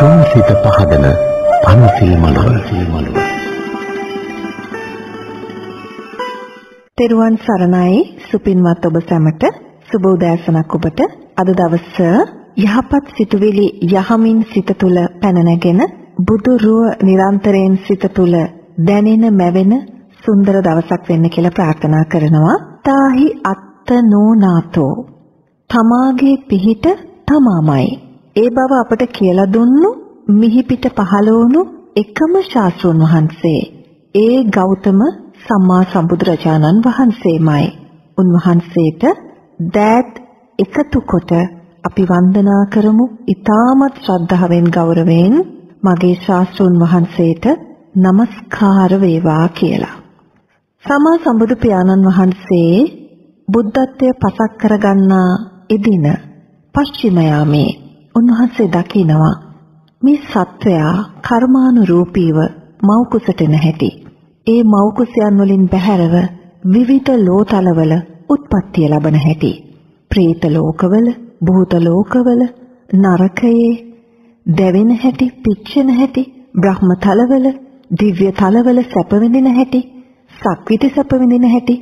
තුන් සිත පහදන පන්සිල් මලව. තෙරුවන් සරණයි සුපින්වත් ඔබ සැමට සුබ උදෑසනක්. ඔබට අද දවස යහපත් සිතුවිලි යහමින් සිත තුළ පැන නැගෙන බුදු රුව නිරන්තරයෙන් සිත තුළ දැනෙන මැවෙන සුන්දර දවසක් වෙන්න කියලා ප්‍රාර්ථනා කරනවා. තාහි අත්තනෝ නාතෝ, තමාගේ පිහිට තමාමයි. ඒ බව අපට කියලා දුන්නු මිහි පිට පහළ වුණු එකම ශාස්ත්‍රඥ වහන්සේ ඒ ගෞතම සම්මා සම්බුදුරජාණන් වහන්සේමයි. උන්වහන්සේට දෑත් එකතු කොට අපි වන්දනා කරමු. ඉතාමත් ශ්‍රද්ධාවෙන් ගෞරවයෙන් මගේ ශාස්ත්‍රඥ වහන්සේට নমස්කාර වේවා කියලා. සම්මා සම්බුදු පියාණන් වහන්සේ බුද්ධත්වය පසක් කරගන්නා එදින පශ්චිම යාමේ උන්වහන්සේ දකිනවා මේ සත්වයා කර්මානුරූපීව මෞකුසට නැහැටි. ඒ මෞකුසයන් වලින් බැහැරව විවිධ ලෝතලවල උත්පත්ති ලැබෙන හැටි. ප්‍රේත ලෝකවල, භූත ලෝකවල, නරකයේ දැවෙන හැටි, පිච්චෙන හැටි, බ්‍රහ්ම තලවල, දිව්‍ය තලවල සැප විඳින හැටි, සක්විති සැප විඳින හැටි,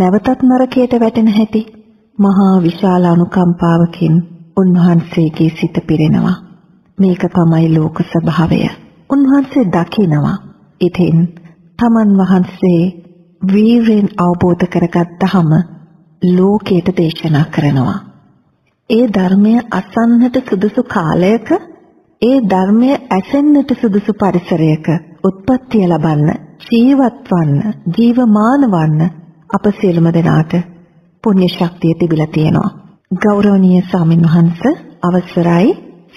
නැවතත් නරකයට වැටෙන හැටි, මහා විශාල අනුකම්පාවකින් උන්වහන්සේගේ සිත පිරෙනවා. මේක තමයි ලෝක ස්වභාවය. උන්වහන්සේ දකිනවා. ඉතින් තමන් වහන්සේ වීරෙන් අවබෝධ කරගත්තාම ලෝකයට දේශනා කරනවා. ඒ ධර්මය අසන්නට සුදුසු කාලයක, ඒ ධර්මය ඇසෙන්නට සුදුසු පරිසරයක උත්පත්තිය ලබන්න, ජීවත් වන්න, ජීවමාන වන්න අප සියලුම දෙනාට පුණ්‍ය ශක්තිය තිබිලා තියෙනවා. ගෞරවනීය ස්වාමීන් වහන්ස, අවසරයි.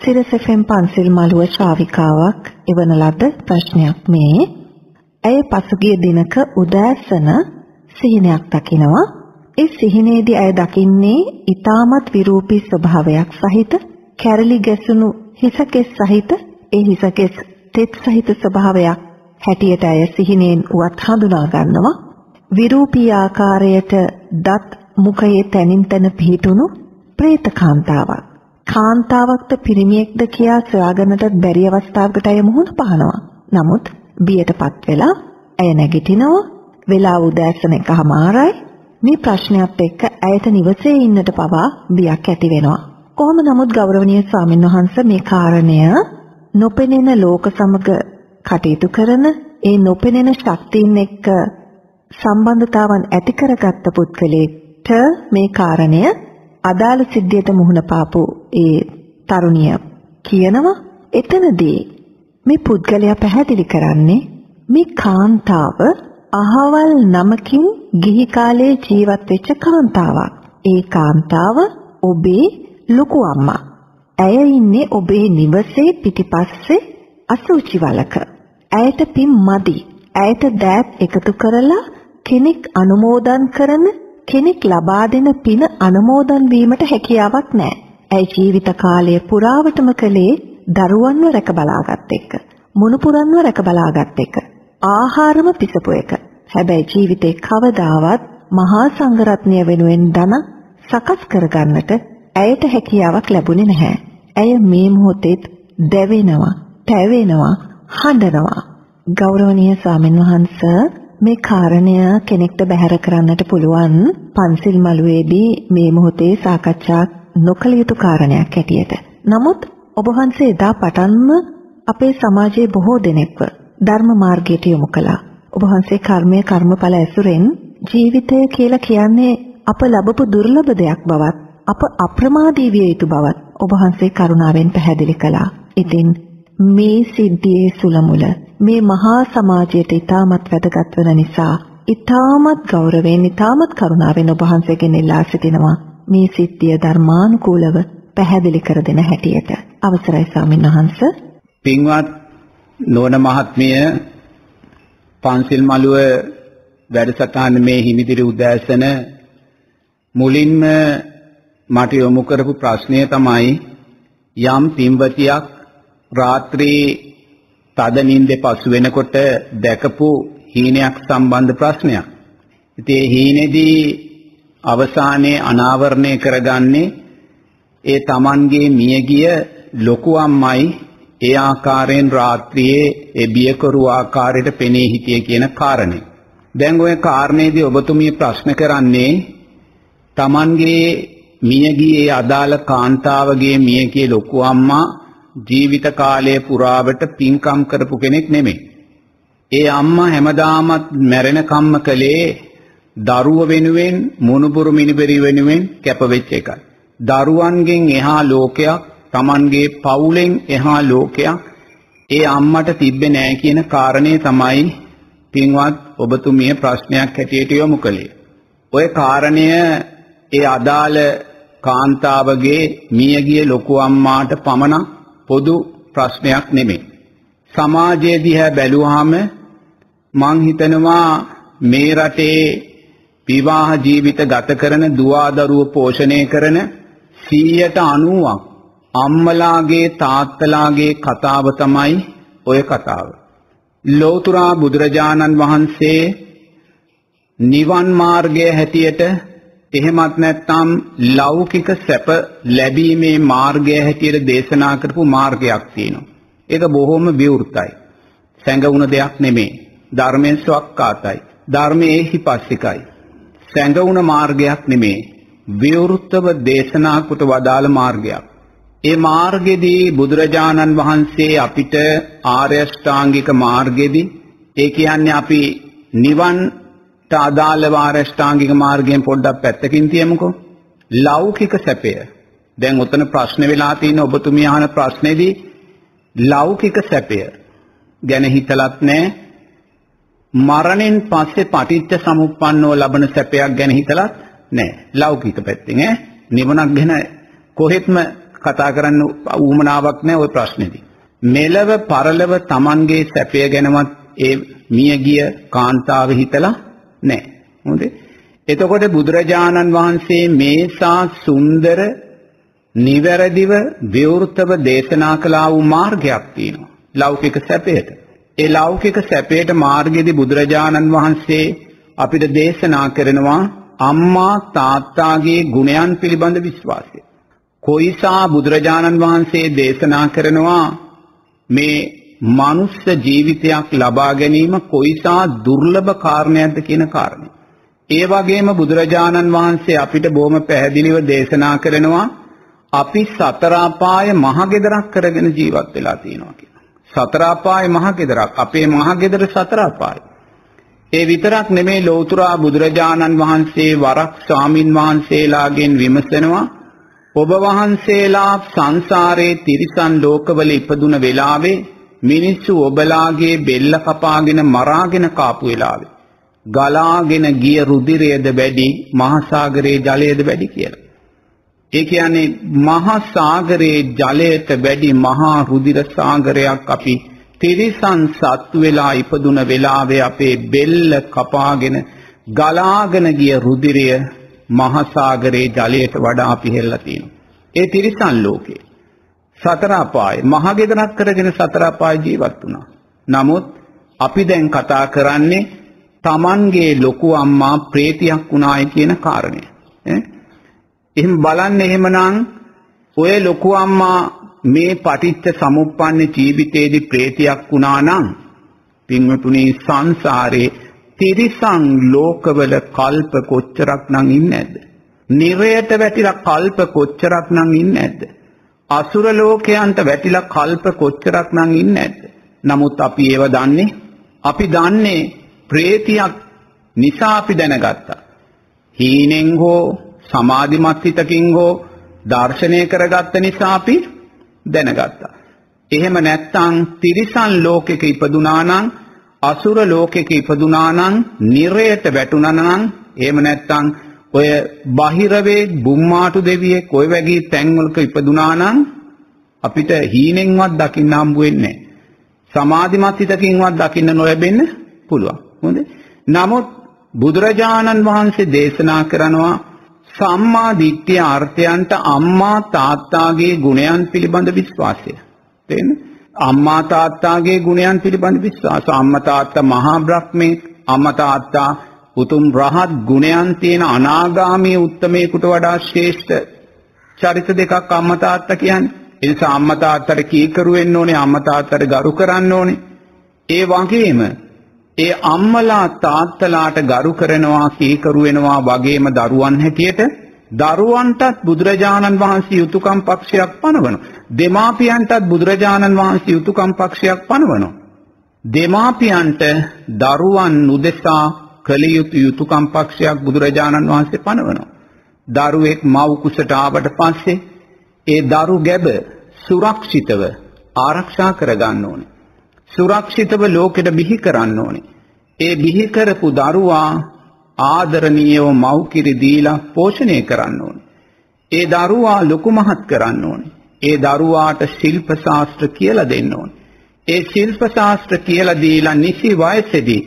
සිරස FM පන්සිල් මළුව ශාවිකාවක් එවන ලද ප්‍රශ්නයක් මේ. ඇය පසුගිය දිනක උදෑසන සිහිනයක් දකිනවා. ඒ සිහිනේදී ඇය දකින්නේ ඊටමත් විරූපී ස්වභාවයක් සහිත කැරලි ගැසුණු හිසකෙස් සහිත, ඒ හිසකෙස් තෙත් සහිත ස්වභාවයක් හැටියට ඇය සිහිනෙන් උවත් හඳුනා ගන්නවා. විරූපී ආකාරයට දත් මුඛයේ තනින් තන පිහිටුණු പ്രേත කාන්තාවක්. කාන්තාවක්ද පිරිමියෙක්ද කියා සොයාගන්නට බැරි අවස්ථාවකට ඇය මුහුණ පානවා. නමුත් බියටපත් වෙලා ඇය නැගිටිනවා. වෙලාව උදෑසන 1:00යි. මේ ප්‍රශ්නයත් එක්ක ඇයට නිවසේ ඉන්නට පවා බියක් ඇති වෙනවා. කොහොම නමුත් ගෞරවනීය ස්වාමීන් වහන්ස, මේ කාරණය නොපෙනෙන ලෝක සමග කටයුතු කරන, ඒ නොපෙනෙන ශක්තියින් එක්ක සම්බන්ධතාවන් ඇති කරගත්ත පුද්ගලයෙක්ට මේ කාරණය අදාළ සිද්ධියට මුහුණ පාපු ඒ තරුණිය කියනවා. එතනදී මේ පුද්ගලයා පැහැදිලි කරන්නේ මේ කාන්තාව අහවල් නමකින් ගිහි කාලේ ජීවත් වෙච්ච කාන්තාවක්. ඒ කාන්තාව ඔබේ ලොකු අම්මා. ඇය ඉන්නේ ඔබේ නිවසේ පිටිපස්සේ අසුචි වලක. ඇයට පින් මදි. ඇයට දෑත් එකතු කරලා කෙනෙක් අනුමෝදන් කරන, කෙනෙක් ලබා දෙන පින අනුමෝදන් වීමට හැකියාවක් නැහැ. ඇයි ජීවිත කාලය පුරාවටම කලේ දරුවන්ව රැක බලාගත් එක, මුණුපුරන්ව රැක බලාගත් එක, ආහාරම පිසපු එක. හැබැයි ජීවිතේ කවදාවත් මහා සංඝරත්නය වෙනුවෙන් ධන සකස් කරගන්නට ඇයට හැකියාවක් ලැබුණේ නැහැ. ඇය මේ මොහොතේත් දැවෙනවා, තැවෙනවා, හඬනවා. ගෞරවනීය ස්වාමීන් වහන්ස, මේ කාරණය කෙනෙක්ට බැහැර කරන්නට පුළුවන් පන්සිල් මළුවේදී මේ මොහොතේ සාකච්ඡා නොකළ යුතු කාරණයක් ඇටියට. නමුත් ඔබ වහන්සේ එදා පටන්ම අපේ සමාජයේ බොහෝ දෙනෙක්ව ධර්ම මාර්ගයට යොමු කළා. ඔබ වහන්සේ කර්මය, කර්මඵල ඇසුරෙන් ජීවිතය කියලා කියන්නේ අප ලැබපු දුර්ලභ දෙයක් බවත්, අප අප්‍රමාදී විය යුතු බවත් ඔබ වහන්සේ කරුණාවෙන් පැහැදිලි කළා. ඉතින් මේ සිද්ධියේ සුලමුල මේ මහා සමාජයට ඉතාමත් වැදගත් වෙන නිසා ඉතාමත් ගෞරවයෙන්, ඉතාමත් කරුණාවෙන් ඔබ වහන්සේගෙන් ඉල්ලා සිටිනවා මේ සිද්ධිය ධර්මානුකූලව පැහැදිලි කර දෙන හැටියට. අවසරයි ස්වාමීන් වහන්ස. පින්වත් නෝන මහත්මිය, පන්සිල් මළුව වැඩසටහන මේ හිමිදිරි උදෑසන මුලින්ම මට යොමු කරපු ප්‍රශ්නය තමයි යම් පින්වතියක් රාත්‍රී තද නිින්දේ පසු වෙනකොට දැකපු හීනයක් සම්බන්ධ ප්‍රශ්නයක්. ඉතින් ඒ හීනේදී අවසානයේ අනාවරණය කරගන්නේ ඒ Tamanගේ මියගිය ලොකු අම්මයි, ඒ ආකාරයෙන් රාත්‍රියේ ඒ බියකරු ආකාරයට පෙනී හිටියේ කියන කාරණේ. දැන් ওই කාරණේදී ඔබතුමිය ප්‍රශ්න කරන්නේ Tamanගේ මියගියේ අදාළ කාන්තාවගේ මියගේ ලොකු අම්මා ජීවිත කාලය පුරාවට පින්කම් කරපු කෙනෙක් නෙමෙයි. ඒ අම්මා හැමදාමත් මැරෙන කම්ම කළේ දරුව වෙනුවෙන් මොනුපුරු මිනිබරි වෙනුවෙන් කැපවෙච්ච එකයි. දරුවන්ගෙන් එහා ලෝකයක්, Tamanගේ පවුලෙන් එහා ලෝකයක් ඒ අම්මට තිබ්බේ නැහැ කියන කාරණේ තමයි පින්වත් ඔබතුමිය ප්‍රශ්නයක් හැටියට යොමු කළේ. ওই කාරණය ඒ අදාළ කාන්තාවගේ මියගිය ලොකු අම්මාට පමණ පොදු ප්‍රශ්නයක් නෙමෙයි. සමාජයේ දිහා බැලුවාම මං හිතනවා මේ රටේ විවාහ ජීවිත ගත කරන දුවදරුව පෝෂණය කරන 90% අම්මලාගේ තාත්තලාගේ කතාව තමයි ඔය කතාව. ලෞතර බුදුරජාණන් වහන්සේ නිවන් මාර්ගය හැටියට එහෙමත් නැත්නම් ලෞකික සැප ලැබීමේ මාර්ගය හැටියට දේශනා කරපු මාර්ගයක් තියෙනවා. ඒක බොහොම විවෘතයි. සැඟවුණ දෙයක් නෙමෙයි. ධර්මයෙන් සවක්කාතයි. ධර්මයේ හිපස්සිකයි. සැඟවුණ මාර්ගයක් නෙමෙයි. විවෘතව දේශනා කොට වදාළ මාර්ගයක්. ඒ මාර්ගෙදී බුදුරජාණන් වහන්සේ අපිට ආර්ය අෂ්ටාංගික මාර්ගෙදී ඒ කියන්නේ අපි නිවන් අදාළ වාරෂ්ඨාංගික මාර්ගයෙන් පොඩ්ඩක් පැත්තකින් තියමුකෝ. ලෞකික සැපය. දැන් උතන ප්‍රශ්න වෙලා තියෙන ඔබතුමිය අහන ප්‍රශ්නේදී ලෞකික සැපය ගැන හිතලත් නැහැ. මරණයෙන් පස්සේ පටිච්ච සමුප්පන්නව ලබන සැපයක් ගැන හිතලත් නැහැ. ලෞකික පැත්තෙන් නිවනක් ගැන කොහෙත්ම කතා කරන්න ඌමනාවක් නැහැ ওই ප්‍රශ්නේදී. මෙලව පරලව Tamanගේ සැපය ගැනවත් ඒ මියගිය කාන්තාව හිතලා නැහැ. හොඳේ. එතකොට බුදුරජාණන් වහන්සේ මේසා සුන්දර නිවැරදිව විවෘතව දේශනා කළා වූ මාර්ගයක් තියෙනවා. ලෞකික සැපයට. ඒ ලෞකික සැපයට මාර්ගයේදී බුදුරජාණන් වහන්සේ අපිට දේශනා කරනවා අම්මා තාත්තාගේ ගුණයන් පිළිබඳ විශ්වාසය. කොයිසා බුදුරජාණන් වහන්සේ දේශනා කරනවා මේ මනුස්ස ජීවිතයක් ලබා ගැනීම කොයිසා දුර්ලභ කාරණයක්ද කියන කාරණය. ඒ වගේම බුදුරජාණන් වහන්සේ අපිට බොහොම පැහැදිලිව දේශනා කරනවා අපි සතර අපාය මහගෙදරක් කරගෙන ජීවත් වෙලා තියෙනවා කියලා. සතර අපාය මහගෙදරක්, අපේ මහගෙදර සතර අපාය. ඒ විතරක් නෙමෙයි ලෞතර බුදුරජාණන් වහන්සේ වරක් ස්වාමින් වහන්සේලාගෙන් විමසනවා ඔබ වහන්සේලා සංසාරේ තිරිසන් ලෝකවල ඉපදුන වෙලාවේ මිනිස්සු ඔබලාගේ බෙල්ල කපාගෙන මරාගෙන කාපු වෙලාවේ ගලාගෙන ගිය රුධිරයද වැඩි මහසાગරයේ ජලයද වැඩි කියලා. ඒ කියන්නේ මහසાગරයේ ජලයට වැඩි මහා රුධිර සාගරයක් අපි තිරිසන් සත් වෙලා ඉපදුන වෙලාවේ අපේ බෙල්ල කපාගෙන ගලාගෙන ගිය රුධිරය මහසાગරයේ ජලයට වඩා පිහෙල්ලා තියෙනවා. ඒ තිරිසන් ලෝකේ සතර අපායේ මහගෙදරක් කරගෙන සතර අපායේ ජීවත් වුණා. නමුත් අපි දැන් කතා කරන්නේ Tamanගේ ලොකු අම්මා ප්‍රේතියක් වුණායි කියන කාරණය. එහෙනම් බලන්න එහෙමනම් ඔය ලොකු අම්මා මේ පටිච්ච සමුප්පන්න ජීවිතයේදී ප්‍රේතියක් වුණා නම් පින්වතුනි සංසාරේ තිරිසන් ලෝකවල කල්ප කොච්චරක් නම් ඉන්නේ නැද්ද? නිරයට වැටිලා කල්ප කොච්චරක් නම් ඉන්නේ නැද්ද? අසුර ලෝකයන්ට වැටිලා කල්ප කොච්චරක් නම් ඉන්නේ නැද්ද? නමුත් අපි ඒව දන්නේ, අපි දන්නේ ප්‍රේතියක් නිසා අපි දැනගත්තා. හීනෙන් හෝ සමාධිමත් හිතකින් හෝ දර්ශනය කරගත්ත නිසා අපි දැනගත්තා. එහෙම නැත්නම් තිරිසන් ලෝකෙක ඉපදුනා නම්, අසුර ලෝකෙක ඉපදුනා නම්, නිරයට වැටුණා නම්, එහෙම නැත්නම් ඔය බහිරවේ බුම්මාටු දෙවියෙක් කොයි වගේ තැන්වලක ඉපදුනා නම් අපිට හීනෙන්වත් දකින්න හම්බ වෙන්නේ නැහැ. සමාධිමත් හිතකින්වත් දකින්න නොලැබෙන්න පුළුවන්. හොඳේ. නමුත් බුදුරජාණන් වහන්සේ දේශනා කරනවා සම්මා දිට්ඨිය අර්ථයන්ට අම්මා තාත්තාගේ ගුණයන් පිළිබඳ විශ්වාසය. තේන්න? අම්මා තාත්තාගේ ගුණයන් පිළිබඳ විශ්වාස. අම්මා තාත්තා මහා බ්‍රහ්මෙක්, අම්මා තාත්තා උතුම් රහත් ගුණයන් තියෙන අනාගාමී උත්තමයෙකුට වඩා ශ්‍රේෂ්ඨ චරිත දෙකක් අම්මා තාත්තා කියන්නේ. ඒ නිසා අම්මා තාත්තට කීකරු වෙන්න ඕනේ, අම්මා තාත්තට ගරු කරන්න ඕනේ. ඒ වගේම ඒ අම්මලා තාත්තලාට ගරු කරනවා, කීකරු වෙනවා වගේම දරුවන් හැටියට දරුවන්ටත් බුදුරජාණන් වහන්සේ යුතුයකම් පක්ෂයක් පනවනවා. දෙමාපියන්ටත් බුදුරජාණන් වහන්සේ යුතුයකම් පක්ෂයක් පනවනවා. දෙමාපියන්ට දරුවන් උදෙසා කළ යුතු යුතුයකම් පක්ෂයක් බුදුරජාණන් වහන්සේ පනවනවා. දරුවෙක් මව් කුසට ආවට පස්සේ ඒ දරු ගැබ සුරක්ෂිතව ආරක්ෂා කරගන්න ඕනේ. සුරක්ෂිතව ලෝකෙට බිහි කරන්න ඕනේ. ඒ බිහි කරපු දරුවා ආදරණීයව මව් කිරි දීලා පෝෂණය කරන්න ඕනේ. ඒ දරුවා ලොකු මහත් කරන්න ඕනේ. ඒ දරුවාට ශිල්ප ශාස්ත්‍ර කියලා දෙන්න ඕනේ. ඒ ශිල්ප ශාස්ත්‍ර කියලා දීලා නිසි වයසේදී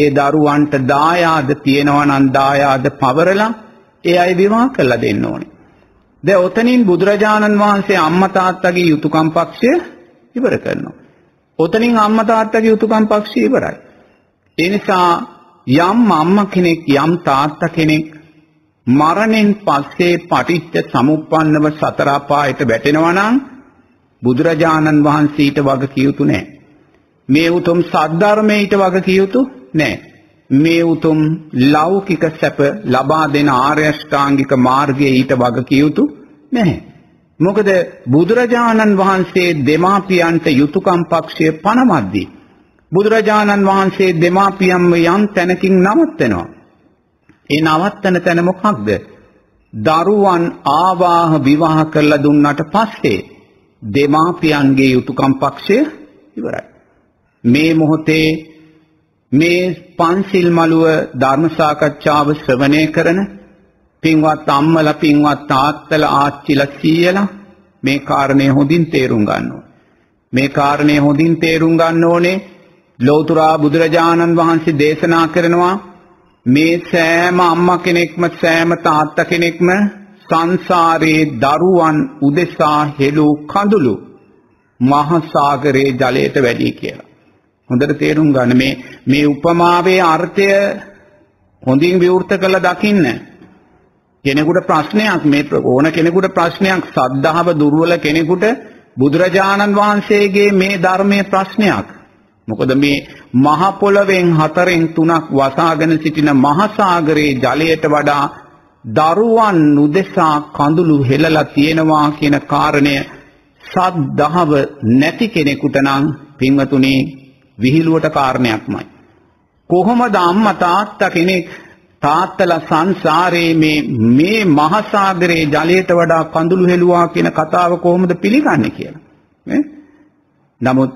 ඒ දරුවන්ට දායාද තියෙනවා නම් දායාද පවරලා ඒ අය විවාහ කරලා දෙන්න ඕනේ. දැන් ඔතනින් බුදුරජාණන් වහන්සේ අම්මා තාත්තගේ යුතුයකම් පක්ෂය ඉවර කරනවා. ඔතනින් අම්මා තාත්තගේ යුතුයකම් පක්ෂය ඉවරයි. ඒ නිසා යම් අම්මා කෙනෙක් යම් තාත්තා කෙනෙක් මරණයෙන් පස්සේ පටිච්ච සමුප්පන්නව සතර අපායට වැටෙනවා නම් බුදුරජාණන් වහන්සේට වග කිය යුතු නැහැ. මේ උතුම් සද්ධර්මයට වග කිය යුතු නැහැ. මේ උතුම් ලෞකික සැප ලබා දෙන ආර්ය අෂ්ටාංගික මාර්ගයේ ඊට වග කිය යුතු නැහැ. මොකද බුදුරජාණන් වහන්සේ දෙමාපියන්ට යුතුයකම් පක්ෂය පනවද්දී බුදුරජාණන් වහන්සේ දෙමාපියන්ව යම් තැනකින් නවත්තනවා. ඒ නවත්තන තැන මොකක්ද? දරුවන් ආවාහ විවාහ කරලා දුන්නට පස්සේ දෙමාපියන්ගේ යුතුයකම් පක්ෂය ඉවරයි. මේ මොහොතේ මේ පන්සිල් මළුව ධර්ම සාකච්ඡාව ශ්‍රවණය කරන පින්වත් අම්මලා පින්වත් තාත්තලා ආච්චිලා සීයලා මේ කාරණය හොඳින් තේරුම් ගන්න ඕනේ. මේ කාරණය හොඳින් තේරුම් ගන්න ඕනේ. ලෝතුරා බුදුරජාණන් වහන්සේ දේශනා කරනවා මේ සෑම අම්මා කෙනෙක්ම සෑම තාත්තා කෙනෙක්ම සංසාරයේ දරුවන් උදෙසා හෙළු කඳුළු මහ සාගරයේ ජලයට වැඩි කියලා. හොඳට තේරුම් ගන්න මේ උපමාවේ අර්ථය හොඳින් විවෘත කරලා දකින්න. කෙනෙකුට ප්‍රශ්නයක්, මේ ඕන කෙනෙකුට ප්‍රශ්නයක්, සද්ධාව දුර්වල කෙනෙකුට බුදුරජාණන් වහන්සේගේ මේ ධර්මයේ ප්‍රශ්නයක්. මොකද මේ මහ පොළවෙන් 4/3 වසාගෙන සිටින මහ සාගරයේ ජලයට වඩා දරුවන් උදෙසා කඳුළු හෙළලා තියෙනවා කියන කාරණය සද්ධාව නැති කෙනෙකුට නම් පින්වතුනි විහිළුවට කාරණයක්මයි. කොහොමද අම්මා තාත්තා කෙනෙක් තාත්තලා සංසාරයේ මේ මහ සාගරයේ ජලයට වඩා කඳුළු හෙළුවා කියන කතාව කොහොමද පිළිගන්නේ කියලා නේ? නමුත්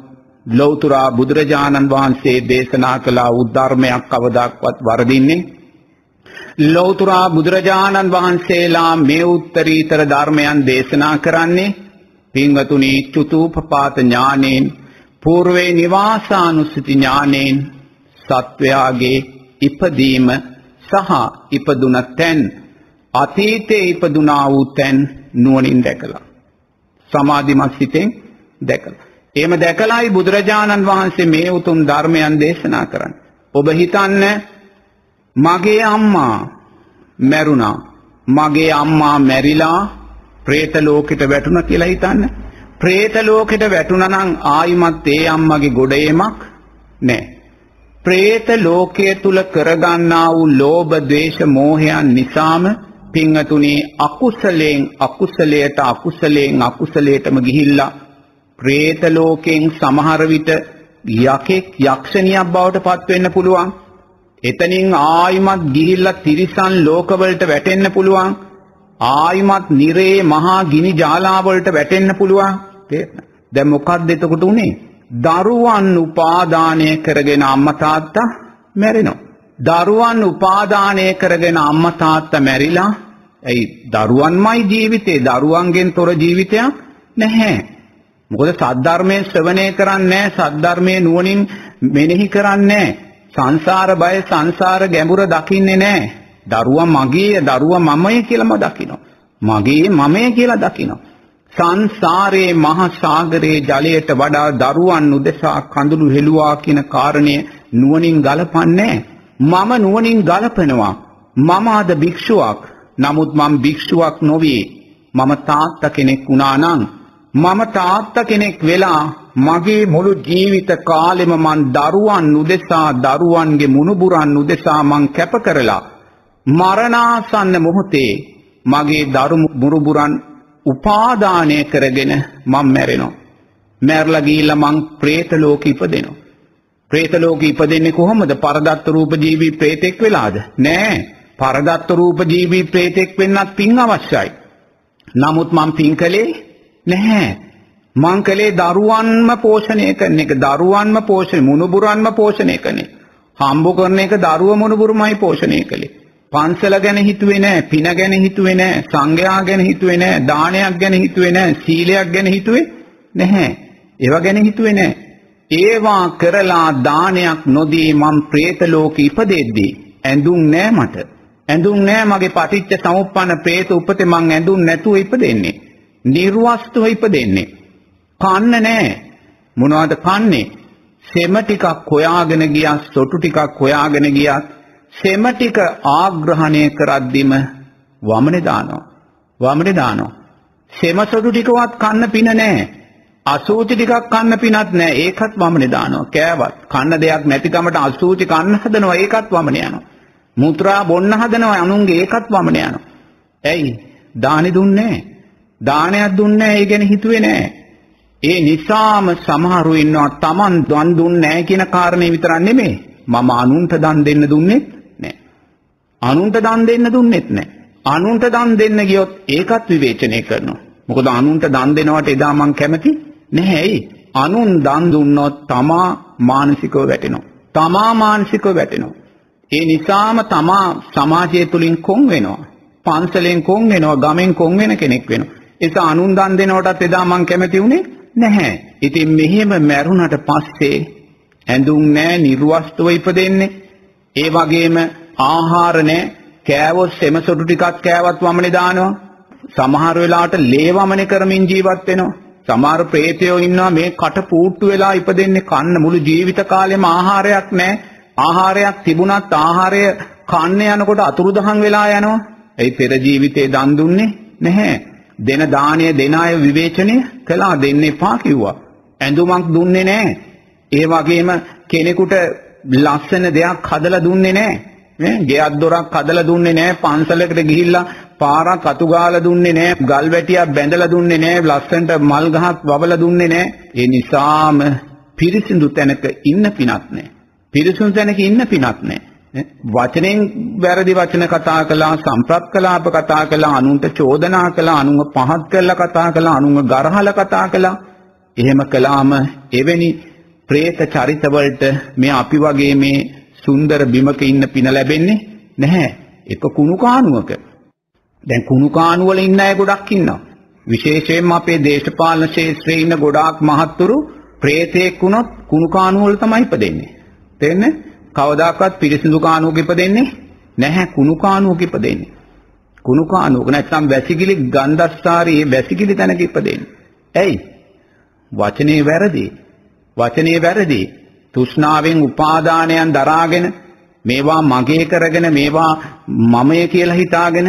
ලෞතුරා බුදුරජාණන් වහන්සේ දේශනා කළ උද්ධර්මයක් කවදාවත් වරදින්නේ. ලෞතුරා බුදුරජාණන් වහන්සේලා මේ උත්තරීතර ධර්මයන් දේශනා කරන්නේ පින්වතුනි චතුප්පපාත ඥානෙන්, పూర్වේ නිවාසානුස්සති ඥානෙන්, සත්වයාගේ ඉපදීම සහ ඉපදුන තැන්, අතීතේ ඉපදුනා වූ තැන් නුවණින් දැකලා, සමාධිමත් සිතෙන් දැකලා. එහෙම දැකලායි බුදුරජාණන් වහන්සේ මේ උතුම් ධර්මයන් දේශනා කරන්නේ. ඔබ හිතන්න මගේ අම්මා මැරුණා, මගේ අම්මා මැරිලා പ്രേත ලෝකෙට වැටුණා කියලා හිතන්න. പ്രേත ලෝකෙට වැටුණා නම් ආයිමත් ඒ අම්මගේ ගොඩේමක් නැහැ. പ്രേත ලෝකයේ තුල කරගන්නා වූ ලෝභ, ද්වේෂ, මෝහයන් නිසාම පින්වතුනි අකුසලයෙන් අකුසලයටම ගිහිල්ලා പ്രേත ලෝකයෙන් සමහර විට යකෙක් යක්ෂණියක් බවට පත් වෙන්න පුළුවන්. එතනින් ආයිමත් ගිහිල්ලා තිරිසන් ලෝකවලට වැටෙන්න පුළුවන්. ආයිමත් නිරේ මහා ගිනි ජාලාවලට වැටෙන්න පුළුවන්. දැන් මොකක්ද එතකොට උනේ? දරුවන් උපාදානය කරගෙන අම්මා තාත්තා මැරෙනවා. දරුවන් උපාදානය කරගෙන අම්මා තාත්තා මැරිලා ඇයි? දරුවන්මයි ජීවිතේ. දරුවන්ගෙන් තොර ජීවිතයක් නැහැ. මොකද සද්ධර්මයේ ශ්‍රවණය කරන්නේ නැහැ, සද්ධර්මයේ නුවණින් මෙනෙහි කරන්නේ නැහැ, සංසාර බය, සංසාර ගැඹුර දකින්නේ නැහැ. දරුවා මගේ, දරුවා මමයි කියලාම දකිනවා. මගේ මමයි කියලා දකිනවා. සංසාරයේ මහ සාගරයේ ජලයට වඩා දරුවන් උදෙසා කඳුළු හෙළුවා කියන කාරණය නුවණින් ගලපන්නේ නැහැ. මම නුවණින් ගලපනවා. මම අද භික්ෂුවක්. නමුත් මම භික්ෂුවක් නොවේ. මම තාත්තා කෙනෙක් වුණා නම් මම තාත්තා කෙනෙක් වෙලා මගේ මුළු ජීවිත කාලෙම මං දරුවන් උදෙසා දරුවන්ගේ මුණුබුරන් උදෙසා මං කැප කරලා මරණාසන්න මොහොතේ මගේ දරු මුණුබුරන් උපාදානය කරගෙන මං මැරෙනවා. මැරලා ගිහිල්ලා මං പ്രേත ලෝකෙ ඉපදෙනවා. പ്രേත ලෝකෙ ඉපදෙන්නේ කොහොමද? පරදත්ත රූප ජීවි പ്രേතෙක් වෙලාද? නෑ. පරදත්ත රූප ජීවි പ്രേතෙක් වෙන්නත් පින් අවශ්‍යයි. නමුත් මං පින් කළේ නැහැ. මං කලේ දරුවන්ම පෝෂණය කරන එක, දරුවන්ම පෝෂණය, මුණුබුරන්ම පෝෂණය කරන්නේ. හම්බ කරන එක දරුව මුණුබුරුමයි පෝෂණය කළේ. පන්සල ගැන හිතුවේ නැහැ, පින ගැන හිතුවේ නැහැ, සංඝයා ගැන හිතුවේ නැහැ, දානයක් ගැන හිතුවේ නැහැ, සීලයක් ගැන හිතුවේ නැහැ. ඒවා ගැන හිතුවේ නැහැ. ඒවා කරලා දානයක් නොදී මං പ്രേත ලෝකෙ ඉපදෙද්දී ඇඳුම් නැහැ මට. ඇඳුම් නැහැ. මගේ පටිච්ච සමුප්පන්න പ്രേත උපතේ මං ඇඳුම් නැතුව ඉපදෙන්නේ. නිර්වස්තුව ඉපදෙන්නේ. කන්න නැහැ. මොනවද කන්නේ? සෙම ටිකක් හොයාගෙන ගියත්, සොටු ටිකක් හොයාගෙන ගියත් සෙම ටික ආග්‍රහණය කරද්දිම වමනේ දානවා. වමනේ දානවා. සෙම සොටු ටිකවත් කන්න පින නැහැ. අසූචි ටිකක් කන්න පිනත් නැහැ. ඒකත් වමනේ දානවා. කෑවත් කන්න දෙයක් නැතිකමට අසූචි කන්න හදනවා. ඒකත් වමනේ යනවා. මුත්‍රා බොන්න හදනවා අනුන්ගේ. ඒකත් වමනේ යනවා. ඇයි? දානි දුන්නේ නැහැ. දානයක් දුන්නේ නැහැ. ඒ ගැන හිතුවේ නැහැ. ඒ නිසාම සමහරු ඉන්නවා Taman දන් දුන්නේ නැහැ කියන කාරණේ විතරක් නෙමෙයි. මම අනුන්ට දන් දෙන්න දුන්නේත් නැහැ. අනුන්ට දන් දෙන්න දුන්නේත් නැහැ. අනුන්ට දන් දෙන්න ගියොත් ඒකත් විවේචනය කරනවා. මොකද අනුන්ට දන් දෙනවට එදා මං කැමති නැහැ. ඇයි? අනුන් දන් දුන්නොත් තමා මානසිකව වැටෙනවා. තමා මානසිකව වැටෙනවා. ඒ නිසාම තමා සමාජය තුලින් කොන් වෙනවා. පන්සලෙන් කොන් වෙනවා, ගමෙන් කොන් වෙන කෙනෙක් වෙනවා. ඒක අනුන් දන් දෙනවටත් එදා මං කැමති උනේ නැහැ. ඉතින් මෙහෙම මැරුණට පස්සේ ඇඳුම් නැහැ, නිර්වස්තුව ඉපදෙන්නේ. ඒ වගේම ආහාර නැහැ. කෑවොත් සෙම සොටු ටිකක් කෑවත් වමනේ දානවා. සමහර වෙලාවට ලේ වමනේ කරමින් ජීවත් වෙනවා. සමහර ප්‍රේතයෝ ඉන්නවා මේ කට පූට්ටු වෙලා ඉපදෙන්නේ. කන්න මුළු ජීවිත කාලෙම ආහාරයක් නැහැ. ආහාරයක් තිබුණත් ආහාරය කන්න යනකොට අතුරුදහන් වෙලා යනවා. ඒ පෙර ජීවිතේ දන් දුන්නේ නැහැ. දෙන දාණය දෙන අය විවේචනය කළා. දෙන්න එපා කිව්වා. ඇඳුමක් දුන්නේ නැහැ. ඒ වගේම කෙනෙකුට ලස්සන දෙයක් හදලා දුන්නේ නැහැ. ගෙයක් දොරක් හදලා දුන්නේ නැහැ. පන්සලකට ගිහිල්ලා පාරක් අතු ගාලා දුන්නේ නැහැ. ගල් වැටියක් බැඳලා දුන්නේ නැහැ. ලස්සනට මල් ගහක් වවලා දුන්නේ නැහැ. ඒ නිසාම පිරිසිදු තැනක ඉන්න පිනක් නැහැ. පිරිසිදු තැනක ඉන්න පිනක් නැහැ. වචනෙන් වැරදි වචන කතා කළා, සම්ප්‍රප්කලාප කතා කළා, අනුන්ට චෝදනා කළා, අනුන්ව පහත් කළා කතා කළා, අනුන්ව ගරහලා කතා කළා. එහෙම කළාම එවැනි പ്രേත චරිතවලට මේ අපි වගේ මේ සුන්දර බිමක ඉන්න පින ලැබෙන්නේ නැහැ. එක කුණු කාණුවක. දැන් කුණු කාණුව වල ඉන්න අය ගොඩක් ඉන්නවා. විශේෂයෙන්ම අපේ දේශපාලන ක්ෂේත්‍රයේ ඉන්න ගොඩාක් මහත්තුරු പ്രേතෙක් වුණොත් කුණු කාණුව වල තමයි ඉපදෙන්නේ. තේන්නේ? කවදාකවත් පිරිසිදු කාණුවක ඉපදෙන්නේ නැහැ. කුණු කාණුවක ඉපදෙන්නේ. කුණු කාණුවක නැත්නම් වැසිකිලි ගන්ධස්සාරී වැසිකිලි තැනක ඉපදෙන්නේ. ඇයි? වචනේ වැරදි. වචනේ වැරදි. තෘෂ්ණාවෙන් උපාදානයන් දරාගෙන මේවා මගේ කරගෙන මේවා මමය කියලා හිතාගෙන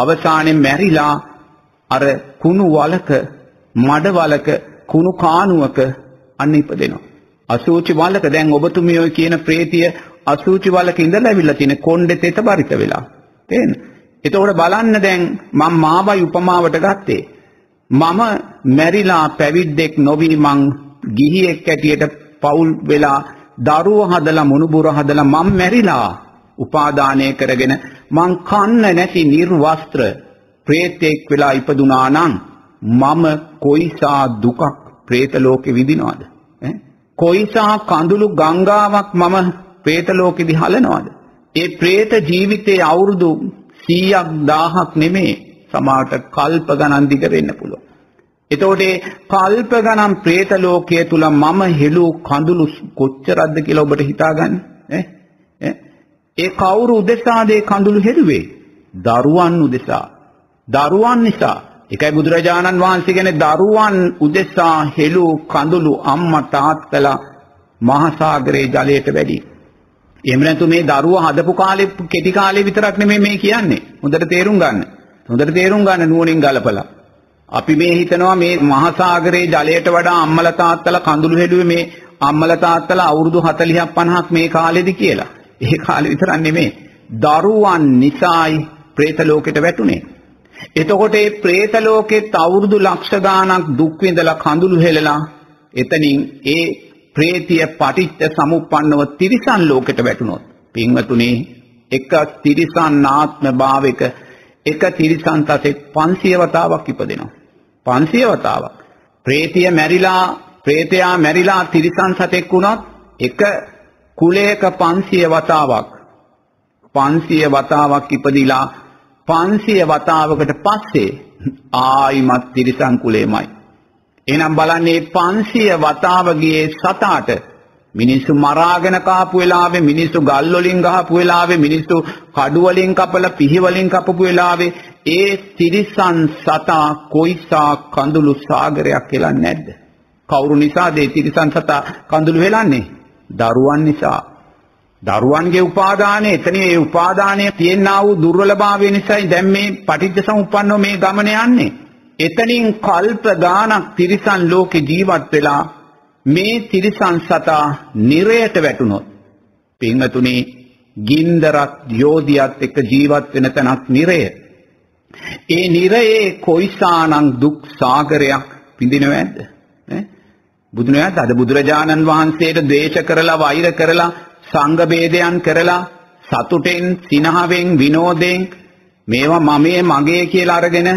අවසානයේ මැරිලා අර කුණු වලක, මඩ වලක, කුණු කාණුවක අන්න ඉපදෙනවා. අසූචි වලක. දැන් ඔබතුමියෝ කියන ප්‍රේතිය අසූචි වලක ඉඳලා ඇවිල්ලා තියෙන කොණ්ඩේ තෙත බරිත වෙලා. තේන්න? එතකොට බලන්න දැන් මම මාවයි උපමාවට ගත්තේ. මම මැරිලා පැවිද්දෙක් නොවි මං ගිහියෙක් ඇටියට පවුල් වෙලා දරුවෝ හදලා මුණුබුර හදලා මම මැරිලා උපාදානය කරගෙන මං කන්න නැති නිර්වස්ත්‍ර ප්‍රේතෙක් වෙලා ඉපදුනා නම් මම කොයිසා දුකක් പ്രേත ලෝකේ විඳිනවද? කොයිසා කඳුළු ගංගාවක් මම പ്രേත ලෝකෙදි හලනවද? ඒ പ്രേත ජීවිතයේ අවුරුදු 100ක් 1000ක් නෙමෙයි, සමහරට කල්ප ගණන් දිග වෙන්න පුළුවන්. එතකොට ඒ කල්ප ගණන් പ്രേත ලෝකයේ තුල මම හෙළූ කඳුළු කොච්චරක්ද කියලා ඔබට හිතාගන්න. ඒ කවුරු උදෙසාද ඒ කඳුළු හෙළුවේ? දරුවන් උදෙසා. දරුවන් නිසා. එකයි බුදුරජාණන් වහන්සේ කියන්නේ දරුවන් උදෙසා හෙළූ කඳුළු අම්මා තාත්තලා මහා සාගරයේ ජලයට වැඩි. එහෙම නැතු මේ දරුවා හදපු කාලේ කෙටි කාලේ විතරක් නෙමෙයි මේ කියන්නේ. හොඳට තේරුම් ගන්න. හොඳට තේරුම් ගන්න නුවණින් ගලපලා. අපි මේ හිතනවා මේ මහා සාගරයේ ජලයට වඩා අම්මල තාත්තලා කඳුළු හෙළුවේ මේ අම්මල තාත්තලා අවුරුදු 40ක් 50ක් මේ කාලෙදි කියලා. ඒ කාලෙ විතරක් නෙමෙයි. දරුවන් නිසායි പ്രേත ලෝකෙට වැටුනේ. එතකොට මේ പ്രേත ලෝකෙත් අවුරුදු ලක්ෂ ගාණක් දුක් විඳලා කඳුළු හෙළලා එතනින් ඒ ප්‍රේතිය පටිච්ච සමුප්පන්නව තිරිසන් ලෝකෙට වැටුනොත් පින්වතුනේ එක තිරිසන් ආත්ම භාවයක එක තිරිසන් තසෙක් 500 වතාවක් ඉපදෙනවා. 500 වතාවක්. ප්‍රේතයා මැරිලා තිරිසන් සතෙක් වුණත් එක කුලයක 500 වතාවක්. 500 වතාවක් ඉපදිලා 500 වතාවකට පස්සේ ආයිමත් තිරිසන් කුලෙමයි. එහෙනම් බලන්නේ 500 වතාව ගියේ සතාට මිනිස්සු මරාගෙන කාපු වෙලාවේ, මිනිස්සු ගල් වලින් ගහපු වෙලාවේ, මිනිස්සු කඩු වලින් කපලා පිහි වලින් කපපු වෙලාවේ ඒ තිරිසන් සතා කොයිසා කඳුළු සාගරයක් කියලා නැද්ද? කවුරු නිසාද ඒ තිරිසන් සතා කඳුළු වෙලන්නේ? දරුවන් නිසා. දරුවන්ගේ උපාදානය, එතනින් ඒ උපාදානය තියෙනා වූ දුර්වලභාවය නිසායි දැන් මේ පටිච්චසමුප්පන්නෝ මේ ගමන යන්නේ. එතනින් කල්ප ගානක් තිරිසන් ලෝකේ ජීවත් වෙලා මේ තිරිසන් සතා නිරයට වැටුනොත් පින්වතුනේ ගින්දරත් යෝධියත් එක්ක ජීවත් වෙන තැනක් නිරය. ඒ නිරයේ කොයිසානම් දුක් සාගරයක් පිඳිනවද? බුදුනයාත් අද බුදුරජාණන් වහන්සේට ද්වේෂ කරලා වෛර කරලා සංඝ බේදයන් කරලා සතුටෙන් සිනහවෙන් විනෝදයෙන් මේවා මමයේ මගේ කියලා අරගෙන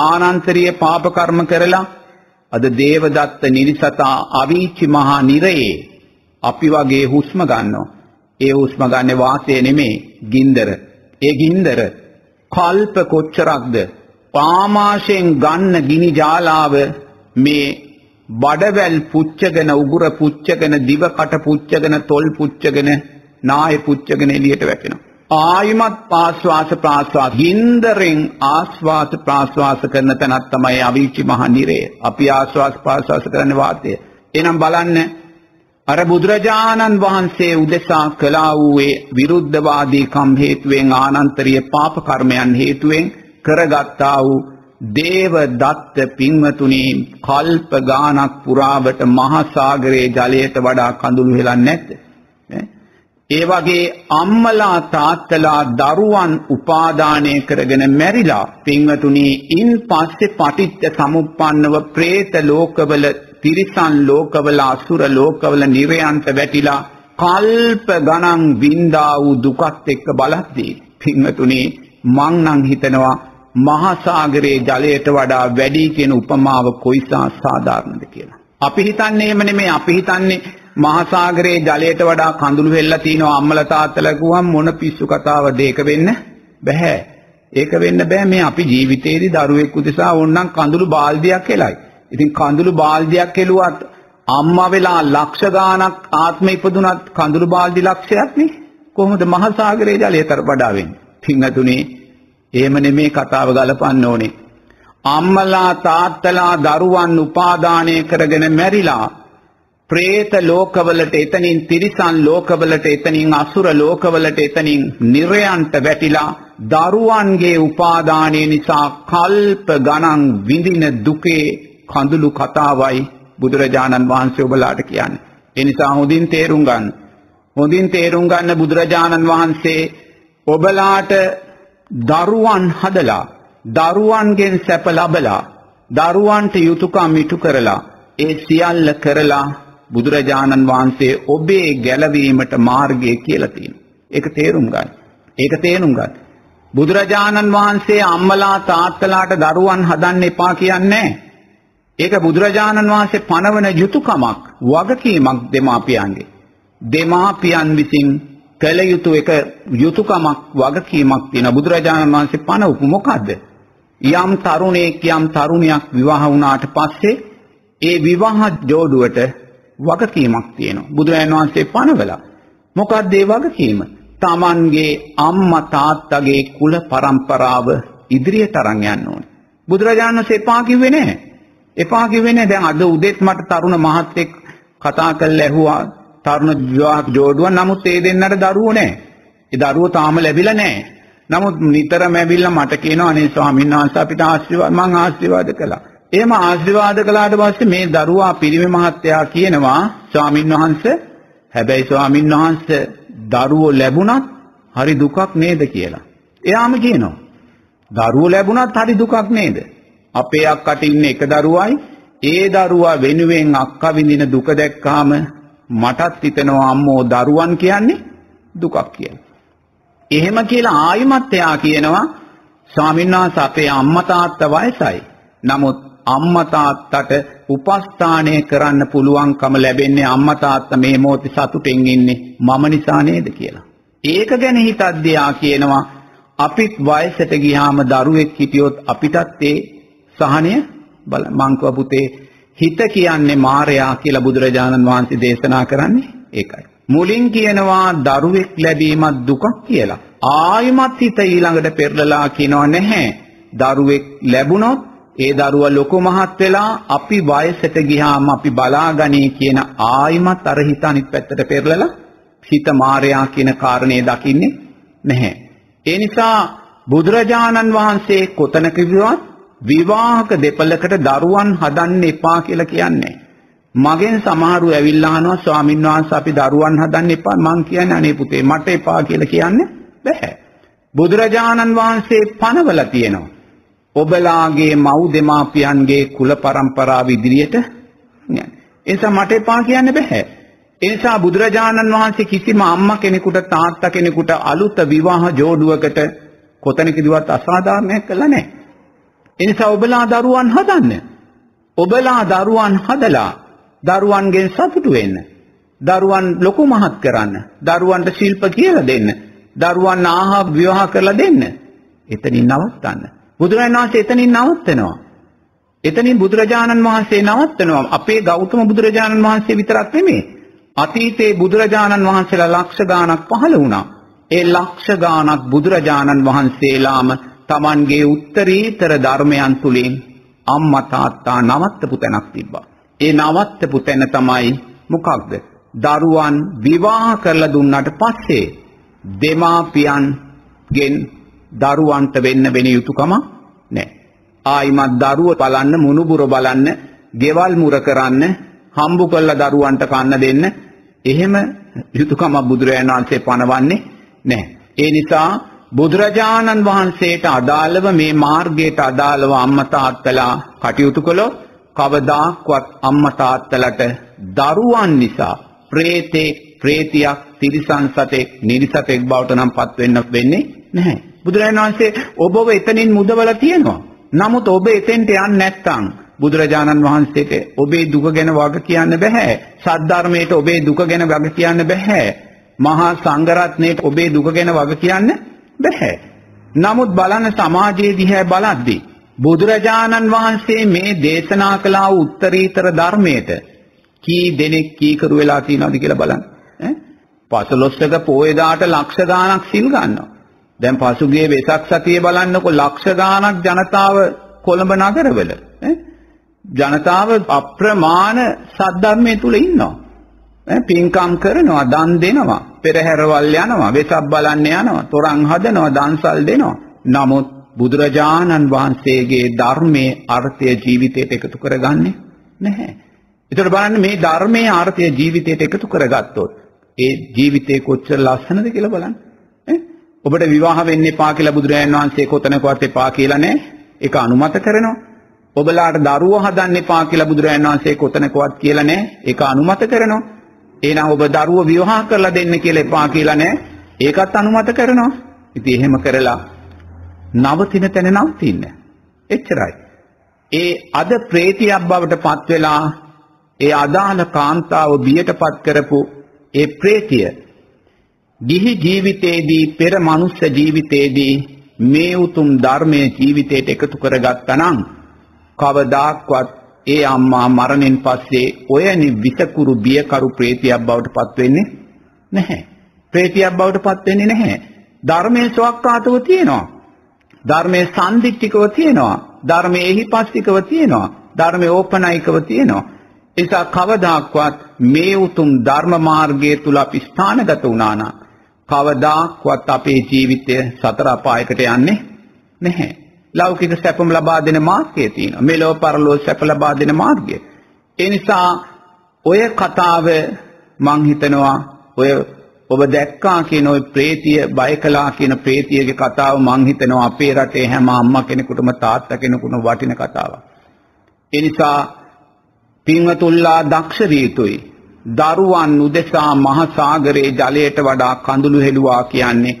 ආනන්තරීය පාප කර්ම කරලා අද දේවදත්ත නිරිසතා අවීචි මහා නිරයේ අපි වගේ හුස්ම ගන්නවා. ඒ හුස්ම ගන්නේ වාතය නෙමේ, ගින්දර. ඒ ගින්දර කල්ප කොච්චරක්ද? පාමාශයෙන් ගන්න ගිනි ජාලාව මේ බඩවැල් පුච්චගෙන, උගුර පුච්චගෙන, දිවකට පුච්චගෙන, තොල් පුච්චගෙන, නාය පුච්චගෙන එළියට වැටෙනවා. ආයිමත් ආස්වාස ප්‍රාස්වාස ගින්දරෙන් ආස්වාස ප්‍රාස්වාස කරන තැනක් තමයි අවීචි මහ නිරය. අපි ආස්වාස ප්‍රාස්වාස කරන්නේ වාතය. එහෙනම් බලන්න අර බුදුරජාණන් වහන්සේ උදෙසා කළා වූ ඒ විරුද්ධවාදී කම් හේතුවෙන් ආනන්තරීය පාප කර්මයන් හේතුවෙන් කරගත්තා වූ දේවදත්ත පින්වතුනි කල්ප ගානක් පුරාවට මහා සාගරයේ ජලයට වඩා කඳුළු හෙලන්නේ නැද්ද? ඒ වගේ අම්මලා තාත්තලා දරුවන් උපාදානය කරගෙන මැරිලා පින්වතුනි ඉන් පස්සේ පටිච්ච සමුප්පන්නව പ്രേත ලෝකවල, තිරිසන් ලෝකවල, අසුර ලෝකවල නිරයන්ත වැටිලා කල්ප ගණන් වින්දා වූ දුකත් එක්ක බලද්දී පින්වතුනි මං නම් හිතනවා මහා සාගරයේ ජලයට වඩා වැඩි කියන උපමාව කොයිසා සාධාරණද කියලා. අපි හිතන්නේ එහෙම නෙමෙයි. අපි හිතන්නේ මහා සාගරයේ ජලයට වඩා කඳුළු වෙල්ලා තිනවා අම්මලා තාත්තලා ගුවන් මොන පිස්සු කතාවද? ඒක වෙන්න බෑ. ඒක වෙන්න බෑ. මේ අපි ජීවිතේදී දරුවෙක් උදෙසා ඕන්නම් කඳුළු බාල්දියක් එලයි. ඉතින් කඳුළු බාල්දියක් එලුවත් අම්මා වෙලා ලක්ෂ ගාණක් ආත්ම ඉපදුනත් කඳුළු බාල්දි ලක්ෂයක් නේ. කොහොමද මහා සාගරයේ ජලයට වඩා වෙන්නේ? පින්වතුනි එහෙම නෙමේ කතාව ගලපන්න ඕනේ. අම්මලා තාත්තලා දරුවන් උපාදානය කරගෙන මැරිලා ප්‍රේත ලෝකවලට, එතනින් තිරිසන් ලෝකවලට, එතනින් අසුර ලෝකවලට, එතනින් නිර්යන්ත වැටිලා දරුවන්ගේ උපාදානය නිසා කල්ප ගණන් විඳින දුකේ කඳුළු කතාවයි බුදුරජාණන් වහන්සේ ඔබලාට කියන්නේ. ඒ නිසා හොඳින් තේරුම් ගන්න. හොඳින් තේරුම් ගන්න බුදුරජාණන් වහන්සේ ඔබලාට දරුවන් හදලා, දරුවන්ගෙන් සැප ලබලා, දරුවන්ට යුතුයකම් ඉටු කරලා ඒ සියල්ල කරලා බුදුරජාණන් වහන්සේ ඔබේ ගැලවීමට මාර්ගය කියලා තියෙනවා. ඒක තේරුම් ගන්න. ඒක තේරුම් ගන්න. බුදුරජාණන් වහන්සේ අම්මලා තාත්තලාට දරුවන් හදන්න එපා කියන්නේ නැහැ. ඒක බුදුරජාණන් වහන්සේ පනවන යුතුයකමක්, වගකීමක් දෙමාපියන්ගේ. දෙමාපියන් විසින් කළ යුතු එක යුතුයකමක්, වගකීමක් තියෙන බුදුරජාණන් වහන්සේ පනවපු මොකද්ද? යම් තරුණයෙක්, යම් තරුණියක් විවාහ වුණාට පස්සේ ඒ විවාහ ජෝඩුවට වගකීමක් තියෙනවා. බුදුරජාණන් වහන්සේ පනවලා. මොකක්ද ඒ වගකීම? තමන්ගේ අම්මා තාත්තගේ කුල පරම්පරාව ඉදිරියට අරන් යන්න ඕනේ. බුදුරජාණන් වහන්සේ එපා කිව්වේ නැහැ. එපා කිව්වේ නැහැ. දැන් අද උදේත් මට තරුණ මහත්තෙක් කතා කරලා ඇහුවා තරුණ විවාහක ජෝඩුවක්. නමුත් ඒ දෙන්නට දරුවෝ නැහැ. ඒ දරුවෝ තාම ලැබිලා නැහැ. නමුත් නිතරම ඇවිල්ලා මට කියනවා අනේ ස්වාමීන් වහන්සේ අපිට මං ආශිර්වාද කළා. එහෙම ආශිර්වාද කළාට පස්සේ මේ දරුවා පිරිමි මහත්තයා කියනවා ස්වාමීන් වහන්සේ හැබැයි ස්වාමීන් වහන්සේ දරුවෝ ලැබුණත් හරි දුකක් නේද කියලා. එයාම කියනවා දරුවෝ ලැබුණත් හරි දුකක් නේද? අපේ අක්කට ඉන්න එක දරුවයි. ඒ දරුවා වෙනුවෙන් අක්කා විඳින දුක දැක්කාම මටත් හිතෙනවා අම්මෝ දරුවන් කියන්නේ දුකක් කියලා. එහෙම කියලා ආයිමත් එයා කියනවා ස්වාමීන් වහන්සේ අපේ අම්මා තාත්තා වයසයි. නමුත් අම්මා තාත්තට උපස්ථානය කරන්න පුළුවන්කම ලැබෙන්නේ අම්මා තාත්තා මේ මොහොතේ සතුටින් ඉන්නේ මම නිසා නේද කියලා. ඒක ගැන හිතද්දී ආ කියනවා අපිත් වයසට ගියාම දරුවෙක් හිටියොත් අපිටත් ඒ සහනය බල මංකව පුතේ හිත කියන්නේ මායයා කියලා බුදුරජාණන් වහන්සේ දේශනා කරන්නේ ඒකයි. මුලින් කියනවා දරුවෙක් ලැබීමත් දුකක් කියලා. ආයිමත් හිත ඊළඟට පෙරලලා කියනවා නැහැ. දරුවෙක් ලැබුණොත් ඒ දරුවා ලොකු මහත් වෙලා අපි වයසට ගියාම අපි බලාගන්නේ කියන ආයිමත් අර හිත අනිත් පැත්තට පෙරලලා හිත මායයා කියන කාරණේ දකින්නේ නැහැ. ඒ නිසා බුදුරජාණන් වහන්සේ කොතනක කිව්වත් විවාහක දෙපළකට දරුවන් හදන්න එපා කියලා කියන්නේ. මගෙන් සමහරු ඇවිල්ලා අහනවා ස්වාමීන් වහන්සේ අපි දරුවන් හදන්න එපා. මං කියන්නේ අනේ පුතේ මට එපා කියලා කියන්නේ බෑ. බුදුරජාණන් වහන්සේ පනවලා තියෙනවා. ඔබලාගේ මව් දෙමාපියන්ගේ කුල પરම්පරාව ඉදිරියට යන්නේ. ඒ නිසා මට එපා කියන්න බෑ. ඒ නිසා බුදුරජාණන් වහන්සේ කිසිම අම්මා කෙනෙකුට තාත්තා කෙනෙකුට අලුත විවාහ ජෝඩුවකට කොතනකදවත් අසාධාරණයක් කළා නැහැ. එනිසා ඔබලා දරුවන් හදන්න. ඔබලා දරුවන් හදලා දරුවන්ගෙන් සතුටු වෙන්න. දරුවන් ලොකු මහත් කරන්න. දරුවන්ට ශිල්ප කියලා දෙන්න. දරුවන් ආහාර විවාහ කරලා දෙන්න. එතනින් නවත්තන්න. බුදුරජාණන් වහන්සේ එතනින් නවත්තනවා. එතනින් බුදුරජාණන් වහන්සේ නවත්තනවා. අපේ ගෞතම බුදුරජාණන් වහන්සේ විතරක් නෙමෙයි. අතීතේ බුදුරජාණන් වහන්සේලා ලක්ෂ ගාණක් පහළ වුණා. ඒ ලක්ෂ ගාණක් බුදුරජාණන් වහන්සේලාම තමන්ගේ උත්තරීතර ධර්මයන් තුලින් අම්මා තාත්තා නවත්තපු තැනක් තිබ්බා. ඒ නවත්තපු තැන තමයි මොකක්ද? දරුවන් විවාහ කරලා දුන්නාට පස්සේ දෙමාපියන්ගෙන් දරුවන්ට වෙන්න වෙන යුතුයකම නැහැ. ආයිමත් දරුවෝ බලන්න, මුණුබුර බලන්න, ගෙවල් මුර කරන්න, හම්බු කරලා දරුවන්ට කන්න දෙන්න එහෙම යුතුයකම බුදුරජාණන් වහන්සේ පනවන්නේ නැහැ. ඒ නිසා බුදුරජාණන් වහන්සේට අදාළව මේ මාර්ගයට අදාළව අම්මා තාත්තලා කටයුතු කළොත් කවදාක්වත් අම්මා තාත්තලට දරුවන් නිසා ප්‍රේතියක් තිරිසන් සතෙක් නිරිසතෙක් බවට නම්පත් වෙන්න වෙන්නේ නැහැ. බුදුරජාණන් වහන්සේ ඔබව එතනින් මුදවලා තියෙනවා. නමුත් ඔබ එතෙන්ට යන්නේ නැත්නම් බුදුරජාණන් වහන්සේට ඔබේ දුක ගැන වග කියන්න බෑ. සද්ධර්මයට ඔබේ දුක ගැන වග කියන්න බෑ. මහා සංඝරත්නයට ඔබේ දුක ගැන වග කියන්න බැහැ. නමුත් බලන සමාජයේ දිහා බලද්දී බුදුරජාණන් වහන්සේ මේ දේශනා කළා වූ උත්තරීතර ධර්මයට කී දෙනෙක් කීකරු වෙලා තියෙනවද කියලා බලන්න. පසළොස්වක පෝයදාට ලක්ෂ ගාණක් සිල් ගන්නවා. දැන් පසුගිය වෙසක් සතියේ බලන්නකො ලක්ෂ ගාණක් ජනතාව කොළඹ නගරවල ජනතාව අප්‍රමාණ සද්ධර්මයේ තුල ඉන්නවා. පින්කම් කරනවා, දන් දෙනවා, පෙරහැරවල් යනවා, වෙසක් බලන්න යනවා, තොරන් හදනවා, දන්සල් දෙනවා. නමුත් බුදුරජාණන් වහන්සේගේ ධර්මයේ අර්ථය ජීවිතයට එකතු කරගන්නේ නැහැ. ඒතර බලන්න මේ ධර්මයේ අර්ථය ජීවිතයට එකතු කරගත්තොත් ඒ ජීවිතේ කොච්චර ලස්සනද කියලා බලන්න. ඔබට විවාහ වෙන්න එපා කියලා බුදුරජාණන් වහන්සේ කොතනකවත් එපා කියලා නැහැ. ඒක අනුමත කරනවා. ඔබලාට දරුවෝ හදන්න එපා කියලා බුදුරජාණන් වහන්සේ කොතනකවත් කියලා නැහැ. ඒක අනුමත කරනවා. එහෙනම් ඔබ දරුවෝ විවාහ කරලා දෙන්න කියලා එපා කියලා නෑ. ඒකත් අනුමත කරනවා. ඉතින් එහෙම කරලා නවතින තැන නවතින්න. එච්චරයි. ඒ අද ප්‍රේතියක් බවට පත් වෙලා ඒ අදාන කාන්තාව බියටපත් කරපු ඒ ප්‍රේතිය ගිහි ජීවිතේදී පෙර මනුස්ස ජීවිතේදී මේ උතුම් ධර්මයේ ජීවිතයට එකතු කරගත්තා නම් කවදාක්වත් ඒ අම්මා මරණයෙන් පස්සේ ඔයනි විතකුරු බියකරු ප්‍රේතියක් බවට පත් වෙන්නේ නැහැ. ප්‍රේතියක් බවට පත් වෙන්නේ නැහැ. ධර්මයේ සවක්කාතව තියෙනවා. ධර්මයේ සම්දික්කව තියෙනවා. ධර්මයේ එහිපස්තිකව තියෙනවා. ධර්මයේ ඕපනයිකව තියෙනවා. ඒසා කවදාක්වත් මේ උතුම් ධර්ම මාර්ගය තුල අපි ස්ථානගත වුණා නම් කවදාක්වත් අපේ ජීවිතය සතර අපායකට යන්නේ නැහැ. ලෞකික සැපම ලබා දෙන මාර්ගය තියෙනවා. මෙලොව පරලොව සැප ලබා දෙන මාර්ගය. ඒ නිසා ඔය කතාව මං හිතනවා ඔය ඔබ දැක්කා කියන ඔය ප්‍රේතිය බය කළා කියන ප්‍රේතියගේ කතාව මං හිතනවා අපේ රටේ හැම අම්මා කෙනෙකුටම තාත්තා කෙනෙකුටම වටින කතාවක්. ඒ නිසා පින්වතුන්ලා දක්ෂ රීතුයි දරුවන් උදෙසා මහ සාගරයේ ජලයට වඩා කඳුළු හෙළුවා කියන්නේ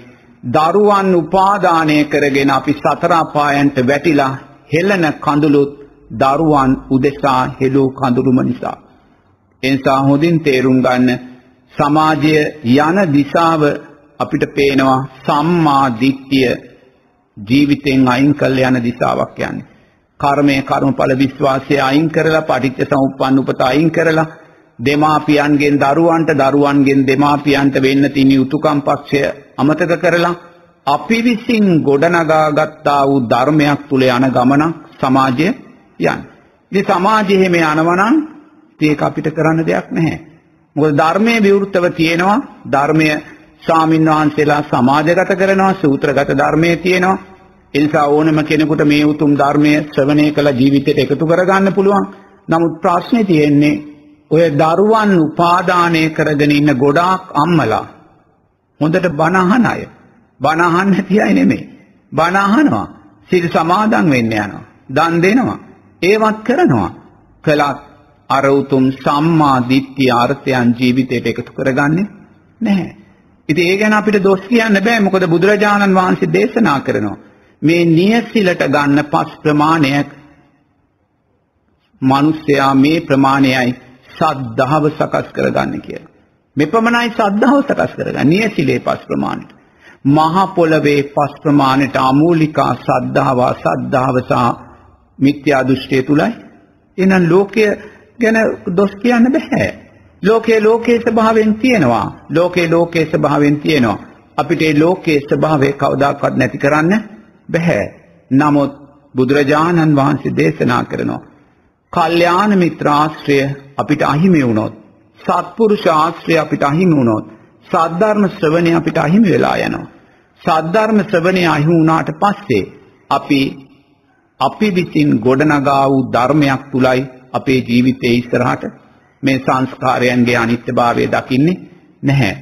දරුවන් උපාදානය කරගෙන අපි සතර අපායන්ට වැටිලා හෙළන කඳුළුත් දරුවන් උදෙසා හෙළූ කඳුළුම නිසා. ඒ නිසා හොඳින් තේරුම් ගන්න සමාජය යන දිශාව අපිට පේනවා සම්මා දිට්ඨිය ජීවිතෙන් අයින් කළ යන දිශාවක් යන්නේ. කර්මය කර්මඵල විශ්වාසය අයින් කරලා පටිච්ච සමුප්පන්න උපත අයින් කරලා දෙමාපියන්ගෙන් දරුවන්ට දරුවන්ගෙන් දෙමාපියන්ට වෙන්න තියෙන යුතුයකම් පක්ෂය අමතක කරලා අපි විසින් ගොඩනගා ගත්තා වූ ධර්මයක් තුල යන ගමන සමාජය යන්නේ. ඉතින් සමාජය හැම යනවනම් ඒක අපිට කරන්න දෙයක් නැහැ. මොකද ධර්මයේ විවෘතව තියෙනවා. ධර්මය ස්වාමීන් වහන්සේලා සමාජගත කරනවා. සූත්‍රගත ධර්මයේ තියෙනවා. ඒ නිසා ඕනම කෙනෙකුට මේ උතුම් ධර්මය ශ්‍රවණය කළ ජීවිතයට එකතු කරගන්න පුළුවන්. නමුත් ප්‍රශ්නේ තියෙන්නේ ඔය දරුවන් උපාදානය කරගෙන ඉන්න ගොඩාක් අම්මලා හොඳට බණ අහන අය බණ අහන්න නැති අය නෙමෙයි බණ අහනවා සිල් සමාදන් වෙන්න යනවා දන් දෙනවා ඒවත් කරනවා කළත් අර උතුම් සම්මා දිට්ඨිය අර්ථයන් ජීවිතයට එකතු කරගන්නේ නැහැ. ඉතින් ඒ ගැන අපිට දොස් කියන්න බෑ. මොකද බුදුරජාණන් වහන්සේ දේශනා කරනවා මේ නියසිලට ගන්න පස් ප්‍රමාණයක් මිනිස්යා මේ ප්‍රමාණයයි සද්ධාව සකස් කරගන්න කියලා. මෙපමණයි සද්ධාව සකස් කරගන්න. නියසිලේ පස් ප්‍රමාණයට. මහා පොළවේ පස් ප්‍රමාණයට අමූලිකා සද්ධාව සද්ධාව සහ මිත්‍යා දෘෂ්ටිය තුලයි. එහෙනම් ලෝකය ගැන දොස් කියන්න බෑ. ලෝකයේ ස්වභාවයෙන් තියෙනවා. ලෝකයේ ස්වභාවයෙන් තියෙනවා. අපිට ඒ ලෝකයේ ස්වභාවය කවදාකවත් නැති කරන්න බෑ. නමුත් බුදුරජාණන් වහන්සේ දේශනා කරනවා කල්යාණ මිත්‍ර ආශ්‍රය අපිට අහිමි වුණොත් සත්පුරුෂ ආශ්‍රය අපිට අහිමි වුණොත් සද්ධර්ම ශ්‍රවණය අපිට අහිමි වෙලා යනවා. සද්ධර්ම ශ්‍රවණය අහිමි වුණාට පස්සේ අපි විසින් ගොඩනගා වූ ධර්මයක් තුලයි අපේ ජීවිතයේ ඉස්සරහට මේ සංස්කාරයන්ගේ අනිත්‍යභාවය දකින්නේ නැහැ.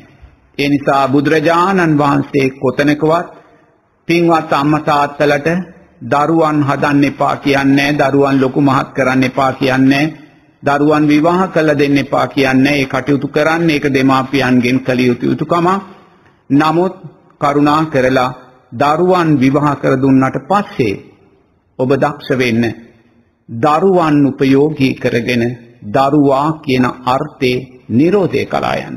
ඒ නිසා බුදුරජාණන් වහන්සේ කොතනකවත් පින්වත් අම්මා තාත්තලට දරුවන් හදන්න එපා කියන්නේ නැහැ. දරුවන් ලොකු මහත් කරන්න එපා කියන්නේ නැහැ. දරුවන් විවාහ කළ දෙන්න එපා කියන්නේ ඒ කටයුතු කරන්න ඒක දෙමාපියන්ගෙන් කළ යුතුකම. නමුත් කරුණා කරලා දරුවන් විවාහ කර දුන්නට පස්සේ ඔබ දක්ෂ වෙන්න දරුවන් උපයෝගී කරගෙන දරුවා කියන අර්ථේ නිරෝධය කරා යන්න.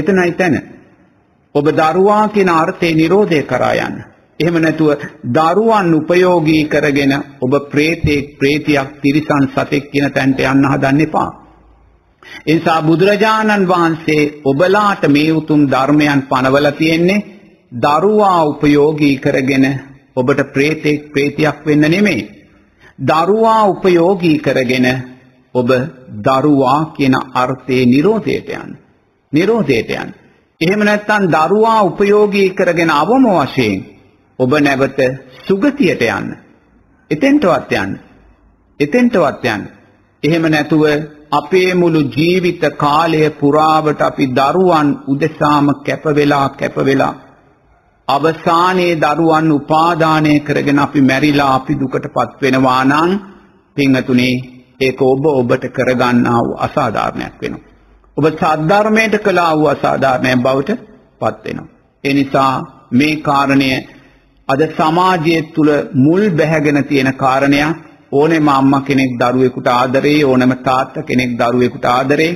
එතනයි තැන. ඔබ දරුවා කියන අර්ථේ නිරෝධය කරා යන්න. එහෙම නැතුව දරුවන් උපයෝගී කරගෙන ඔබ ප්‍රේතියක් තිරිසන් සතෙක් කියන තැනට යන්න හදන්න එපා. ඒ නිසා බුදුරජාණන් වහන්සේ ඔබලාට මේ උතුම් ධර්මයන් පනවලා තියෙන්නේ දරුවා උපයෝගී කරගෙන ඔබට ප්‍රේතියක් වෙන්න නෙමෙයි. දරුවා උපයෝගී කරගෙන ඔබ දරුවා කියන අර්ථයේ නිරෝධයට යන්න. එහෙම නැත්නම් දරුවා උපයෝගී කරගෙන අවම වශයෙන් ඔබ නැවත සුගතියට යන්න. එතෙන්ටවත් යන්න. එහෙම නැතුව අපේ මුළු ජීවිත කාලය පුරාවට අපි දරුවන් උදෙසාම කැප වෙලා අවසානයේ දරුවන් උපාදානය කරගෙන අපි මැරිලා අපි දුකටපත් වෙනවා නම් පින්වතුනි ඒක ඔබට කරගන්නා වූ අසාධාරණයක් වෙනවා. ඔබ සද්ධර්මයට කළා වූ අසාධාරණයක් බවට පත් වෙනවා. ඒ නිසා මේ කාරණය අද සමාජය තුළ මුල් බැහැගෙන තියෙන කාරණයක්. ඕනෑම අම්මා කෙනෙක් දරුවෙකුට ආදරේ, ඕනෑම තාත්තා කෙනෙක් දරුවෙකුට ආදරේ.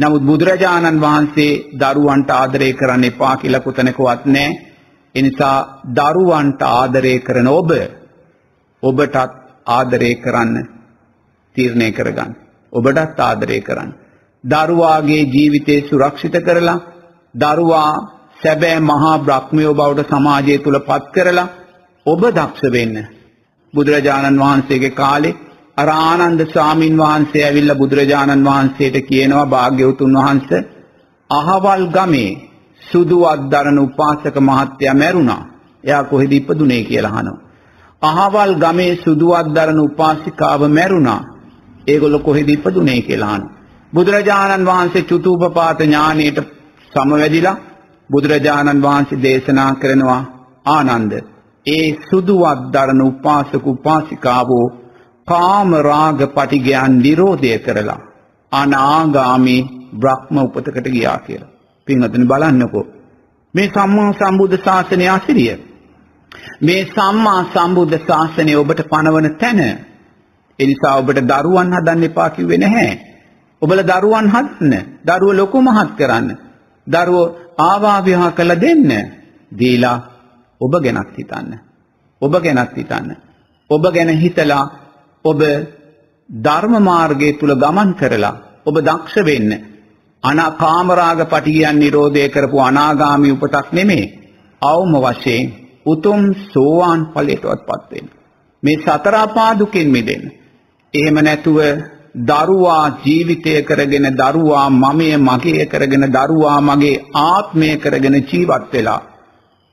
නමුත් බුදුරජාණන් වහන්සේ දරුවන්ට ආදරේ කරන්න එපා කියලා කොතනකවත් නැහැ. ඒ නිසා දරුවන්ට ආදරේ කරන ඔබටත් ආදරේ කරන්න තීරණය කරගන්න. ඔබටත් ආදරේ කරන්න. දරුවාගේ ජීවිතේ සුරක්ෂිත කරලා දරුවා සැබෑ මහා බ්‍රහ්මයෝ බවට සමාජය තුල පත් කරලා ඔබ දක්ෂ වෙන්න. බුදුරජාණන් වහන්සේගේ කාලේ අර ආනන්ද ස්වාමින් වහන්සේ ඇවිල්ලා බුදුරජාණන් වහන්සේට කියනවා භාග්‍යවතුන් වහන්සේ අහවල් ගමේ සුදුවත්දරන උපාසක මහත්තයා මැරුණා. එයා කොහෙද ඉපදුනේ කියලා අහනවා. අහවල් ගමේ සුදුවත්දරන උපාසිකාව මැරුණා. ඒගොල්ලෝ කොහෙද ඉපදුනේ කියලා අහනවා. බුදුරජාණන් වහන්සේ චතුූපපාත ඥානයට සමවැදිලා බුදුරජාණන් වහන්සේ දේශනා කරනවා, ආනන්ද, ඒ සුදුවත්දරන උපාසක උපාසිකාවෝ කාම රාග පටිඝයන් නිරෝධය කරලා අනාගාමී බ්‍රහ්ම උපතකට ගියා කියලා. පින්වත්නි බලන්නකෝ, මේ සම්මා සම්බුද්ධ ශාසනය අසිරිය. මේ සම්මා සම්බුද්ධ ශාසනය ඔබට පණවන තැන. ඒ නිසා ඔබට දරුවන් හදන්න එපා කිව්වේ නැහැ. ඔබලා දරුවන් හදන්න, දරුවෝ ලොකු මහත් කරන්න, දරුවෝ ආවාභ්‍යා කළ දෙන්න. දීලා ඔබ ගැනත් හිතන්න. ඔබ ගැනත් හිතන්න. ඔබ ගැන හිතලා ඔබ ධර්ම මාර්ගය තුල ගමන් කරලා ඔබ දක්ෂ වෙන්න. අනාකාම රාග පටිඝයන් නිරෝධය කරපු අනාගාමී උපතක් නෙමෙයි, අවම වශයෙන් උතුම් සෝවාන් ඵලයටවත්පත් වෙන්න. මේ සතර අපා දුකෙන් මිදෙන්න. එහෙම නැතුව දරුවා ජීවිතය කරගෙන, දරුවා මමය මගේ කරගෙන, දරුවා මගේ ආත්මය කරගෙන ජීවත් වෙලා,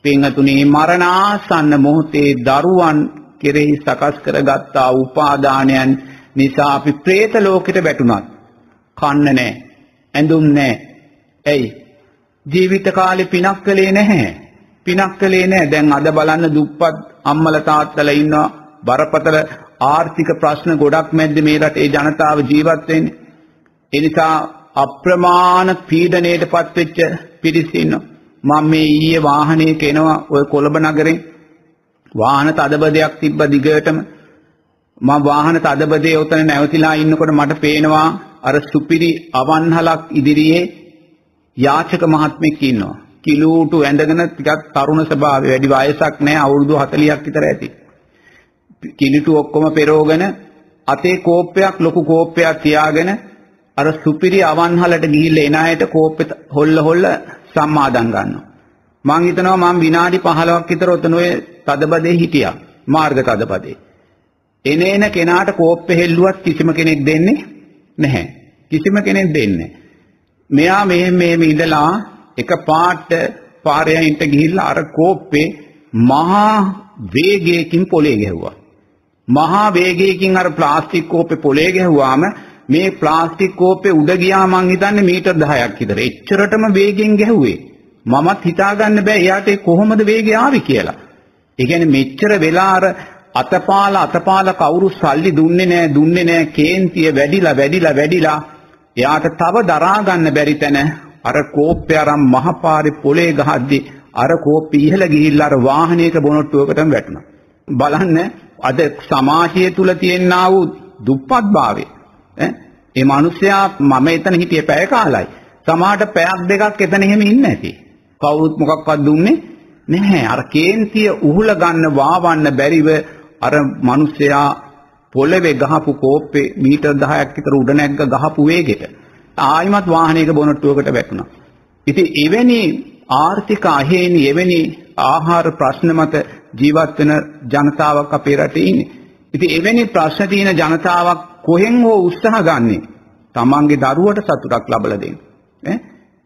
පින්තුණි, මරණාසන්න මොහොතේ දරුවන් කෙරෙහි සකස් කරගත්තා උපාදානයන් නිසා අපි പ്രേත ලෝකෙට වැටුණා. කන්න නැහැ, ඇඳුම් නැහැ. ඇයි? ජීවිත කාලේ පිනක් කළේ නැහැ. පිනක් කළේ නැහැ. දැන් අද බලන්න දුප්පත් අම්මලා තාත්තලා ඉන්නවා. බරපතල ආර්ථික ප්‍රශ්න ගොඩක් මැද්දේ මේ රටේ ජනතාව ජීවත් වෙන්නේ. ඒ නිසා අප්‍රමාණ පීඩණයටපත් වෙච්ච පිරිස ඉන්නවා. මම මේ ඊයේ වාහනයක එනවා ඔය කොළඹ නගරේ. වාහන තදබදයක් තිබ්බ දිගටම. මම වාහන තදබදේ උතන නැවතිලා ඉන්නකොට මට පේනවා අර සුපිරි අවන්හලක් ඉදිරියේ යාචක මහත්මෙක් ඉන්නවා. කිලූටු ඇඳගෙන, ටිකක් තරුණ ස්වභාවය, වැඩි වයසක් නැහැ, අවුරුදු 40ක් විතර ඇති. කිලුටු ඔක්කොම පෙරෝගෙන, අතේ කෝප්පයක්, ලොකු කෝප්පයක් තියාගෙන අර සුපිරි අවන්හලට ගිහිල්ලා එන අයට කෝප්පෙ හොල්ල සම්මාදම් ගන්නවා. මං හිතනවා මම විනාඩි 15ක් විතර ඔතන ඔය තදබදේ හිටියා, මාර්ග තදබදේ. එනේන කෙනාට කෝප්පෙ හෙල්ලුවත් කිසිම කෙනෙක් දෙන්නේ නැහැ. කිසිම කෙනෙක් දෙන්නේ. මෙයා මෙහෙම ඉඳලා එක පාට පාරයන්ට ගිහිල්ලා අර කෝප්පේ මහා වේගයකින් පොළේ ගැහුවා. මහා වේගයකින් අර ප්ලාස්ටික් කෝප්පේ පොළේ ගැහුවාම මේ ප්ලාස්ටික් කෝප්පේ උඩ ගියා මං හිතන්නේ මීටර් 10ක් විතර. එච්චරටම වේගෙන් ගැහුවේ. මමත් හිතාගන්න බෑ එයාට කොහොමද වේගය ආවි කියලා. ඒ කියන්නේ මෙච්චර වෙලා අර අතපාල කවුරු සල්ලි දුන්නේ නැහැ, කේන්තිය වැඩිලා එයාට තව දරා ගන්න බැරි තැන අර කෝප්පය අරන් මහපාරේ පොලේ ගහද්දී අර කෝප්පය ඉහළ ගිහිල්ලා අර වාහනයක බොනට්ටුවකටම වැටුණා. බලන්න අද සමාජය තුල තියෙනා වූ දුප්පත්භාවය. ඒ මිනිස්සයා මම එතන හිටියේ පැය කාලයි. සමහරට පැයක් දෙකක් එතන එහෙම ඉන්නේ නැති. කවුරුත් මොකක්වත් දුන්නේ නැහැ. අර කේන්තිය උහුල ගන්න වාවන්න බැරිව අර මිනිස්සයා පොළවේ ගහපු කෝප්පේ මීටර් 10ක් විතර උඩ නැග්ග ගහපු වේගෙට ආයිමත් වාහනයක බොනට්ටුවකට වැටුණා. ඉතින් එවැනි ආර්ථික අහේනි, එවැනි ආහාර ප්‍රශ්න මත ජීවත් වෙන ජනතාවක් අපේ රටේ ඉන්නේ. ඉතින් එවැනි ප්‍රශ්න තියෙන ජනතාවක් කොහෙන් හෝ උත්සාහ ගන්නෙ තමන්ගේ දරුවට සතුටක් ලබා දෙන්න.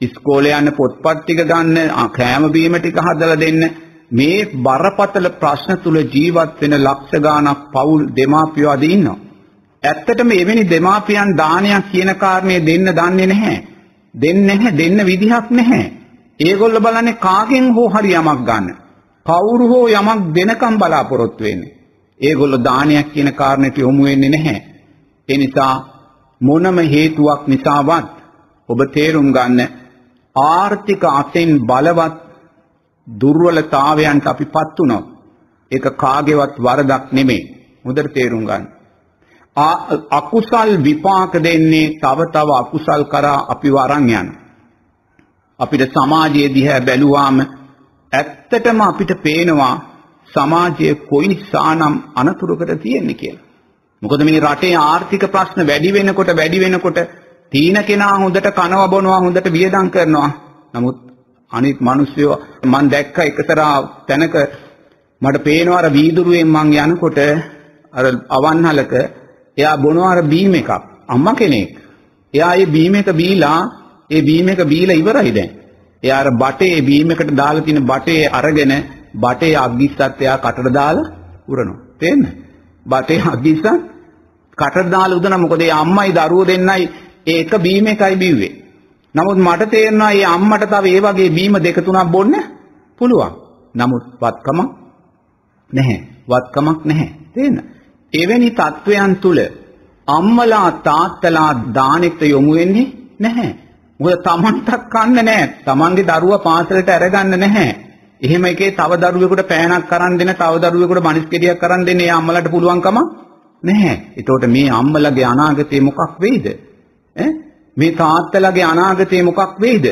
ඉස්කෝලේ යන පොත්පත් ටික ගන්න, කෑම බීම ටික හදලා දෙන්න. මේ බරපතල ප්‍රශ්න තුල ජීවත් වෙන ලක්ෂ ගාණක් පවුල් දෙමාපියෝ අද ඉන්නවා. ඇත්තටම එවැනි දෙමාපියන් දානයක් කියන කාරණේ දෙන්න දන්නේ නැහැ. දෙන්න විදිහක් නැහැ. ඒගොල්ලෝ බලන්නේ කාගෙන් හෝ හරි යමක් ගන්න. කවුරු හෝ යමක් දෙනකම් බලාපොරොත්තු වෙන්නේ. ඒගොල්ලෝ දානයක් කියන කාරණේට යොමු වෙන්නේ නැහැ. ඒ නිසා මොනම හේතුවක් නිසාවත් ඔබ තේරුම් ගන්න, ආර්ථික අතෙන් බලවත් දුර්වලතාවයන්ට අපිපත් වුණොත් ඒක කාගේවත් වරදක් නෙමෙයි. හොඳට තේරුම් ගන්න. අකුසල් විපාක දෙන්නේ තව අකුසල් කරා අපිව අරන් යන. අපිට සමාජයේ දිහා බැලුවාම ඇත්තටම අපිට පේනවා සමාජයේ කොයිසානම් අනතුරකට තියෙන්නේ කියලා. මොකද මේ රටේ ආර්ථික ප්‍රශ්න වැඩි වෙනකොට තීන කෙනා හොඳට කනවා බොනවා, හොඳට වියදම් කරනවා. නමුත් අනිත් මිනිස්සු මම දැක්ක එකතරා තැනක මට පේනවා අර වීදුරුවෙන් මං යනකොට අර අවන්හලක එයා බොනවා අර බීම් එකක්. අම්මා කෙනෙක්. එයා ඒ බීම් එක බීලා ඉවරයි දැන්. එයාර බටේ බීමකට දාලා තියෙන බටේ අරගෙන බටේ අග්ගිස්සත් එයා කටට දාලා උරනවා. තේන්න? බටේ අග්ගිස්සත් කටට දාලා උදන මොකද ඒ අම්මයි දරුවෝ දෙන්නයි ඒක බීම එකයි බිව්වේ. නමුත් මට තේරෙනවා මේ අම්මට තව ඒ වගේ බීම දෙක තුනක් බොන්න පුළුවන්. නමුත් වත්කමක් නැහැ. වත්කමක් නැහැ. තේන්න? එවැනි තත්වයන් තුල අම්මලා තාත්තලා දානෙට යොමු වෙන්නේ නැහැ. මොකද තමන්ටක් කන්න නැහැ. තමන්ගේ දරුවා පාසලට අරගන්න නැහැ. එහෙම එකේ තව දරුවෙකුට පෑනක් කරන් දෙන, තව දරුවෙකුට බනිස් කෙඩියක් කරන් දෙන්නේ ඒ අම්මලාට පුළුවන් කම නැහැ. ඒතකොට මේ අම්මලාගේ අනාගතේ මොකක් වෙයිද? මේ තාත්තලාගේ අනාගතේ මොකක් වෙයිද?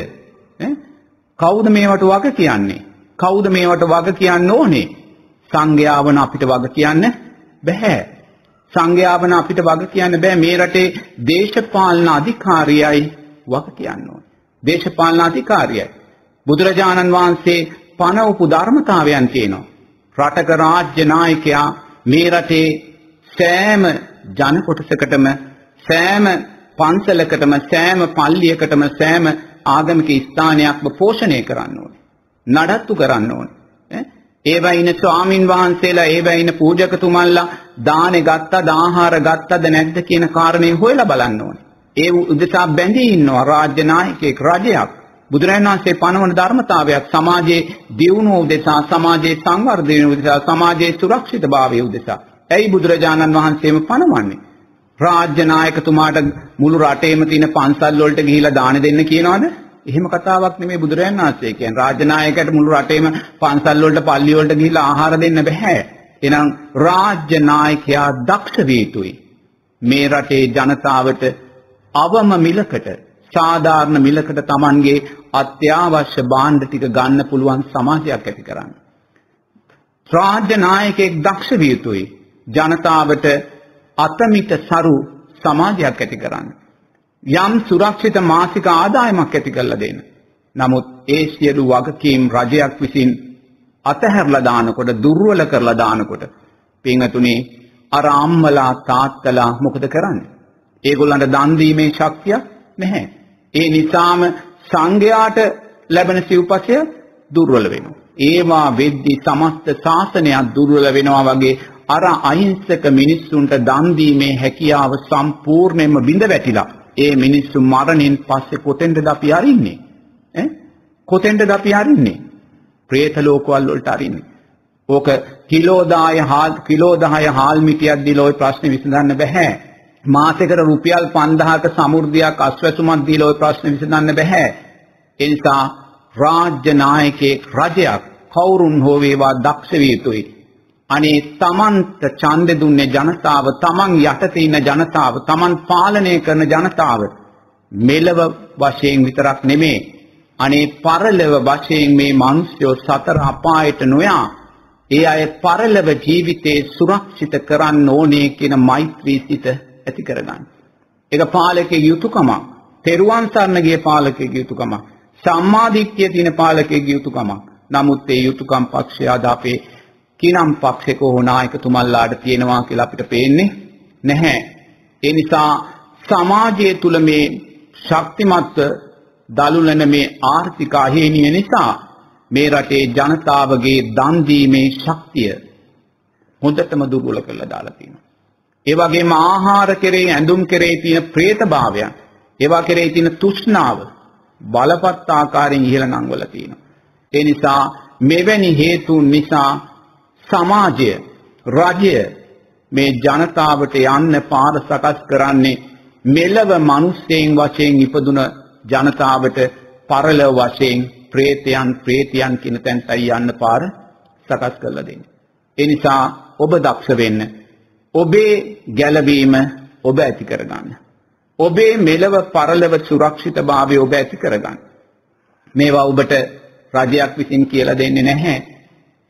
කවුද මේවට වග කියන්නේ? කවුද මේවට වග කියන්න ඕනේ? සංඝයාවන අපිට වග කියන්න බෑ. සංඝයාවන අපිට වග කියන්න බෑ. මේ රටේ දේශපාලන අධිකාරියයි වග කියන්න ඕනේ. දේශපාලන අධිකාරියයි. බුදුරජාණන් වහන්සේ පනවපු ධර්මතාවයන් තියෙනවා. රටක රාජ්‍ය නායකයා මේ රටේ සෑම ජන කොටසකටම, සෑම පන්සලකටම, සෑම පල්ලියකටම, සෑම ආගමික ස්ථානයක්ම පෝෂණය කරන්න ඕනේ. නඩත්තු කරන්න ඕනේ. ඒවයින ස්වාමින් වහන්සේලා, ඒවයින පූජකතුමන්ලා දානෙ ගත්තද, ආහාර ගත්තද නැද්ද කියන කාරණේ හොයලා බලන්න ඕනේ. ඒ උදෙසා බැඳී ඉන්නවා රාජ්‍ය නායකයෙක්, රජයක්. බුදුරජාණන් වහන්සේ පනවන ධර්මතාවයක් සමාජයේ දියුණුව උදෙසා, සමාජයේ සංවර්ධනය උදෙසා, සමාජයේ සුරක්ෂිතභාවය උදෙසා. ඇයි බුදුරජාණන් වහන්සේම පනවන්නේ? රාජ්‍ය නායකතුමාට මුළු රටේම තියෙන පන්සල් වලට ගිහිලා දාන දෙන්න කියනවාද? එහෙම කතාවක් නෙමෙයි බුදුරජාණන් වහන්සේ කියන්නේ. රාජ්‍ය නායකයට මුළු රටේම පන්සල් වලට, පල්ලි වලට ගිහිලා ආහාර දෙන්න බෑ. එහෙනම් රාජ්‍ය නායකයා දක්ෂ විය යුතුයි. මේ රටේ ජනතාවට අවම මිලකට, සාධාරණ මිලකට Tamanගේ අත්‍යවශ්‍ය භාණ්ඩ ටික ගන්න පුළුවන් සමාජයක් ඇති කරන්න. රාජ්‍ය නායකයෙක් දක්ෂ විය යුතුයි. ජනතාවට අතමිත සරු සමාජයක් ඇති කරන්න. යම් සුරක්ෂිත මාසික ආදායමක් ඇති කරලා දෙන්න. නමුත් ඒ සියලු වගකීම් රජයක් විසින් අතහැරලා දානකොට, දුර්වල කරලා දානකොට පින්වතුනි, අර අම්මලා තාත්තලා මොකද කරන්නේ? ඒගොල්ලන්ට දන් දීමේ ශක්තිය නැහැ. ඒ නිසාම සංඝයාට ලැබෙන සිව්පසය දුර්වල වෙනවා. ඒවා වෙද්දී සමස්ත ශාසනයක් දුර්වල වෙනවා වගේ අර අහිංසක මිනිස්සුන්ට දන් දීමේ හැකියාව සම්පූර්ණයෙන්ම බිඳ වැටිලා ඒ මිනිස්සු මරණයෙන් පස්සේ කොතෙන්ද අපි අරින්නේ? කොතෙන්ද අපි අරින්නේ? പ്രേත ලෝකවල වලට අරින්නේ. ඕක කිලෝ 10 හාල් මිටියක් දීලා ওই ප්‍රශ්නේ විසඳන්න බෑ. මාසෙකට රුපියල් 5000ක සමෘද්ධියක් අස්වැසුමක් දීලා ওই ප්‍රශ්නේ විසඳන්න බෑ. ඒ නිසා රාජ්‍ය නායකයෙක්, රජයක් කවුරුන් හෝ වේවා දක්ෂ විය යුතුයි. අනේ තමන්ට ඡන්දෙ දුන්නේ ජනතාව, තමන් යටතේ ඉන්න ජනතාව, තමන් පාලනය කරන ජනතාව මෙලව වශයෙන් විතරක් නෙමේ, අනේ පරලොව වශයෙන් මේ මිනිස්සු සතර අපායට නොයා ඒ අය පරලොව ජීවිතේ සුරක්ෂිත කරන්න ඕනේ කියන මෛත්‍රී සිත ඇති කරගන්න. ඒක පාලකයේ යුතුයකමක්. තෙරුවන් සරණ ගිය පාලකයේ යුතුයකමක්. සම්මාදිට්ඨිය තියෙන පාලකයේ යුතුයකමක්. නමුත් ඒ යුතුයකම් පක්ෂය අද අපේ කිනම් පක්ෂයක හෝ නායකතුමන්ලාට තියෙනවා කියලා අපිට පේන්නේ නැහැ. ඒ නිසා සමාජය තුල මේ ශක්තිමත්ව දලුලන මේ ආර්ථික අහිමිය නිසා මේ රටේ ජනතාවගේ දන් දීමේ ශක්තිය හොඳටම දුර්වල කරලා දාලා තියෙනවා. ඒ වගේම ආහාර කෙරේ, ඇඳුම් කෙරේ තියෙන ප්‍රේතභාවයන්, ඒවා කෙරේ තියෙන තෘෂ්ණාව බලපත් ආකාරයෙන් ඉහළ නංවලා තියෙනවා. ඒ නිසා මෙවැනි හේතුන් නිසා සමාජය, රජය මේ ජනතාවට යන්න පාර සකස් කරන්නේ මෙලව මිනිස්සෙන් වශයෙන් ඉපදුන ජනතාවට පරලොව වශයෙන් പ്രേතයන් කියන තැනටයි යන්න පාර සකස් කරලා දෙන්නේ. ඒ නිසා ඔබ දක්ෂ වෙන්න, ඔබේ ගැළවීම ඔබ ඇති කරගන්න. ඔබේ මෙලව පරලොව සුරක්ෂිතභාවය ඔබ ඇති කරගන්න. මේවා ඔබට රජයක් විසින් කියලා දෙන්නේ නැහැ.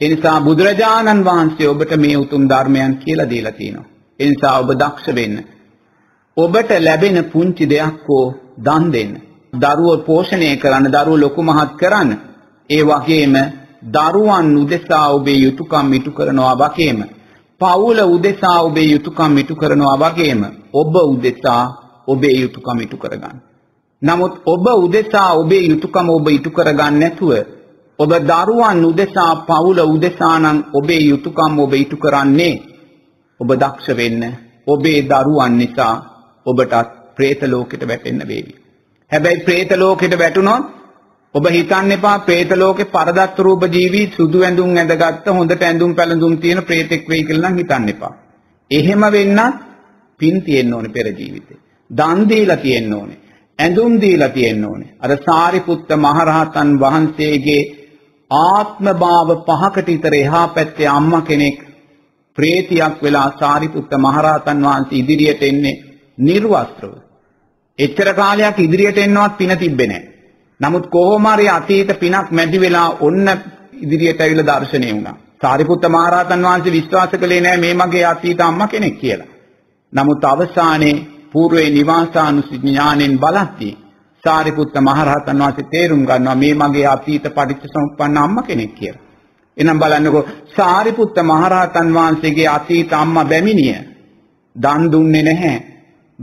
ඒ නිසා බුදුරජාණන් වහන්සේ ඔබට මේ උතුම් ධර්මයන් කියලා දීලා තිනවා. ඒ නිසා ඔබ දක්ෂ වෙන්න. ඔබට ලැබෙන පුංචි දෙයක් හෝ දන් දෙන්න. දරුවෝ පෝෂණය කරන්න, දරුවෝ ලොකු මහත් කරන්න. ඒ වගේම දරුවන් උදෙසා ඔබේ යුතුයකම් ඉටු කරනවා වගේම, පවුල උදෙසා ඔබේ යුතුයකම් ඉටු කරනවා වගේම, ඔබ උදෙසා ඔබේ යුතුයකම් ඉටු කරගන්න. නමුත් ඔබ උදෙසා ඔබේ යුතුයකම ඔබ ඉටු කරගන්න නැතුව ඔබ දරුවන් උදෙසා පවුල උදෙසා නම් ඔබේ යුතුයකම ඔබ ඉටු කරන්නේ ඔබ දක්ෂ වෙන්න ඔබේ දරුවන් නිසා ඔබටත් പ്രേත ලෝකෙට වැටෙන්න වේවි. හැබැයි പ്രേත ලෝකෙට වැටුණොත් ඔබ හිතන්න එපා പ്രേත ලෝකේ පරදත් රූප ජීවි සුදු ඇඳුම් ඇඳගත්ත හොඳට ඇඳුම් පැළඳුම් තියෙන പ്രേතෙක් වෙයි කියලා නම් හිතන්න එපා. එහෙම වෙන්නත් පින් තියෙන්න ඕනේ පෙර ජීවිතේ. දන් දීලා තියෙන්න ඕනේ. ඇඳුම් දීලා තියෙන්න ඕනේ. අර සාරිපුත්ත මහරහතන් වහන්සේගේ ආත්මභාව පහකට විතර එහා පැත්තේ අම්මා කෙනෙක් ප්‍රේතියක් වෙලා සාරිපුත්ත මහරහතන් වහන්සේ ඉදිරියට එන්නේ නිර්වස්ත්‍රව. එච්චර කාලයක් ඉදිරියට එන්නවත් පින තිබ්බේ නැහැ. නමුත් කොහොම හරි අතීත පිනක් මැදි වෙලා ඔන්න ඉදිරියට ඇවිල්ලා දැర్శණේ වුණා. සාරිපුත්ත මහරහතන් වහන්සේ විශ්වාස කළේ නැහැ මේ මගේ අතීත අම්මා කෙනෙක් කියලා. නමුත් අවසානයේ पूर्वे निवासानुसंधानेन බලද්දී සාරිපුත්ත මහරහතන් වහන්සේ තේරුම් ගන්නවා මේ මගේ අතීත පටිච්චසමුප්පන්න අම්මා කෙනෙක් කියලා. එහෙනම් බලන්නකෝ සාරිපුත්ත මහරහතන් වහන්සේගේ අතීත අම්මා බැමිණිය දන් දුන්නේ නැහැ.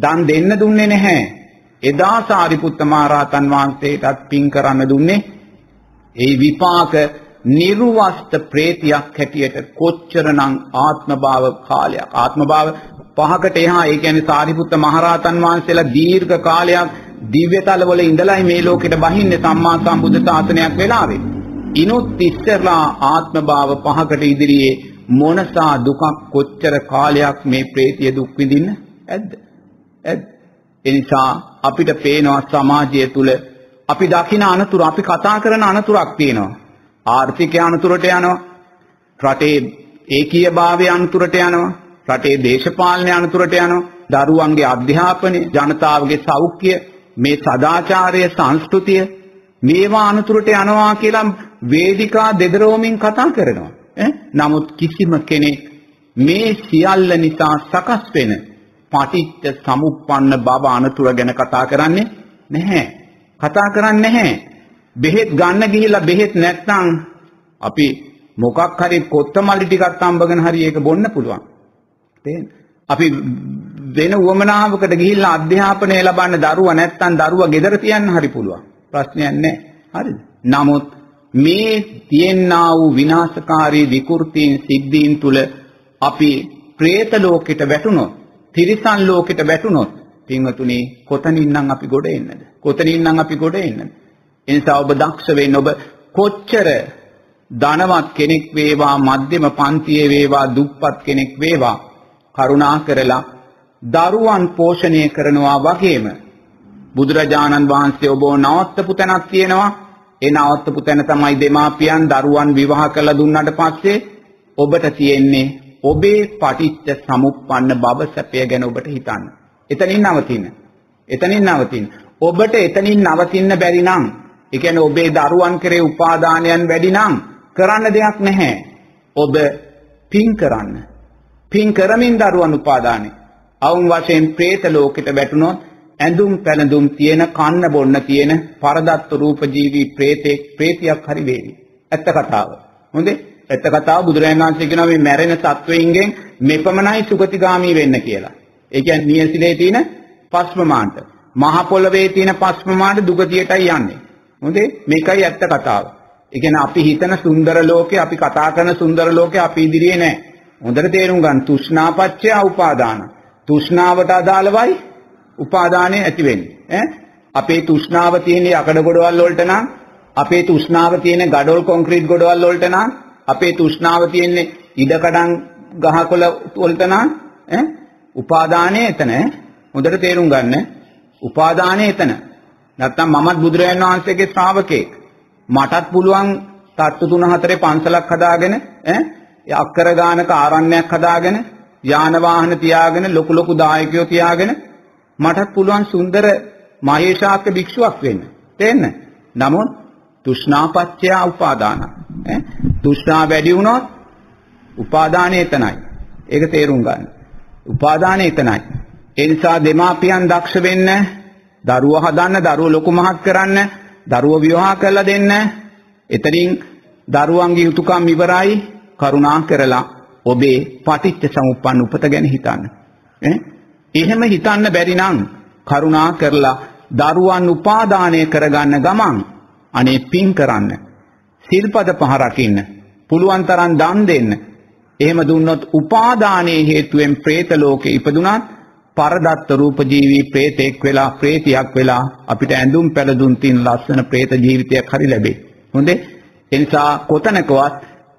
දන් දෙන්න දුන්නේ නැහැ. එදා සාරිපුත්ත මහරහතන් වහන්සේටත් පින් කරන්න දුන්නේ ඒ විපාක නිර්වස්ත ප්‍රේතියක් හැටියට කොච්චරනම් ආත්මභාව කාලයක් ආත්මභාව පහකට එහා ඒ කියන්නේ සාරිපුත්ත මහරහතන් වහන්සේලා දීර්ඝ කාලයක් දිව්‍යතලවල ඉඳලායි මේ ලෝකෙට බහින්නේ සම්මා සම්බුද්ධ ශාසනයක් වෙලාවේ. ඉනොත් ඉස්සරලා ආත්මභාව පහකට ඉදිරියේ මොනසා දුකක් කොච්චර කාලයක් මේ ප්‍රේතිය දුක් විඳින්න ඇද්ද? ඇද්ද? එනිසා අපිට පේනවා සමාජය තුල අපි දකින අනතුරු අපි කතා කරන අනතුරක් තියෙනවා. ආර්ථික අනතුරට යනවා. රටේ ඒකීයභාවයේ අනතුරට යනවා. රටේ දේශපාලන අනතුරට යනවා. දරුවන්ගේ අධ්‍යාපනය, ජනතාවගේ සෞඛ්‍ය, මේ සදාචාරය, සංස්කෘතිය මේවා අනතුරට යනවා කියලා වේදිකා දෙදරෝමින් කතා කරනවා. නමුත් කිසිම කෙනෙක් මේ සියල්ල නිසා සකස් වෙන පටිච්ච සමුප්පන්න බව අනතුර ගැන කතා කරන්නේ නැහැ. කතා කරන්නේ නැහැ. බෙහෙත් ගන්න ගිහිල්ලා බෙහෙත් නැත්නම් අපි මොකක් හරි කොත්තමල්ලි ටිකක් අම්බගෙන හරි ඒක බොන්න පුළුවන්. අපි වෙන උවමනාවකට ගිහිල්ලා අධ්‍යාපනය ලබන්න දරුවා නැත්නම් දරුවා ගෙදර තියන්න හරි පුළුවන්. ප්‍රශ්නයක් නැහැ. හරිද? නමුත් මේ තියෙනා වූ විනාශකාරී විකෘතීන් සිද්ධීන් තුල අපි പ്രേත ලෝකෙට වැටුණොත්, තිරිසන් ලෝකෙට වැටුණොත්, පින්වතුනි කොතනින්නම් අපි ගොඩ එන්නද? කොතනින්නම් අපි ගොඩ එන්නද? එනිසා ඔබ දක්ෂ වෙන්න. ඔබ කොච්චර ධනවත් කෙනෙක් වේවා, මධ්‍යම පන්තියේ වේවා, දුප්පත් කෙනෙක් වේවා, කරුණා කරලා දරුවන් පෝෂණය කරනවා වගේම බුදුරජාණන් වහන්සේ ඔබව නවත්තපු තැනක් තියෙනවා. ඒ නවත්තපු තැන තමයි දෙමාපියන් දරුවන් විවාහ කරලා දුන්නාට පස්සේ ඔබට තියෙන්නේ ඔබේ පටිච්ච සමුප්පන්න බව සැපය ගැන ඔබට හිතන්න. එතනින් නවතින. එතනින් නවතින. ඔබට එතනින් නවතින්න බැරි නම් ඒ කියන්නේ ඔබේ දරුවන් කරේ උපාදානයන් වැඩි නම් කරන්න දෙයක් නැහැ. ඔබ පින් කරන්න. පින් කරමින් දරුවන් උපාදානේ. අවුන් වශයෙන් പ്രേත ලෝකෙට වැටුණොත් ඇඳුම් පැළඳුම් තියෙන, කන්න බොන්න තියෙන පරදත්ත රූප ජීවි പ്രേතෙක්, പ്രേතියක් හරි වේවි. ඇත්ත කතාව. හොඳේ? ඇත්ත කතාව බුදුරජාණන් වහන්සේ කියනවා මේ මැරෙන සත්වයින්ගෙන් මෙපමණයි සුගතිගාමී වෙන්න කියලා. ඒ කියන්නේ නියසිලේ තියෙන පස්මමාන්ට, මහ පොළවේ තියෙන පස්මමාන්ට දුගතියටයි යන්නේ. හොඳේ? මේකයි ඇත්ත කතාව. ඒ කියන්නේ අපි හිතන සුන්දර ලෝකේ, අපි කතා කරන සුන්දර ලෝකේ අපි ඉදිරියේ නැහැ. හොඳට තේරුම් ගන්න. තෘෂ්ණාපච්චය උපාදාන. තෘෂ්ණාවට අදාළවයි උපාදානය ඇති වෙන්නේ. අපේ තෘෂ්ණාව තියෙන යකඩ ගොඩවල් වලට නම්, අපේ තෘෂ්ණාව තියෙන ගඩොල් කොන්ක්‍රීට් ගොඩවල් වලට නම්, අපේ තෘෂ්ණාව තියෙන ඉඩකඩම් ගහකොළ වලට නම් උපාදානය එතන. හොඳට තේරුම් ගන්න. උපාදානය එතන. නැත්තම් මමත් බුදුරජාණන් වහන්සේගේ ශ්‍රාවකෙක්. මටත් පුළුවන් තට්ටු 3-4 පන්සලක් හදාගෙන අක්කර ගානක ආරණ්‍යයක් හදාගෙන යාන වාහන තියාගෙන ලොකු ලොකු දායකයෝ තියාගෙන මටත් පුළුවන් සුන්දර මහේශාක්‍ය භික්ෂුවක් වෙන්න. තේන්න? නමුත් තෘෂ්ණාපච්චය උපාදාන. තෘෂ්ණා වැඩි වුණොත් උපාදානය එතනයි. ඒක තේරුම් ගන්න. උපාදානය එතනයි. ඒ නිසා දෙමාපියන් දක්ෂ වෙන්න, දරුවෝ හදන්න, දරුවෝ ලොකු මහත් කරන්න, දරුවෝ විවාහ කරලා දෙන්න. එතනින් දරුවන්ගේ යුතුයකම් ඉවරයි. කරුණා කරලා ඔබේ පටිච්ච සමුප්පන්න උපත ගැන හිතන්න. එහෙම හිතන්න බැරි නම් කරුණා කරලා දරුවන් උපාදානය කරගන්න ගමන් අනේ පින් කරන්න, සිල්පද පහ රකින්න, පුළුවන් තරම් දන් දෙන්න. එහෙම දුන්නොත් උපාදානයේ හේතුවෙන් പ്രേත ලෝකේ ඉපදුනත් පරදත්ත රූප ජීවී പ്രേතෙක් වෙලා പ്രേතියක් වෙලා අපිට ඇඳුම් පැළඳුම් තියෙන ලස්සන പ്രേත ජීවිතයක් හරි ලැබේ. හොඳේ. ඒ නිසා කොතනකවත්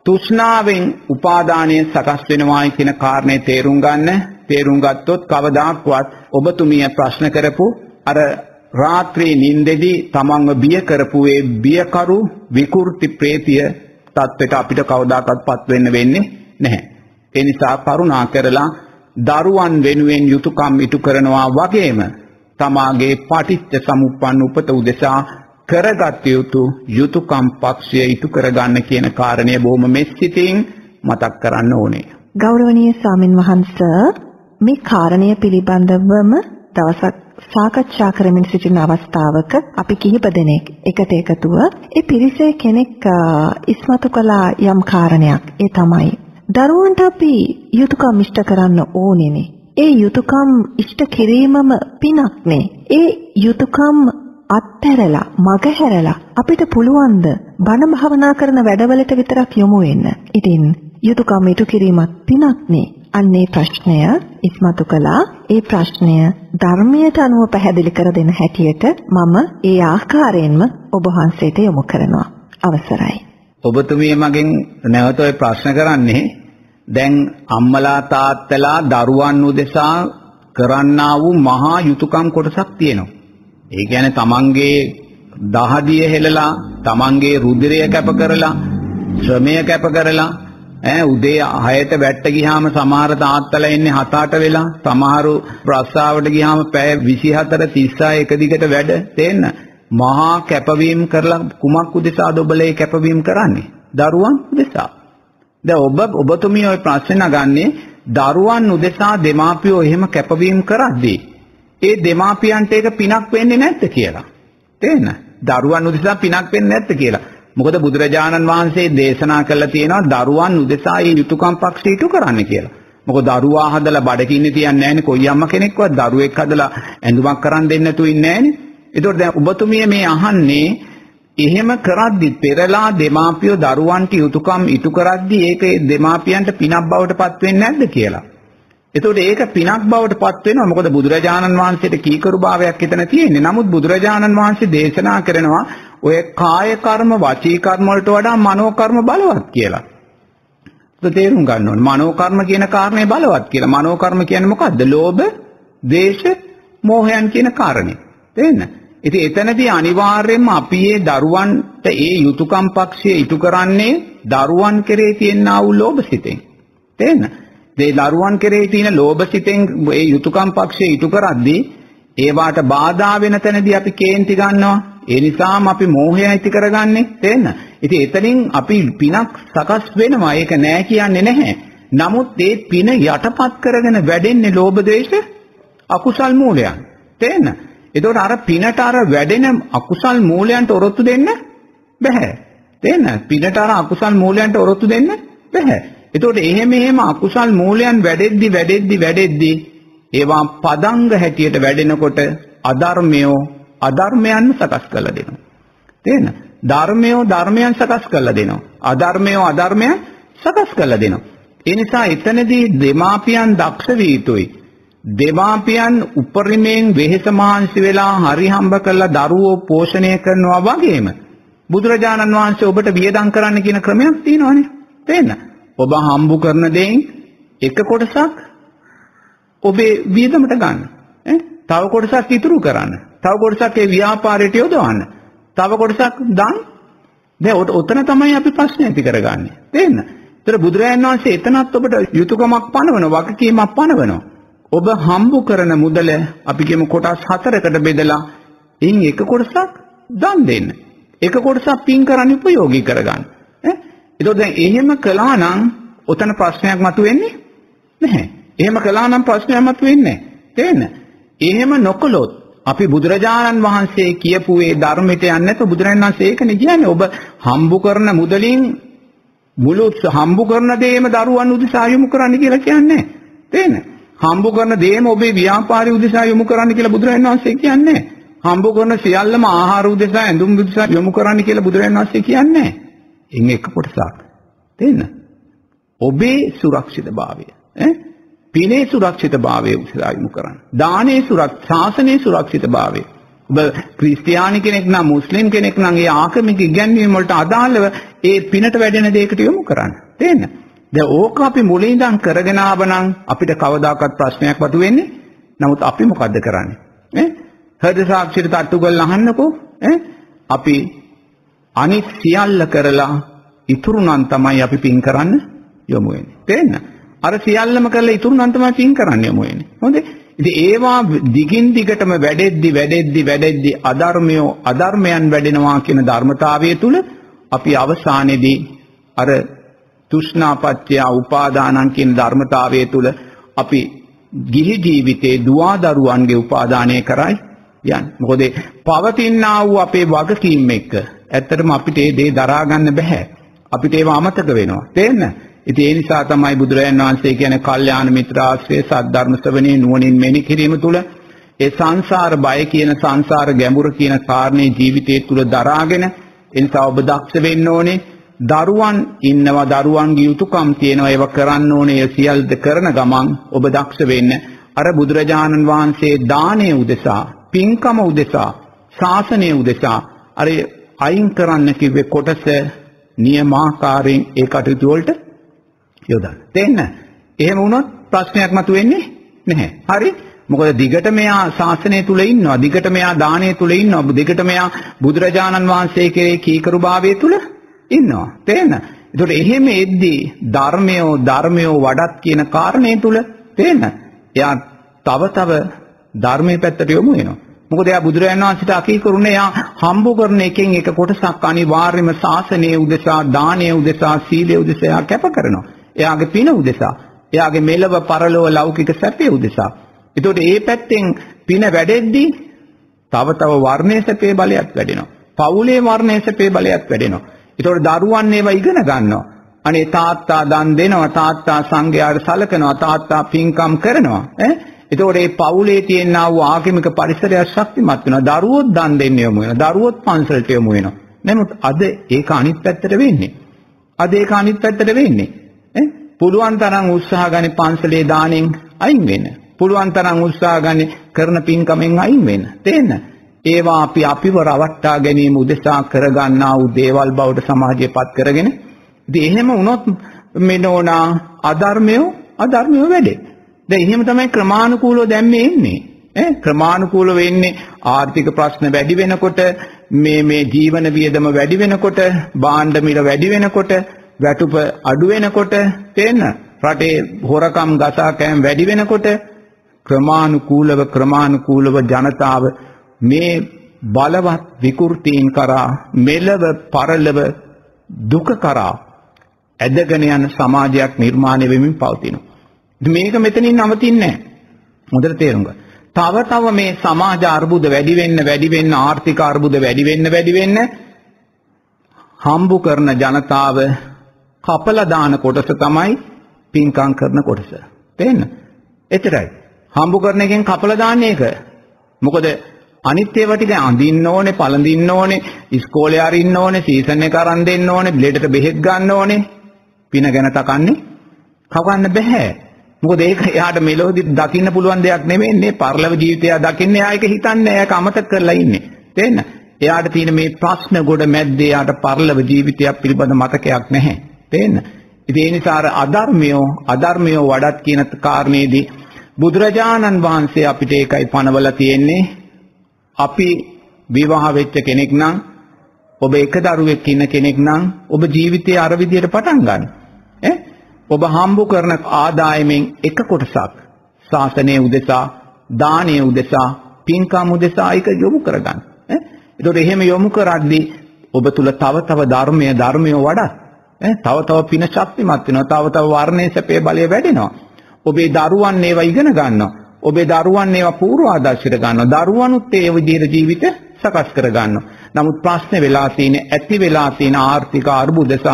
තෘෂ්ණාවෙන් උපාදානය සකස් වෙනවායි කියන කාරණේ තේරුම් ගන්න. තේරුම් ගත්තොත් කවදාක්වත් ඔබතුමිය ප්‍රශ්න කරපු අර රාත්‍රී නිින්දෙදී තමන්ව බිය කරපු ඒ බියකරු විකෘති ප්‍රේතිය තත්ත්වයට අපිට කවදාකවත්පත් වෙන්න වෙන්නේ නැහැ. ඒ නිසා කරුණා කරලා දරුවන් වෙනුවෙන් යුතුයකම් ඉටු කරනවා වගේම තමාගේ පටිච්ච සමුප්පන්න උපත උදෙසා කරගත යුතු යුතුයකම් පක්ෂය ඉටු කරගන්න කියන කාරණය බොහොම මෙස්සිතින් මතක් කරන්න ඕනේ. ගෞරවනීය ස්වාමින් වහන්සේ, මේ කාරණය පිළිබඳවම දවසක් සාකච්ඡා කරමින් සිටින අවස්ථාවක අපි කිහිප දෙනෙක් එකට එකතුව ඒ පිරිසේ කෙනෙක් ඉස්මතු කළ යම් කාරණයක්. ඒ තමයි දරුවන්ට අපි යුතුයකම් ඉෂ්ට කරන්න ඕනේනේ. ඒ යුතුයකම් ඉෂ්ට කිරීමම පිනක්නේ. ඒ යුතුයකම් අත්හැරලා මගහැරලා අපිට පුළුවන්ද බණ භාවනා කරන වැඩවලට විතරක් යොමු වෙන්න? ඉතින් යුතුයකම් ඉටු කිරීමත් පිනක්නේ. අන්නේ ප්‍රශ්නය ඉස්මතු කළා. ඒ ප්‍රශ්නය ධර්මයට අනුව පැහැදිලි කර දෙන හැටියට මම ඒ ආකාරයෙන්ම ඔබ වහන්සේට යොමු කරනවා. අවසරයි. ඔබතුමිය මගෙන් නැවත ඔය ප්‍රශ්න කරන්නේ දැන් අම්මලා තාත්තලා දරුවන් උදෙසා කරන්නා වූ මහා යුතුයකම් කොටසක් තියෙනවා. ඒ කියන්නේ තමන්ගේ දහදිය හෙලලා, තමන්ගේ රුධිරය කැප කරලා, ශ්‍රමය කැප කරලා, උදේ 6ට වැට්ට ගියාම සමහර තාත්තලා එන්නේ 7-8 වෙලා, සමහරු ප්‍රස්සාවට ගියාම පැය 24 36 එක දිගට වැඩ තේන්න. මහා කැපවීම කරලා කුමක් උදෙසාද ඔබලේ කැපවීම කරන්නේ? දරුවන් උදෙසා. දැන් ඔබතුමිය ওই ප්‍රශ්න නගන්නේ දරුවන් උදෙසා දෙමාපියෝ එහෙම කැපවීම කරද්දී ඒ දෙමාපියන්ට ඒක පිනක් වෙන්නේ නැද්ද කියලා. තේන්න. දරුවන් උදෙසා පිනක් වෙන්නේ නැද්ද කියලා. මොකද බුදුරජාණන් වහන්සේ දේශනා කළා තියෙනවා දරුවන් උදෙසා ඒ යුතුයකම් පක්ෂය ඉටු කරන්න කියලා. මොකද දරුවා හදලා බඩගින්නේ තියන්නේ නැහැනේ. කොයි අම්ම කෙනෙක්වත් දරුවෙක් හදලා ඇඳුමක් කරන් දෙන්න නැතු ඉන්නේ නැහැනේ. ඒතකොට දැන් ඔබතුමිය මේ අහන්නේ එහෙම කරද්දි පෙරලා දෙමාපියෝ දරුවන්ට යුතුයකම් ඉටු කරද්දි ඒක දෙමාපියන්ට පිනක් බවට පත් වෙන්නේ නැද්ද කියලා. එතකොට ඒක පිනක් බවට පත් වෙනවා. මොකද බුදුරජාණන් වහන්සේට කීකරු භාවයක් එතන තියෙන්නේ. නමුත් බුදුරජාණන් වහන්සේ දේශනා කරනවා ඔය කාය කර්ම වචී කර්ම වලට වඩා මනෝ කර්ම බලවත් කියලා. ඒක තේරුම් ගන්න ඕනේ. මනෝ කර්ම කියන කාරණේ බලවත් කියලා. මනෝ කර්ම කියන්නේ මොකද්ද? ලෝභ, දේශ, මෝහයන් කියන කාරණේ. තේන්න. ඉතින් එතනදී අනිවාර්යයෙන්ම අපි මේ දරුවන්ට ඒ යුතුයකම් පක්ෂය ඉටු කරන්නේ දරුවන් කෙරේ තියෙනා වූ ලෝභසිතෙන්. තේන්න. ඒ දරුවන් කෙරෙහි තියෙන ලෝභසිතෙන් ඒ යුතුයකම් පක්ෂය ඉටු කරද්දී ඒවට බාධා වෙන තැනදී අපි කේන්ති ගන්නවා. ඒ නිසාම අපි මෝහය ඇති කරගන්නේ. තේන්න. ඉතින් එතනින් අපි පිනක් සකස් වෙනවා. ඒක නෑ කියන්නේ නැහැ. නමුත් ඒ පින යටපත් කරගෙන වැඩෙන්නේ ලෝභ ද්වේෂ අකුසල් මූලයන්. තේන්න. ඒතකොට අර පිනට අර වැඩෙන අකුසල් මූලයන්ට ඔරොත්තු දෙන්න බෑ. තේන්න. පිනට අර අකුසල් මූලයන්ට ඔරොත්තු දෙන්න බෑ. එතකොට එහෙම අකුසල් මූලයන් වැඩෙද්දි ඒවා පදංග හැටියට වැඩෙනකොට අධර්මයන් සකස් කරලා දෙනවා. තේන? ධර්මයෝ ධර්මයන් සකස් කරලා දෙනවා. අධර්මයෝ අධර්මයන් සකස් කරලා දෙනවා. ඒ නිසා එතනදී දෙමාපියන් දක්ෂ විය යුතුයි. දෙමාපියන් උපරිමයෙන් වෙහෙස මහන්සි වෙලා හරි හම්බ කරලා දරුවෝ පෝෂණය කරනවා වගේම බුදුරජාණන් වහන්සේ ඔබට වියදම් කරන්න කියන ක්‍රමයක් තියෙනවානේ. තේන්න? ඔබ හම්බු කරන දෙයින් එක කොටසක් ඔබේ වියදමට ගන්න. තව කොටසක් ඉතුරු කරන්න. තව කොටසක් ඒ ව්‍යාපාරයට යොදවන්න. තව කොටසක් දාන්න. දැන් ඔතන තමයි අපි ප්‍රශ්න ඇති කරගන්නේ. තේන්න. ඒතර බුදුරජාණන් වහන්සේ එතනත් ඔබට යුතුයකමක් පනවනවා, වගකීමක් පනවනවා. ඔබ හම්බු කරන මුදල අපි කියමු කොටස් 4කට බෙදලා ඉන් එක කොටසක් දන් දෙන්න. එක කොටසක් පින් කරන්න උපයෝගී කරගන්න. ඒතකොට දැන් එහෙම කළා නම් ඔතන ප්‍රශ්නයක් මතුවෙන්නේ නැහැ. එහෙම කළා නම් ප්‍රශ්නයක් මතුවෙන්නේ නැහැ. තේන්න? එහෙම නොකළොත් අපි බුදුරජාණන් වහන්සේ කියපු ඒ ධර්මයට යන්නේ නැත. බුදුරජාණන් වහන්සේ ඒකනේ කියන්නේ ඔබ හම්බු කරන මුදලින් මුළු හම්බු කරන දේම දරුවන් උදෙසා යොමු කරන්න කියලා කියන්නේ. තේන්න? හම්බු කරන දේම ඔබේ ව්‍යාපාරي උදෙසා යොමු කරන්න කියලා බුදුරජාණන් වහන්සේ කියන්නේ. හම්බ කරන සියල්ලම ආහාර උදෙසා ඇඳුම් උදෙසා යොමු කරන්න කියලා බුදුරජාණන් වහන්සේ කියන්නේ. ඉන් එක කොටසක් තේන්න. ඔබේ සුරක්ෂිතභාවය පිනේ සුරක්ෂිතභාවය උදෙසා යොමු කරන්න. දානේ සුරක් ශාසනයේ සුරක්ෂිතභාවය. ඔබ ක්‍රිස්තියානි කෙනෙක් නම් මුස්ලිම් කෙනෙක් නම් ඒ ආගමික ඉගැන්වීම් වලට අදාළව ඒ පිනට වැඩෙන දෙයකට යොමු කරන්න. තේන්න. දැන් ඕක අපි මුලින් ඉඳන් කරගෙන ආවනම් අපිට කවදාකවත් ප්‍රශ්නයක් වතු වෙන්නේ. නමුත් අපි මොකද්ද කරන්නේ? හෘද සාක්ෂියට තට්ටු ගාලා අහන්නකෝ. අපි අනිත් සියල්ල කරලා ඉතුරු නම් තමයි අපි පින් කරන්න යොමු වෙන්නේ. තේන්න. අර සියල්ලම කරලා ඉතුරු නම් තමයි පින් කරන්න යොමු වෙන්නේ. හොඳේ. ඉතින් ඒවා දිගින් දිගටම වැඩෙද්දි අධර්මයන් වැඩෙනවා කියන ධර්මතාවය තුල අපි අවසානයේදී අර තෘෂ්ණාපත්‍ය උපාදානං කියන ධර්මතාවය තුල අපි ගිහි ජීවිතේ දුවා දරුවන්ගේ උපාදානය කරයි යන්නේ. මොකද පවතිනා වූ අපේ වගකීම් එක්ක ඇත්තටම අපිට මේ දේ දරා ගන්න බෑ. අපිට ඒව අමතක වෙනවා. තේන්න. ඉතින් ඒ නිසා තමයි බුදුරජාණන් වහන්සේ කියන්නේ කල්යාණ මිත්‍ර ආශ්‍රය සද්ධර්ම ශ්‍රවණේ නුවණින් මෙනෙහි කිරීම තුල ඒ සංසාර බය කියන සංසාර ගැඹුර කියන කාරණේ ජීවිතයේ තුල දරාගෙන ඒ නිසා ඔබ දක්ෂ වෙන්න ඕනේ. දරුවන් ඉන්නවා දරුවන්ගේ යුතුයකම් තියෙනවා ඒව කරන්න ඕනේ. සියල්ලද කරන ගමන් ඔබ දක්ෂ වෙන්න. අර බුදුරජාණන් වහන්සේ දානයේ උදෙසා පින්කම උදෙසා ශාසනයේ උදෙසා අර අයින් කරන්න කිව්වේ කොටස නියමාකාරයෙන් ඒ කටයුතු වලට යොදන්න. තේන්න. එහෙම වුණොත් ප්‍රශ්නයක් මතුවෙන්නේ නැහැ. හරි. මොකද දිගට මෙයා ශාසනය තුල ඉන්නවා. දිගට මෙයා දානයේ තුල ඉන්නවා. දිගට මෙයා බුදුරජාණන් වහන්සේ කෙරේ කීකරුභාවය තුල ඉන්නවා. තේන්න. ඒතකොට එහෙම එද්දී ධර්මයෝ වඩත් කියන කාරණේ තුල තේන්න. එයා තව ධර්මයේ පැත්තට යොමු වෙනවා. මොකද එයා බුදුරජාණන් වහන්සේට අකීකරුනේ එයා හම්බ කරන එකෙන් එක කොටසක් අනිවාර්යයෙන්ම ශාසනයේ උදෙසා, දානයේ උදෙසා, සීලයේ උදෙසා කැප කරනවා. එයාගේ පින උදෙසා, එයාගේ මෙලව පරලොව ලෞකික සැපේ උදෙසා. ඒතකොට මේ පැත්තෙන් පින වැඩෙද්දී තව වර්ණයේ සැපේ බලයත් වැඩෙනවා. පවුලේ වර්ණයේ සැපේ බලයත් වැඩෙනවා. ඒතකොට දරුවන් ඒවා ඉගෙන ගන්නවා. අනේ තාත්තා දන් දෙනවා, තාත්තා සංඝයාට සලකනවා, තාත්තා පින්කම් කරනවා. ඒතකොට මේ පවුලේ තියෙන ආගමික පරිසරය ශක්තිමත් වෙනවා. දරුවෝ දන් දෙන්න යමු වෙනවා. දරුවෝත් පන්සලට යමු වෙනවා. නමුත් අද ඒක අනිත් පැත්තට වෙන්නේ. පුළුවන් තරම් උත්සාහ ගන්නේ පන්සලේ දාණයෙන් අයින් වෙන්න. පුළුවන් තරම් උත්සාහ ගන්නේ කරන පින්කමෙන් අයින් වෙන්න. තේන්න. ඒවා අපිව රවට්ටා ගැනීම උදෙසා කරගන්නා වූ දේවල් බවට සමාජයපත් කරගෙන ඉතින් එහෙම වුණොත් මෙනෝනා අධර්මය වැඩේ. දැන් එහෙම තමයි ක්‍රමානුකූලව දැන් මේ ඉන්නේ. ක්‍රමානුකූලව වෙන්නේ ආර්ථික ප්‍රශ්න වැඩි වෙනකොට මේ ජීවන වියදම වැඩි වෙනකොට භාණ්ඩ මිල වැඩි වෙනකොට වැටුප අඩු වෙනකොට තේන්න රටේ හොරකම් ගසා කෑම වැඩි වෙනකොට ක්‍රමානුකූලව ජනතාව මේ බලවත් විකෘතීන් කරා මෙලව පරලව දුක කරා ඇදගෙන යන සමාජයක් නිර්මාණය වෙමින් පවතිනවා. මේක මෙතනින් නවතින්නේ නැහැ. හොඳට තේරුම් ගන්න. තව මේ සමාජ අර්බුද වැඩි වෙන්න ආර්ථික අර්බුද වැඩි වෙන්න හම්බු කරන ජනතාව කපලා දාන කොටස තමයි පින්කම් කරන කොටස. තේන්න. එතරයි. හම්බු කරන එකෙන් කපලා දාන්නේ ඒක. මොකද අනිත් ඒවා ටික අඳින්න ඕනේ, පළඳින්න ඕනේ, ඉස්කෝලේ ආරින්න ඕනේ, සීසන් එක අරන් දෙන්න ඕනේ, බ්ලේඩට බෙහෙත් ගන්න ඕනේ. පින ගැන තකන්නේ කවන්න බෑ. මොකද ඒක එයාට මෙලොවදී දකින්න පුළුවන් දෙයක් නෙමෙයිනේ. පරලොව ජීවිතය දකින්නේ ආයක හිතන්නේ, ඒක අමතක කරලා ඉන්නේ. තේන්න. එයාට තියෙන මේ ප්‍රශ්න ගොඩ මැද්දේ එයාට පරලොව ජීවිතයක් පිළිබඳ මතකයක් නැහැ. තේන්න. ඉතින් ඒ නිසා අධර්මයෝ වඩත් කියන කාරණේදී බුදුරජාණන් වහන්සේ අපිට ඒකයි පනවලා තියෙන්නේ. අපි විවාහ වෙච්ච කෙනෙක් නම් ඔබ එක දරුවෙක් ඉන්න කෙනෙක් නම් ඔබ ජීවිතේ අර විදියට පටන් ගන්න. ඔබ හම්බ කරන ආදායමෙන් එක කොටසක් ශාසනය උදෙසා, දානය උදෙසා, පින්කම් උදෙසා එක යොමු කරගන්න. ඒතකොට එහෙම යොමු කරද්දී ඔබ තුල තව ධර්මය වඩා තව පින ශක්තිමත් වෙනවා. තව වර්ණයේ සැපේ බලය වැඩෙනවා. ඔබේ දරුවන් ඒවා ඉගෙන ගන්නවා. ඔබේ දරුවන් ඒවා පූර්ව ආදර්ශයට ගන්නවා. දරුවනුත් ඒ විදිහට ජීවිත සකස් කර ගන්නවා. නමුත් ප්‍රශ්නේ වෙලා තියෙන ආර්ථික අර්බුද සහ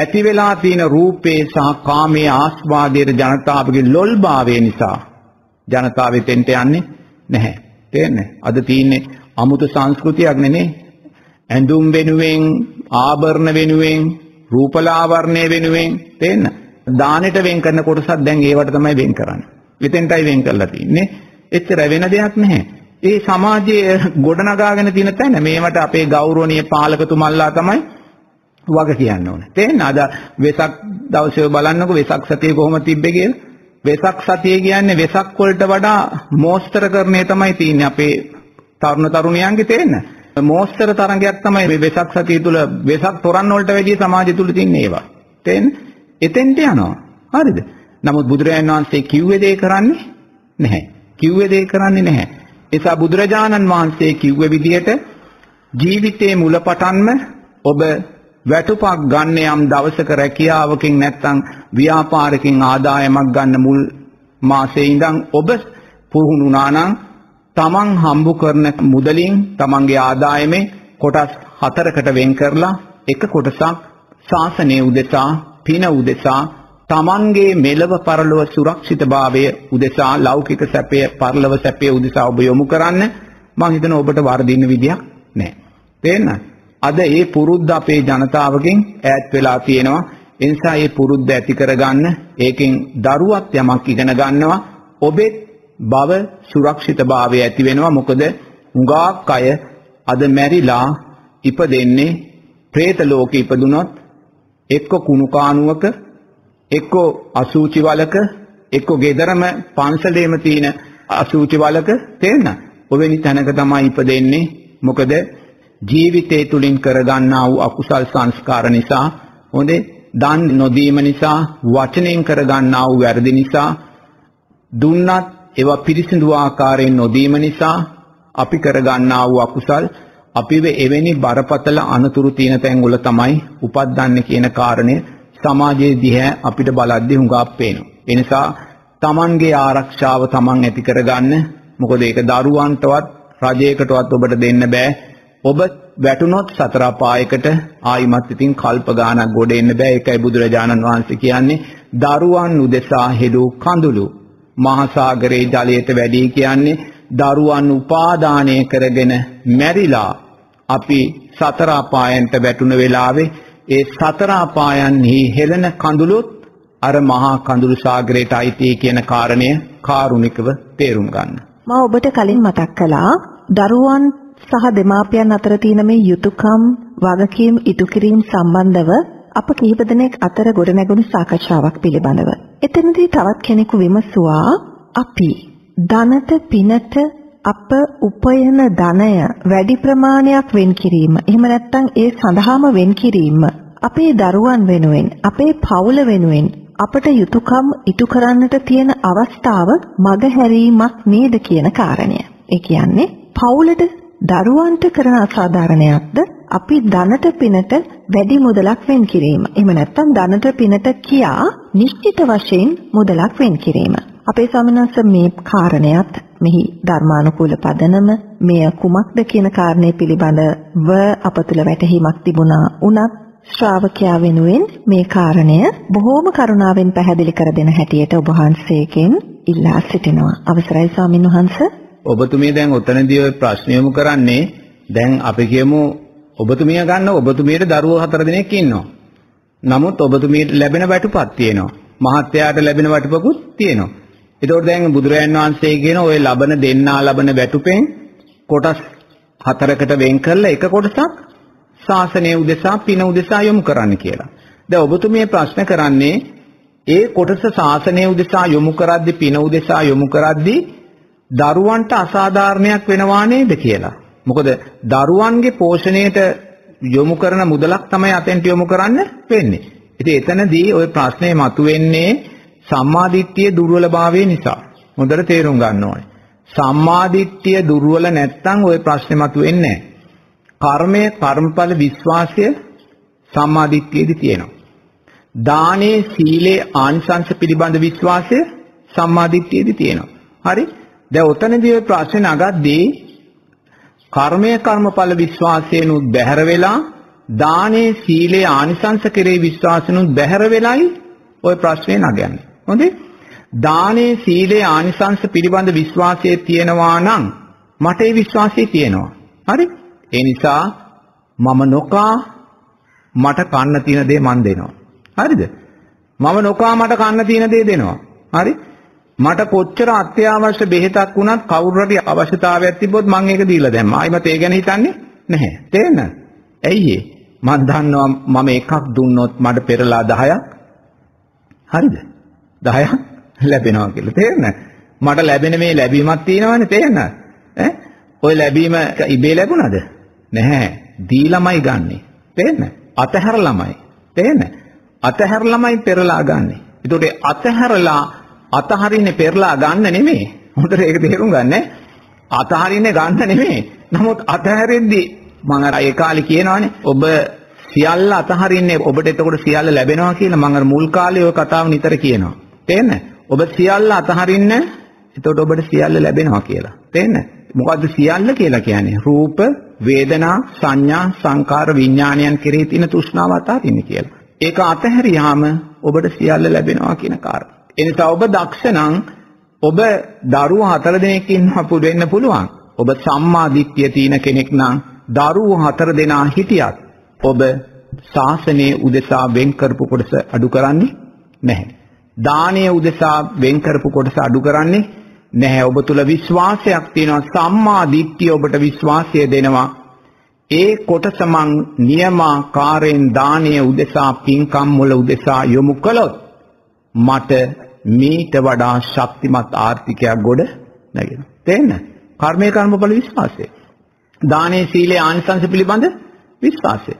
ඇති වෙලා තියෙන රූපේ සහ කාමයේ ආස්වාදයේ ජනතාවගේ ලොල්භාවය නිසා ජනතාවෙ දෙන්නට යන්නේ නැහැ. තේන්නේ? අද තියෙන්නේ අමුතු සංස්කෘතියක් නෙමේ. ඇඳුම් වෙනුවෙන්, ආභරණ වෙනුවෙන්, රූපලාවරණය වෙනුවෙන් තේන්න. දානෙට වෙන් කරන කොටසක් දැන් ඒවට තමයි වෙන් කරන්නේ. මෙතෙන්ටයි වෙන් කරලා තින්නේ. එච්චර වෙන දෙයක් නැහැ. ඒ සමාජයේ ගොඩනගාගෙන තියෙන තැන මේවට අපේ ගෞරවනීය පාලකතුමන්ලා තමයි වග කියන්න ඕනේ. තේන්න. අද වෙසක් දවසේ බලන්නකො වෙසක් සතිය කොහොම තිබ්බේ කියලා. වෙසක් සතිය කියන්නේ වෙසක් වලට වඩා මෝස්තරකරණය තමයි තියෙන්නේ අපේ තරුණ තරුණියන්ගේ තේන්න. මෝස්තර තරගයක් තමයි මේ වෙසක් සතිය තුල වෙසක් තොරන් වලට වැඩිය සමාජය තුල තියෙන ඒවා. තේන්න. එතෙන්ට යනවා. හරිද? නමුත් බුදුරජාණන් වහන්සේ කිව්වේ දේ කරන්නේ නැහැ. කිව්වේ දේ කරන්නේ නැහැ. එසා බුදුරජාණන් වහන්සේ කිව්ව විදිහට ජීවිතයේ මුලපටන්ම ඔබ වැටුපක් ගන්න යම් දවසක රැකියාවකින් නැත්නම් ව්‍යාපාරකින් ආදායමක් ගන්න මුල් මාසේ ඉඳන් ඔබ පුහුණු වුණා නම් තමන් හම්බ කරන මුදලින් තමන්ගේ ආදායමේ කොටස් 4කට වෙන් කරලා එක කොටසක් ශාසනය උදෙසා, පින උදෙසා, තමන්ගේ මෙලව පරලොව සුරක්ෂිතභාවය උදෙසා, ලෞකික සැපය, පරලොව සැපය උදෙසා ඔබ යොමු කරන්න මම හිතන ඔබට වර්ධින්න විදියක් නැහැ. තේරෙනවද? අද මේ පුරුද්ද අපේ ජනතාවගෙන් ඈත් වෙලා තියෙනවා. ඒ නිසා මේ පුරුද්ද ඇති කරගන්න, ඒකෙන් දරුවත් යමක් ඉගෙන ගන්නවා. ඔබේ බව සුරක්ෂිතභාවය ඇති වෙනවා. මොකද හුඟක් අය අද මැරිලා ඉපදෙන්නේ പ്രേත ලෝකෙ ඉපදුනොත් එක්ක කුණු කාණුවක, එක්ක අසූචි වලක, එක්ක ගෙදරම පන්සලේම තියෙන අසූචි වලක තේන්න. ඔවෙනි තැනක තමයි ඉපදෙන්නේ. මොකද ජීවිතය තුලින් කරගන්නා වූ අකුසල් සංස්කාර නිසා, හොඳේ දන් නොදීම නිසා, වචනෙන් කරගන්නා වූ වැරදි නිසා, දුන්නත් ඒවා පිරිසිදු ආකාරයෙන් නොදීම නිසා අපි කරගන්නා වූ අකුසල් අපිව එවැනි බරපතල අනතුරු තියෙන තැන්වල තමයි උපද්දන්නේ කියන කාරණය සමාජයේ දිහා අපිට බලද්දී හුඟා පේනවා. ඒ නිසා Tamanගේ ආරක්ෂාව Taman ඇති කරගන්න. මොකද ඒක දරුවන්ටවත් රජයකටවත් ඔබට දෙන්න බෑ. ඔබ වැටුනොත් සතර පායකට ආයිමත් ඉතින් කල්ප ගානක් ගොඩ එන්න බෑ. ඒකයි බුදුරජාණන් වහන්සේ කියන්නේ දරුවන් උදෙසා හෙළූ කඳුළු මහාසාගරයේ ජලයට වැඩි කියන්නේ දරුවන් උපාදානය කරගෙන මැරිලා අපි සතර අපායන්ට වැටුන වෙලාවේ ඒ සතර අපායන්හි හෙළන කඳුළුත් අර මහා කඳුළු සාගරයට අයිති කියන කාරණය කාරුණිකව තේරුම් ගන්න. මම ඔබට කලින් මතක් කළා දරුවන් සහ දෙමාපියන් අතර තියෙන මේ යුතුයකම් වගකීම් ඉටු කිරීම සම්බන්ධව අප කිහිප දෙනෙක් අතර ගොඩනැගුණු සාකච්ඡාවක් පිළිබඳව. එතනදී තවත් කෙනෙකු විමසුවා අපි ධනත පිනත අප උපයන ධනය වැඩි ප්‍රමාණයක් වෙන් කිරීම. එහෙම නැත්නම් ඒ සඳහාම වෙන් කිරීම අපේ දරුවන් වෙනුවෙන්, අපේ පවුල වෙනුවෙන් අපට යුතුයකම් ඉටු කරන්නට තියෙන අවස්ථාව මගහැරීමක් නේද කියන කාරණය. ඒ කියන්නේ පවුලට දරුවන්ට කරන අසාධාරණයක්ද අපි ධනත පිනට වැඩි මුදලක් වෙන් කිරීම. එහෙම නැත්නම් ධනත පිනට කියා නිශ්චිත වශයෙන් මුදලක් වෙන් කිරීම. අපේ සමිනස්ස මේ කාරණයත් මෙහි ධර්මානුකූල පදනම මෙය කුමක්ද කියන කාරණේ පිළිබඳව අප තුළ වැටහීමක් තිබුණා. උනත් ශ්‍රාවකයා වෙනුවෙන් මේ කාරණය බොහෝම කරුණාවෙන් පැහැදිලි කර දෙන හැටියට ඔබ වහන්සේගෙන් ඉල්ලා සිටිනවා. අවසරයි ස්වාමින් වහන්සේ. ඔබතුමිය දැන් ඔතනදී ඔය ප්‍රශ්න යොමු කරන්නේ දැන් අපි කියමු ඔබතුමිය ගන්න ඔබතුමියට දරුවෝ 4 දෙනෙක් ඉන්නවා. නමුත් ඔබතුමියට ලැබෙන වැටුපක් තියෙනවා. මහත්තයාට ලැබෙන වැටුපකුත් තියෙනවා. ඒතකොට දැන් බුදුරජාන් වහන්සේ කියන ඔය ලබන දෙන්නා ලබන වැටුපෙන් කොටස් 4කට වෙන් කරලා එක කොටසක් ශාසනය උදෙසා, පින උදෙසා යොමු කරන්න කියලා. දැන් ඔබතුමිය ප්‍රශ්න කරන්නේ ඒ කොටස ශාසනය උදෙසා යොමු කරද්දී, පින උදෙසා යොමු කරද්දී දරුවන්ට අසාධාරණයක් වෙනවා නේද කියලා. මොකද දරුවන්ගේ පෝෂණයට යොමු කරන මුදලක් තමයි අතෙන්ට යොමු කරන්න වෙන්නේ. ඉතින් එතනදී ওই ප්‍රශ්නේ මතුවෙන්නේ සම්මාදිට්ඨිය දුර්වලභාවය නිසා. හොඳට තේරුම් ගන්න ඕනේ. සම්මාදිට්ඨිය දුර්වල නැත්නම් ওই ප්‍රශ්නේ මතුවෙන්නේ නැහැ. කර්මය, කර්මඵල විශ්වාසය සම්මාදිට්ඨියේදී තියෙනවා. දානේ, සීලේ ආනිසංශ පිළිබඳ විශ්වාසය සම්මාදිට්ඨියේදී තියෙනවා. හරි? දැන් ඔතනදී ওই ප්‍රශ්නේ නගද්දී කර්මය කර්මඵල විශ්වාසයෙන්ුත් බැහැර වෙලා දානේ සීලේ ආනිසංස කෙරෙහි විශ්වාසෙන්ුත් බැහැර වෙලයි ওই ප්‍රශ්නේ නගන්නේ. හොඳේ? දානේ සීලේ ආනිසංස පිළිබඳ විශ්වාසය තියෙනවා නම් මට ඒ විශ්වාසය තියෙනවා. හරි? ඒ නිසා මම නොකා මට කන්න තියෙන දේ මන් දෙනවා. හරිද? මම නොකා මට කන්න තියෙන දේ දෙනවා. හරි? මට කොච්චර අත්‍යවශ්‍ය බෙහෙතක් වුණත් කවුරු හරි අවශ්‍යතාවයක් තිබ්බොත් මම ඒක දීලා දැම්මා. ආයිමත් ඒ ගැන හිතන්නේ නැහැ. තේරෙනවද? ඇයි ඒ? මම දන්නවා මම එකක් දුන්නොත් මට පෙරලා 10ක් හරිද? 10ක් ලැබෙනවා කියලා. තේරෙනවද? මට ලැබෙන මේ ලැබීමක් තියෙනවනේ. තේරෙනවද? ඈ ඔය ලැබීම ඉබේ ලැබුණාද? නැහැ. දීලාමයි ගන්නෙ. තේරෙනවද? අතහැරලාමයි. තේරෙනවද? අතහැරලාමයි පෙරලා ගන්නෙ. ඒතකොට අතහැරලා අතහරින්නේ පෙරලා ගන්න නෙමෙයි. හොඳට ඒක තේරුම් ගන්න ඈ. අතහරින්නේ ගන්න නෙමෙයි. නමුත් අතහැරෙද්දී මම අර ඒ කාලේ කියනවානේ ඔබ සියල්ල අතහරින්නේ ඔබට එතකොට සියල්ල ලැබෙනවා කියලා. මම අර මුල් කාලේ ওই කතාව නිතර කියනවා. තේරෙනවද? ඔබ සියල්ල අතහරින්න එතකොට ඔබට සියල්ල ලැබෙනවා කියලා. තේරෙනවද? මොකද්ද සියල්ල කියලා කියන්නේ? රූප, වේදනා, සංඥා, සංකාර, විඥානයන් කෙරෙහි තියෙන තෘෂ්ණාව අතහරින්න කියලා. ඒක අතහැරියාම ඔබට සියල්ල ලැබෙනවා කියන කාරණා. ඒ නිසා ඔබ දක්ෂ නම් ඔබ දරුවෝ 4 දෙනෙක් ඉන්නපු වෙන්න පුළුවන්. ඔබ සම්මා දිට්ඨිය තියෙන කෙනෙක් නම් දරුවෝ 4 දෙනා හිටියත් ඔබ ශාසනයේ උදෙසා වෙන් කරපු කොටස අඩු කරන්නේ නැහැ. දානයේ උදෙසා වෙන් කරපු කොටස අඩු කරන්නේ නැහැ. ඔබ තුල විශ්වාසයක් තියෙනවා. සම්මා දිට්ඨිය ඔබට විශ්වාසය දෙනවා. ඒ කොටස මං නියමාකාරයෙන් දානයේ උදෙසා පින්කම් වල උදෙසා යොමු කළොත් මට මීට වඩා ශක්තිමත් ආර්ථිකයක් ගොඩ නැගෙනවා. තේරෙනවද? කර්මයේ කර්මඵල විශ්වාසය. දානයේ සීලයේ ආනිසංස පිළිබඳ විශ්වාසය.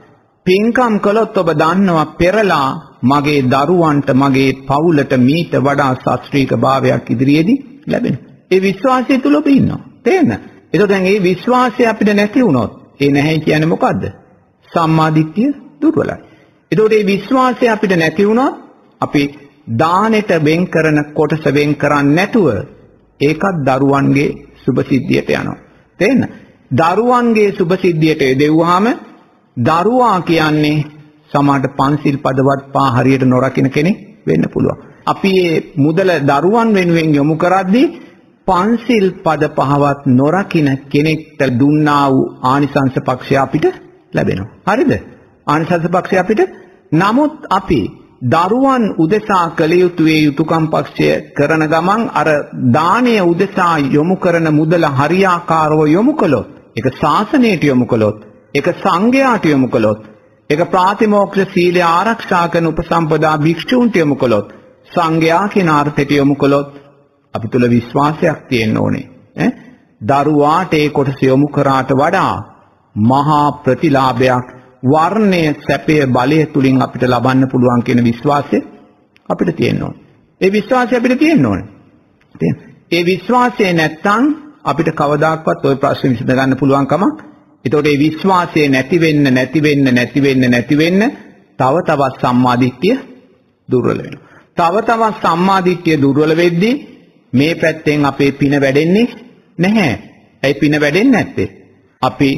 පින්කම් කළොත් ඔබ දන්නවා පෙරලා මගේ දරුවන්ට මගේ පවුලට මීට වඩා ශාස්ත්‍රීය භාවයක් ඉදිරියේදී ලැබෙනවා. ඒ විශ්වාසය තුල ඔබ ඉන්නවා. තේරෙනවද? ඒතකොට දැන් මේ විශ්වාසය අපිට නැති වුණොත් ඒ නැහැ කියන්නේ මොකද්ද? සම්මා දිට්ඨිය දුර්වලයි. ඒතකොට මේ විශ්වාසය අපිට නැති වුණොත් අපි දානෙට වෙන් කරන කොටස වෙන් කරන්නේ නැතුව ඒකත් දරුවන්ගේ සුභසිද්ධියට යනවා. තේරෙනවද? දරුවන්ගේ සුභසිද්ධියට දෙවුවාම දරුවා කියන්නේ සමාජ පන්සිල් පදවත් පා හරියට නොරකින්න කෙනෙක් වෙන්න පුළුවන්. අපි මේ මුදල දරුවන් වෙනුවෙන් යොමු කරද්දී පන්සිල් පද පහවත් නොරකින්න කෙනෙක්ට දුන්නා වූ ආනිසංස පක්ෂය අපිට ලැබෙනවා. හරිද? ආනිසංස පක්ෂය අපිට. නමුත් අපි දරුවන් උදෙසා කළ යුතුයේ යුතුයකම් පක්ෂය කරන ගමන් අර දානීය උදෙසා යොමු කරන මුදල හරියාකාරව යොමු කළොත් ඒක ශාසනයට යොමු කළොත් ඒක සංඝයාට යොමු කළොත් ඒක ප්‍රාතිමෝක්ෂ සීලය ආරක්ෂා කරන උපසම්පදා භික්ෂූන්ට යොමු කළොත් සංඝයා කියන අර්ථයට යොමු කළොත් අපි තුල විශ්වාසයක් තියෙන්න ඕනේ ඈ. දරුවාට ඒ කොටස යොමු කරාට වඩා මහා ප්‍රතිලාභයක් වර්ණය සැපය බලය තුලින් අපිට ලබන්න පුළුවන් කියන විශ්වාසය අපිට තියෙන්න ඕනේ. ඒ විශ්වාසය අපිට තියෙන්න ඕනේ. ඒ විශ්වාසය නැත්තම් අපිට කවදාකවත් ওই ප්‍රශ්නේ විසඳ ගන්න පුළුවන් කමක්. ඒතකොට මේ විශ්වාසය නැති වෙන්න තව තවත් සම්මාදිට්ඨිය දුර්වල වෙනවා. තව තවත් සම්මාදිට්ඨිය දුර්වල වෙද්දී මේ පැත්තෙන් අපේ පින වැඩෙන්නේ නැහැ. ඇයි පින වැඩෙන්නේ නැත්තේ? අපි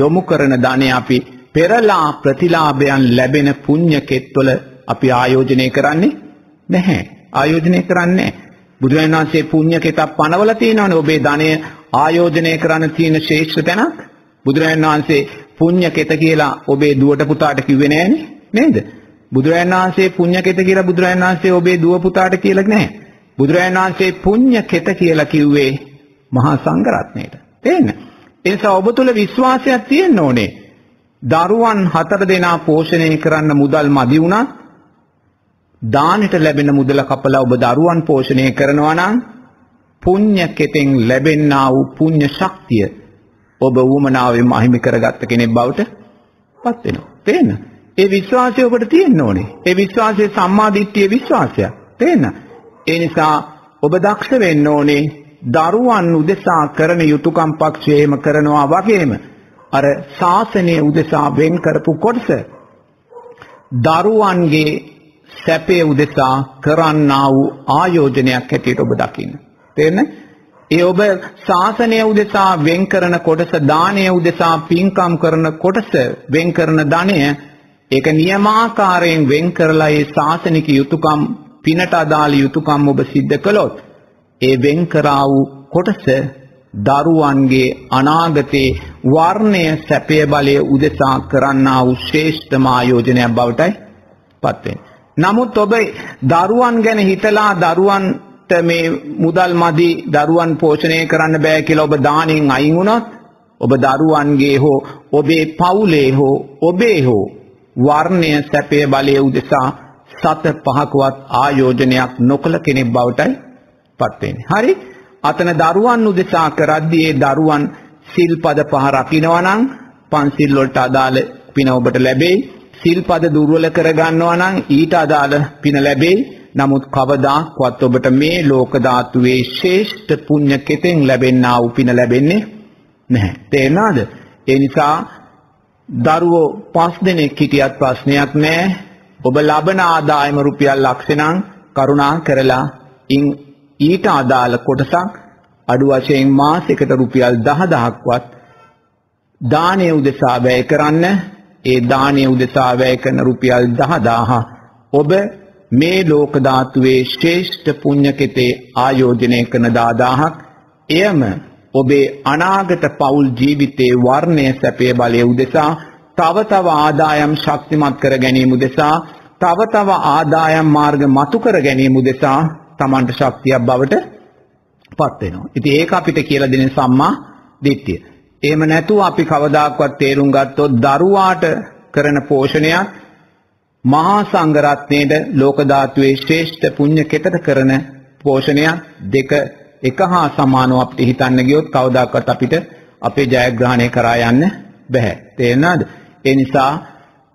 යොමු කරන ධනෙ අපි පෙරලා ප්‍රතිලාභයන් ලැබෙන පුණ්‍ය කෙත්වල අපි ආයෝජනය කරන්නේ නැහැ. ආයෝජනය කරන්නේ නැහැ. බුදුන් වහන්සේ පුණ්‍ය කෙතක් පනවලා තියෙනවානේ. ඔබේ ධනය ආයෝජනය කරන්න තියෙන ශේෂ්ඨ තැනක්. බුදුරජාණන් වහන්සේ පුණ්‍යකෙත කියලා ඔබේ දුවට පුතාට කිව්වේ නෑනේ නේද? බුදුරජාණන් වහන්සේ පුණ්‍යකෙත කියලා බුදුරජාණන් වහන්සේ ඔබේ දුව පුතාට කියලා නෑ. බුදුරජාණන් වහන්සේ පුණ්‍යකෙත කියලා කිව්වේ මහා සංඝරත්නයට. තේරෙනවද? ඒ නිසා ඔබ තුල විශ්වාසයක් තියෙන්න ඕනේ. දරුවන් 4 දෙනා පෝෂණය කරන්න මුදල් මදි වුණා. දානෙට ලැබෙන මුදල කපලා ඔබ දරුවන් පෝෂණය කරනවා නම් පුණ්‍යකෙතෙන් ලැබෙනා වූ පුණ්‍ය ශක්තිය ඔබ වුමනාවෙම අහිමි කරගත්ත කෙනෙක් බවට පත් වෙනවා. තේරෙනවද? ඒ විශ්වාසය ඔබට තියෙන්න ඕනේ. ඒ විශ්වාසය සම්මාදිට්ඨිය විශ්වාසය. තේරෙනවද? ඒ නිසා ඔබ දක්ෂ වෙන්න ඕනේ. දරුවන් උදෙසා කරන යුතුයකම් පක්ෂයේම කරනවා වගේම අර ශාසනය උදෙසා වෙන් කරපු කොටස දරුවන්ගේ සැපේ උදෙසා කරන්නා වූ ආයෝජනයක් හැටියට ඔබ දකින්න. තේරෙනවද? ඒ ඔබ ශාසනය උදෙසා වෙන් කරන කොටස දානය උදෙසා පින්කම් කරන කොටස වෙන් කරන ධනය ඒක නියමාකාරයෙන් වෙන් කරලා ඒ ශාසනික යුතුයකම් පිනට අදාළ යුතුයකම් ඔබ සිද්ධ කළොත් ඒ වෙන් කරා වූ කොටස දරුවන්ගේ අනාගතේ වර්ණය සැපය බලය උදෙසා කරන්නා වූ ශ්‍රේෂ්ඨම ආයෝජනයක් බවටයි පත් වෙන්නේ. නමුත් ඔබ දරුවන් ගැන හිතලා දරුවන්ට මේ මුදල් මදි දරුවන් පෝෂණය කරන්න බෑ කියලා ඔබ දානෙන් අයින් වුණොත් ඔබ දරුවන්ගේ හෝ ඔබේ පවුලේ හෝ ඔබේ හෝ වර්ණය සැපය බලය උදෙසා සත පහකවත් ආයෝජනයක් නොකළ කෙනෙක් බවටයි පත් වෙන්නේ. හරි. අතන දරුවන් උදෙසා කරද්දී ඒ දරුවන් සිල්පද පහ රකින්නවා නම් පන්සිල් වලට අදාළ පින ඔබට ලැබෙයි. සිල්පද දුර්වල කරගන්නවා නම් ඊට අදාළ පින ලැබෙයි. නමුත් කවදාවත් ඔබට මේ ලෝක ධාතුවේ ශ්‍රේෂ්ඨ පුණ්‍ය කෙතෙන් ලැබෙන්නා වූ පින ලැබෙන්නේ නැහැ. තේරෙනවද? ඒ නිසා දරුවෝ 5 දෙනෙක් හිටියත් ප්‍රශ්නයක් නැහැ. ඔබ ලබන ආදායම රුපියල් ලක්ෂ නම් කරුණා කරලා ඊට අදාළ කොටසක් අඩු වශයෙන් මාසයකට රුපියල් 10000ක්වත් දානය උදෙසා වැය කරන්න. ඒ දානය උදෙසා වැය කරන රුපියල් 10000 ඔබ මේ ලෝක ධාතුවේ ශ්‍රේෂ්ඨ පුණ්‍යකෙතේ ආයෝජනය කරන 10000ක්. එයම ඔබේ අනාගත පෞල් ජීවිතයේ වර්ණය සැපේ බලය උදෙසා තව තව ආදායම් ශක්තිමත් කර ගැනීම උදෙසා තව තව ආදායම් මාර්ග මතු කර ගැනීම උදෙසා තමන්ට ශක්තියක් බවට පත් වෙනවා. ඉතින් ඒක අපිට කියලා දෙන සම්මා දිට්ඨිය. එහෙම නැතුව අපි කවදාකවත් තේරුම් ගත්තොත් දරුවාට කරන පෝෂණයක් මහා සංඝ රත්නයේ ලෝක ධාතුවේ ශ්‍රේෂ්ඨ පුණ්‍ය කෙතට කරන පෝෂණයක් දෙක එක හා සමානව අපිට හිතන්න ගියොත් කවදාකවත් අපිට අපේ ජයග්‍රහණය කරා යන්න බෑ. තේරෙනවද? ඒ නිසා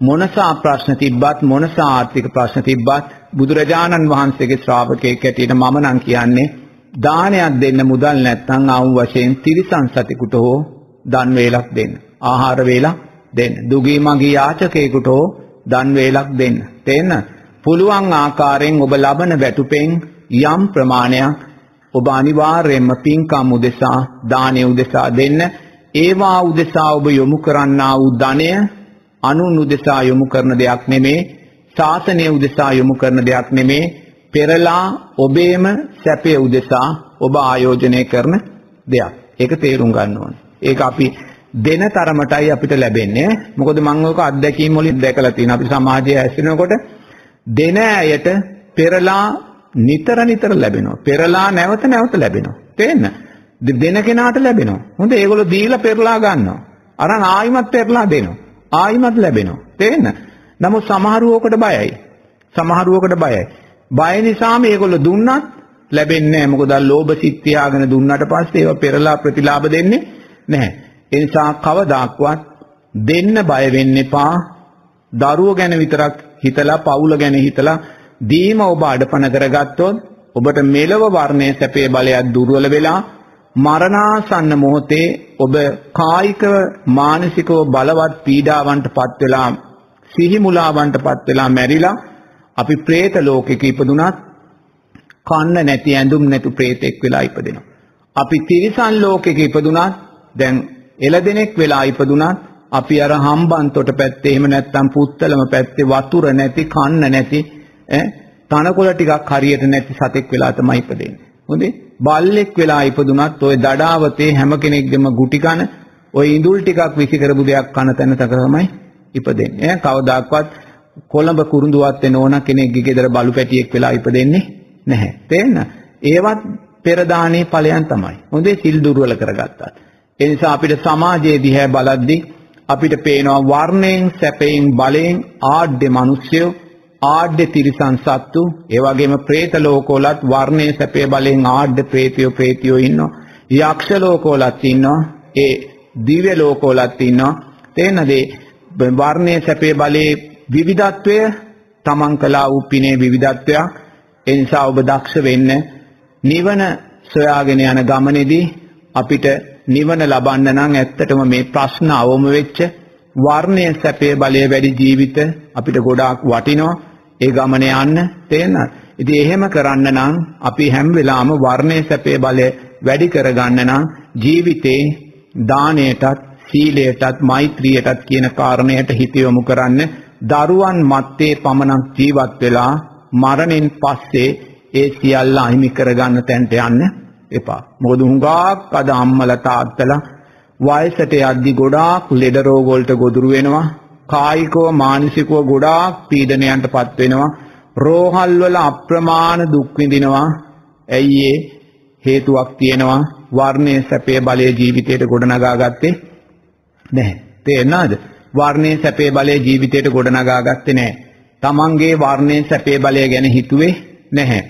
මොනසා ප්‍රශ්න තිබ්බත් මොනසා ආර්ථික ප්‍රශ්න තිබ්බත් බුදුරජාණන් වහන්සේගේ ශ්‍රාවකයෙක් ඇටියට මම නම් කියන්නේ දානයක් දෙන්න මුදල් නැත්නම් ආම් වශයෙන් තිරිසන් සතෙකුට හෝ දන් වේලක් දෙන්න. ආහාර වේලක් දෙන්න. දුගී මගී යාචකයෙකුට හෝ දන් වේලක් දෙන්න. තේරෙනවද? පුළුවන් ආකාරයෙන් ඔබ ලබන වැටුපෙන් යම් ප්‍රමාණයක් ඔබ අනිවාර්යයෙන්ම පින්කම් උදෙසා දානය උදෙසා දෙන්න. ඒවා උදෙසා ඔබ යොමු කරන්නා වූ ධනය අනුන් උදෙසා යොමු කරන දෙයක් නෙමේ. ශාසනය උදෙසා යොමු කරන දෙයක් නෙමේ. පෙරලා ඔබේම සැපය උදෙසා ඔබ ආයෝජනය කරන දෙයක්. ඒක තේරුම් ගන්න ඕනේ. ඒක අපි දෙන තරමටයි අපිට ලැබෙන්නේ. මොකද මම ඔක අත්දැකීම් වලින් දැකලා තියෙනවා. අපි සමාජයේ ඇසිනකොට දෙන ඇයට පෙරලා නිතර ලැබෙනවා. පෙරලා නැවත ලැබෙනවා. තේන්න? දෙන කෙනාට ලැබෙනවා. හොඳ ඒගොල්ලෝ දීලා පෙරලා ගන්නවා. අරන් ආයිමත් පෙරලා දෙනවා. ආයිමත් ලැබෙනවා. තේන්න? නමුත් සමහරුවකට බයයි. බය නිසා මේගොල්ලෝ දුන්නත් ලැබෙන්නේ නැහැ. මොකද ලෝභ සිත් තියාගෙන දුන්නාට පස්සේ ඒවා පෙරලා ප්‍රතිලාභ දෙන්නේ නැහැ. ඒ නිසා කවදාක්වත් දෙන්න බය වෙන්න එපා. දරුවෝ ගැන විතරක් හිතලා පවුල ගැන හිතලා දීම ඔබ අඩපණ කරගත්තොත් ඔබට මෙලව වර්ණයේ සැපේ බලයක් දුර්වල වෙලා මරණාසන්න මොහොතේ ඔබ කායිකව මානසිකව බලවත් පීඩාවන්ටපත් වෙලා සිහිමුලාවන්ටපත් වෙලා මැරිලා අපි പ്രേත ලෝකෙක ඉපදුනත් කන්න නැති ඇඳුම් නැති പ്രേතෙක් වෙලා ඉපදෙනවා. අපි තිරිසන් ලෝකෙක ඉපදුනත් දැන් එළදෙනෙක් වෙලා ඉපදුනත් අපි අර හම්බන්තොට පැත්තේ එහෙම නැත්නම් පුත්තලම පැත්තේ වතුර නැති කන්න නැති තනකොළ ටිකක් හරියට නැති සතෙක් වෙලා තමයි ඉපදෙන්නේ. හොඳේ බල්ලෙක් වෙලා ඉපදුනත් ඔය දඩාවතේ හැම කෙනෙක්ගේම ගුටි කන ඔය ඉඳුල් ටිකක් විසි කරපු දෙයක් කන තැන තමයි ඉපදෙන්නේ. කවදාකවත් කොළඹ කුරුඳුවත් වෙන ඕන කෙනෙක්ගේ ගෙදර බලු පැටියෙක් වෙලා ඉපදෙන්නේ නැහැ. තේන්න? ඒවත් පෙර දානේ ඵලයන් තමයි. හොඳේ සිල් දුර්වල කරගත්තා. ඒ නිසා අපිට සමාජයේ දිහා බලද්දී අපිට පේනවා වර්ණයෙන් සැපයෙන් බලයෙන් ආඩ්‍ය මිනිස්සුයෝ ආඩ්‍ය තිරිසන් සත්තු ඒ වගේම പ്രേත ලෝකවලත් වර්ණයේ සැපේ බලෙන් ආඩ්‍ය പ്രേතයෝ ඉන්නවා. යක්ෂ ලෝකවලත් ඉන්නවා. ඒ දිව්‍ය ලෝකවලත් ඉන්නවා. තේනද? වර්ණයේ සැපේ බලේ විවිධත්වය තමන් කළා වූ පිනේ විවිධත්වයක්. ඒ නිසා ඔබ දක්ෂ වෙන්න නිවන සොයාගෙන යන ගමනේදී අපිට නිවන ලබන්න නම් ඇත්තටම මේ ප්‍රශ්න අවම වෙච්ච වර්ණයේ සැපේ බලය වැඩි ජීවිත අපිට ගොඩාක් වටිනවා. ඒ ගමන යන්න තේරෙනවද? ඉතින් එහෙම කරන්න නම් අපි හැම වෙලාවම වර්ණයේ සැපේ බලය වැඩි කරගන්න නම් ජීවිතේ දානයටත් සීලයටත් මෛත්‍රියටත් කියන කාරණයට හිත යොමු කරන්න. දරුවන් මැත්තේ පමණක් ජීවත් වෙලා මරණයෙන් පස්සේ ඒ සියල්ල අහිමි කරගන්න තැනට යන්න එපා. මොකද හුඟක් අද අම්මලා තාත්තලා වයසට යද්දි ගොඩාක් ලෙඩ රෝග වලට ගොදුරු වෙනවා. කායිකව මානසිකව ගොඩාක් පීඩනයන්ටපත් වෙනවා. රෝහල් වල අප්‍රමාණ දුක් විඳිනවා. ඇයි ඒ? හේතුවක් තියෙනවා. වර්ණයේ සැපේ බලයේ ජීවිතයට ගොඩනගා ගත්තේ නැහැ. තේරෙනවද? වර්ණයේ සැපේ බලයේ ජීවිතයට ගොඩනගා ගත්තේ නැහැ. තමන්ගේ වර්ණයේ සැපේ බලය ගැන හිතුවේ නැහැ.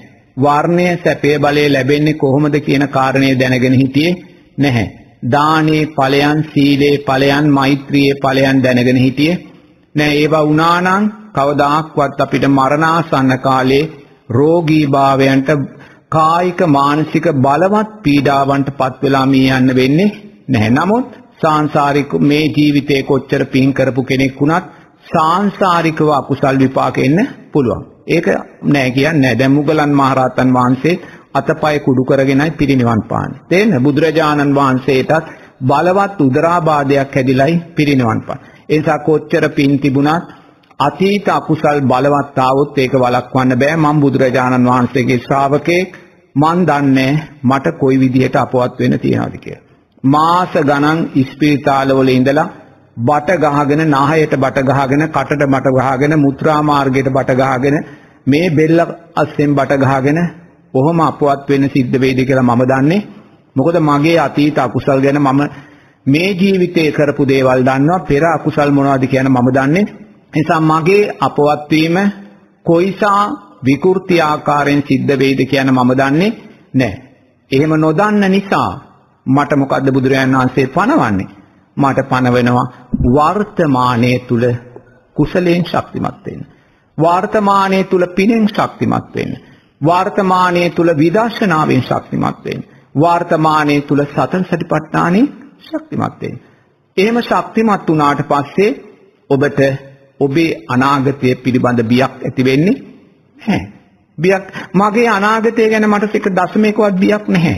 වර්ණයේ සැපේ බලය ලැබෙන්නේ කොහොමද කියන කාරණේ දැනගෙන හිටියේ නැහැ. දානේ ඵලයන්, සීලේ ඵලයන්, මෛත්‍රියේ ඵලයන් දැනගෙන හිටියේ නැහැ. ඒවා වුණා නම් කවදාක්වත් අපිට මරණාසන්න කාලේ රෝගීභාවයන්ට, කායික මානසික බලවත් පීඩාවන්ටපත් වෙලා මිය යන්න වෙන්නේ නැහැ. නමුත් සාංශාරික මේ ජීවිතේ කොච්චර පින් කරපු කෙනෙක් වුණත් සාංශාරිකව අකුසල් විපාක එන්න පුළුවන්. ඒක නෑ කියන්නේ නෑ. දැන් මුගලන් මහරහතන් වහන්සේ අතපය කුඩු කරගෙනයි පිරිනිවන් පාන්නේ. තේන්න බුදුරජාණන් වහන්සේටත් බලවත් උදරාබාධයක් ඇදිලයි පිරිනිවන් පාන්නේ. ඒ නිසා කොච්චර පින් තිබුණත් අතීත අකුසල් බලවත් ආවොත් ඒක වළක්වන්න බෑ. මම බුදුරජාණන් වහන්සේගේ ශ්‍රාවකෙක්. මන් දන්නේ මට කොයි විදිහට අපවත් වෙන්න තියනවද කියලා. මාස ගණන් ඉස්පිරිතාලවල ඉඳලා බට ගහගෙන, නහයට බට ගහගෙන, කටට බට ගහගෙන, මුත්‍රා මාර්ගයට බට ගහගෙන, මේ බෙල්ල අස්සෙන් බට ගහගෙන කොහොම අපවත් වෙන්න සිද්ධ වෙයිද කියලා මම දන්නේ. මොකද මගේ අතීත අකුසල් ගැන මම මේ ජීවිතේ කරපු දේවල් දන්නවා. පෙර අකුසල් මොනවද කියන මම දන්නේ. නිසා මගේ අපවත් වීම කොයිසා විකෘති ආකාරයෙන් සිද්ධ වෙයිද කියන මම දන්නේ නැහැ. එහෙම නොදන්න නිසා මට මොකද්ද බුදුරජාණන් වහන්සේ පනවන්නේ? මට පනවෙනවා වර්තමානයේ තුල කුසලයෙන් ශක්තිමත් වෙන්න. වර්තමානයේ තුල පිනෙන් ශක්තිමත් වෙන්න. වර්තමානයේ තුල විදර්ශනාවෙන් ශක්තිමත් වෙන්න. වර්තමානයේ තුල සතර සතිපට්ඨානෙන් ශක්තිමත් වෙන්න. එහෙම ශක්තිමත් වුණාට පස්සේ ඔබට ඔබේ අනාගතය පිළිබඳ බියක් ඇති වෙන්නේ නැහැ. බියක් මගේ අනාගතය ගැන මට 0.1ක්වත් බියක් නැහැ.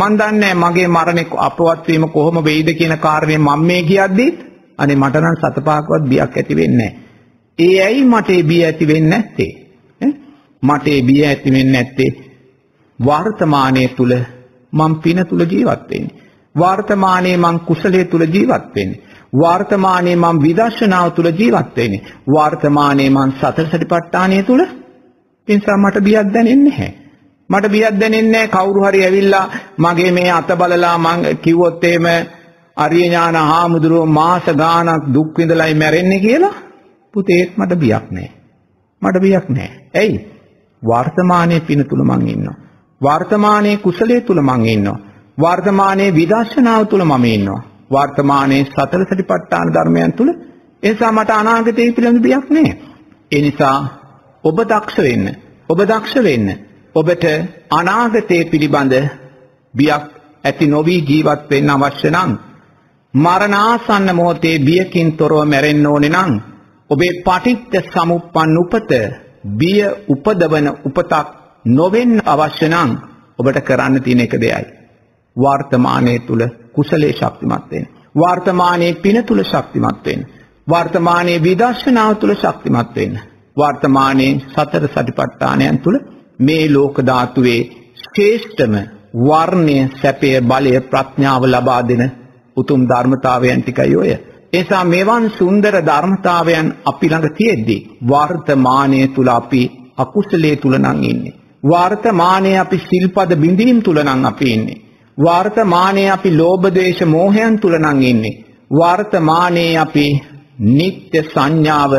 මන් දන්නේ මගේ මරණය අපවත් වීම කොහොම වෙයිද කියන කාරණේ මම මේ කියද්දි අනේ මට නම් සතපාකවත් බියක් ඇති වෙන්නේ නැහැ. ඒ ඇයි මට ඒ බිය ඇති වෙන්නේ නැත්තේ? මට ඒ බිය ඇති වෙන්නේ නැත්තේ වර්තමානයේ තුල මම පින තුල ජීවත් වෙන්නේ. වර්තමානයේ මම කුසලයේ තුල ජීවත් වෙන්නේ. වර්තමානයේ මම විදර්ශනාව තුල ජීවත් වෙන්නේ. වර්තමානයේ මම සතර සතිපට්ඨානය තුල. ඒ නිසා මට බියක් දැනෙන්නේ නැහැ. මට බියක් දැනෙන්නේ නැහැ. කවුරු හරි ඇවිල්ලා මගේ මේ අත බලලා මං කිව්වොත් එහෙම අරිය ඥාන හාමුදුරුවෝ මාස ගාණක් දුක් විඳලායි මැරෙන්නේ කියලා පුතේත් මට බියක් නැහැ. මට බියක් නැහැ. ඇයි? වර්තමානයේ පින තුල මං ඉන්නවා. වර්තමානයේ කුසලයේ තුල මං ඉන්නවා. වර්තමානයේ විදර්ශනාව තුල මම ඉන්නවා. වර්තමානයේ සතර සතිපට්ඨාන ධර්මයන් තුල. ඒ නිසා මට අනාගතයේ පිළිබඳ බියක් නැහැ. ඒ නිසා ඔබ දක්ෂ වෙන්න. ඔබ දක්ෂ වෙන්න. ඔබට අනාගතයේ පිළිබඳ බියක් ඇති නොවි ජීවත් වෙන්න අවශ්‍ය නම්, මරණාසන්න මොහොතේ බියකින් තොරව මැරෙන්න ඕනේ නම්, ඔබේ පටිච්ච සමුප්පන් උපත බිය උපදවන උපතක් නොවෙන්න අවශ්‍ය නම් ඔබට කරන්න තියෙන එක දෙයයි. වර්තමානයේ තුල කුසලයේ ශක්තිමත් වෙන්න. වර්තමානයේ පින තුල ශක්තිමත් වෙන්න. වර්තමානයේ විදර්ශනාව තුල ශක්තිමත් වෙන්න. වර්තමානයේ සතර සතිපට්ඨානයන් තුල මේ ලෝක ධාතුවේ ශ්‍රේෂ්ඨම වර්ණය, සැපය, බලය, ප්‍රඥාව ලබා දෙන උතුම් ධර්මතාවයන් ටිකයි ඔය. ඒ නිසා මේවන් සුන්දර ධර්මතාවයන් අපි ළඟ තියෙද්දී වර්තමානයේ තුල අපි අකුසලයේ තුල නම් ඉන්නේ. වර්තමානයේ අපි සිල්පද බිඳීම් තුල නම් අපි ඉන්නේ. වර්තමානයේ අපි ලෝභ, ද්වේෂ, මෝහයන් තුල නම් ඉන්නේ. වර්තමානයේ අපි නිත්‍ය සංඥාව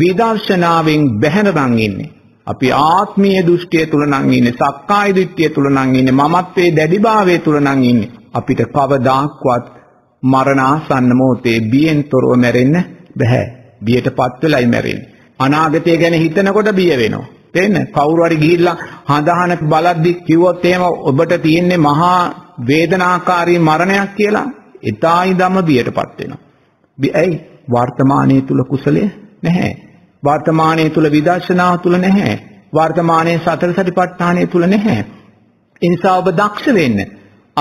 විදර්ශනාවෙන් බැහැර නම් ඉන්නේ. අපි ආත්මීය දෘෂ්ටිය තුල නම් ඉන්නේ. සක්කාය දිට්ඨිය තුල නම් ඉන්නේ. මමත්වයේ දැඩිභාවයේ තුල නම් ඉන්නේ. අපිට කවදාක්වත් මරණාසන්න මොහොතේ බියෙන් තොරව මැරෙන්න බෑ. බියටපත් වෙලයි මැරෙන්නේ. අනාගතය ගැන හිතනකොට බිය වෙනවා. තේන්න? කවුරු හරි ගිහිල්ලා හඳහන බලද්දි කිව්වොත් එහෙම ඔබට තියෙන්නේ මහා වේදනාකාරී මරණයක් කියලා. එතනින්දම බියටපත් වෙනවා. ඇයි? වර්තමානයේ තුල කුසලයේ නැහැ. වර්තමානයේ තුල විදර්ශනාව තුල නැහැ. වර්තමානයේ සතර සතිපට්ඨානය තුල නැහැ. ඒ නිසා ඔබ දක්ෂ වෙන්න.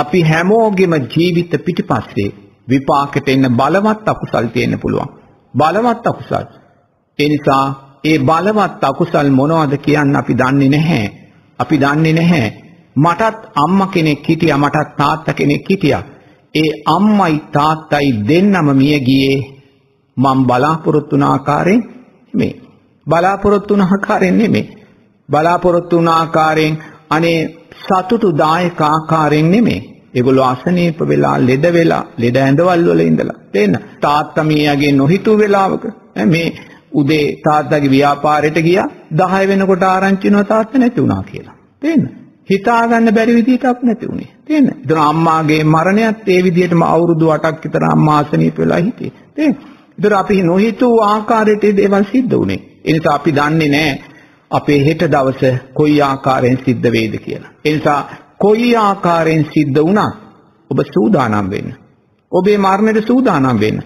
අපි හැමෝගෙම ජීවිත පිටිපස්සේ විපාකෙට එන්න බලවත් අකුසල් තියෙන්න පුළුවන්. බලවත් අකුසල්. ඒ නිසා ඒ බලවත් අකුසල් මොනවද කියන්න අපි දන්නේ නැහැ. අපි දන්නේ නැහැ. මටත් අම්මා කෙනෙක් හිටියා, මටත් තාත්තා කෙනෙක් හිටියා. ඒ අම්මයි තාත්තයි දෙන්නම මිය ගියේ මම බලාපොරොත්තු වුණ ආකාරයෙන් නෙමෙයි. බලාපොරොත්තු වුණ ආකාරයෙන් නෙමෙයි. බලාපොරොත්තු වුණ ආකාරයෙන් අනේ සතුටුදායක ආකාරයෙන් නෙමෙයි. ඒගොල්ලෝ අසනීප වෙලා, ලෙඩ වෙලා, ලෙඩ ඇඳවල් වල ඉඳලා දෙන්න. තාත්තා මියගේ නොහිතූ වෙලාවක මේ උදේ තාත්තගේ ව්‍යාපාරයට ගියා, 10 වෙනකොට ආරංචි වෙනවා තාත්තා නැති වුණා කියලා. තේන්න. හිතාගන්න බැරි විදිහටක් නැති වුණේ. තේන්න. ඒතර අම්මාගේ මරණයත් ඒ විදිහටම අවුරුදු 8ක් විතර අම්මා අසනීප වෙලා හිටියේ. තේන්න. ඒතර අපි නොහිතූ ආකාරයට දේවල් සිද්ධ වුණේ. ඒ නිසා අපි දන්නේ නැහැ අපේ හෙට දවසේ කොයි ආකාරයෙන් සිද්ධ වෙයිද කියලා. ඒ නිසා කොයි ආකාරයෙන් සිද්ධ වුණත් ඔබ සූදානම් වෙන්න. ඔබේ මරණයට සූදානම් වෙන්න.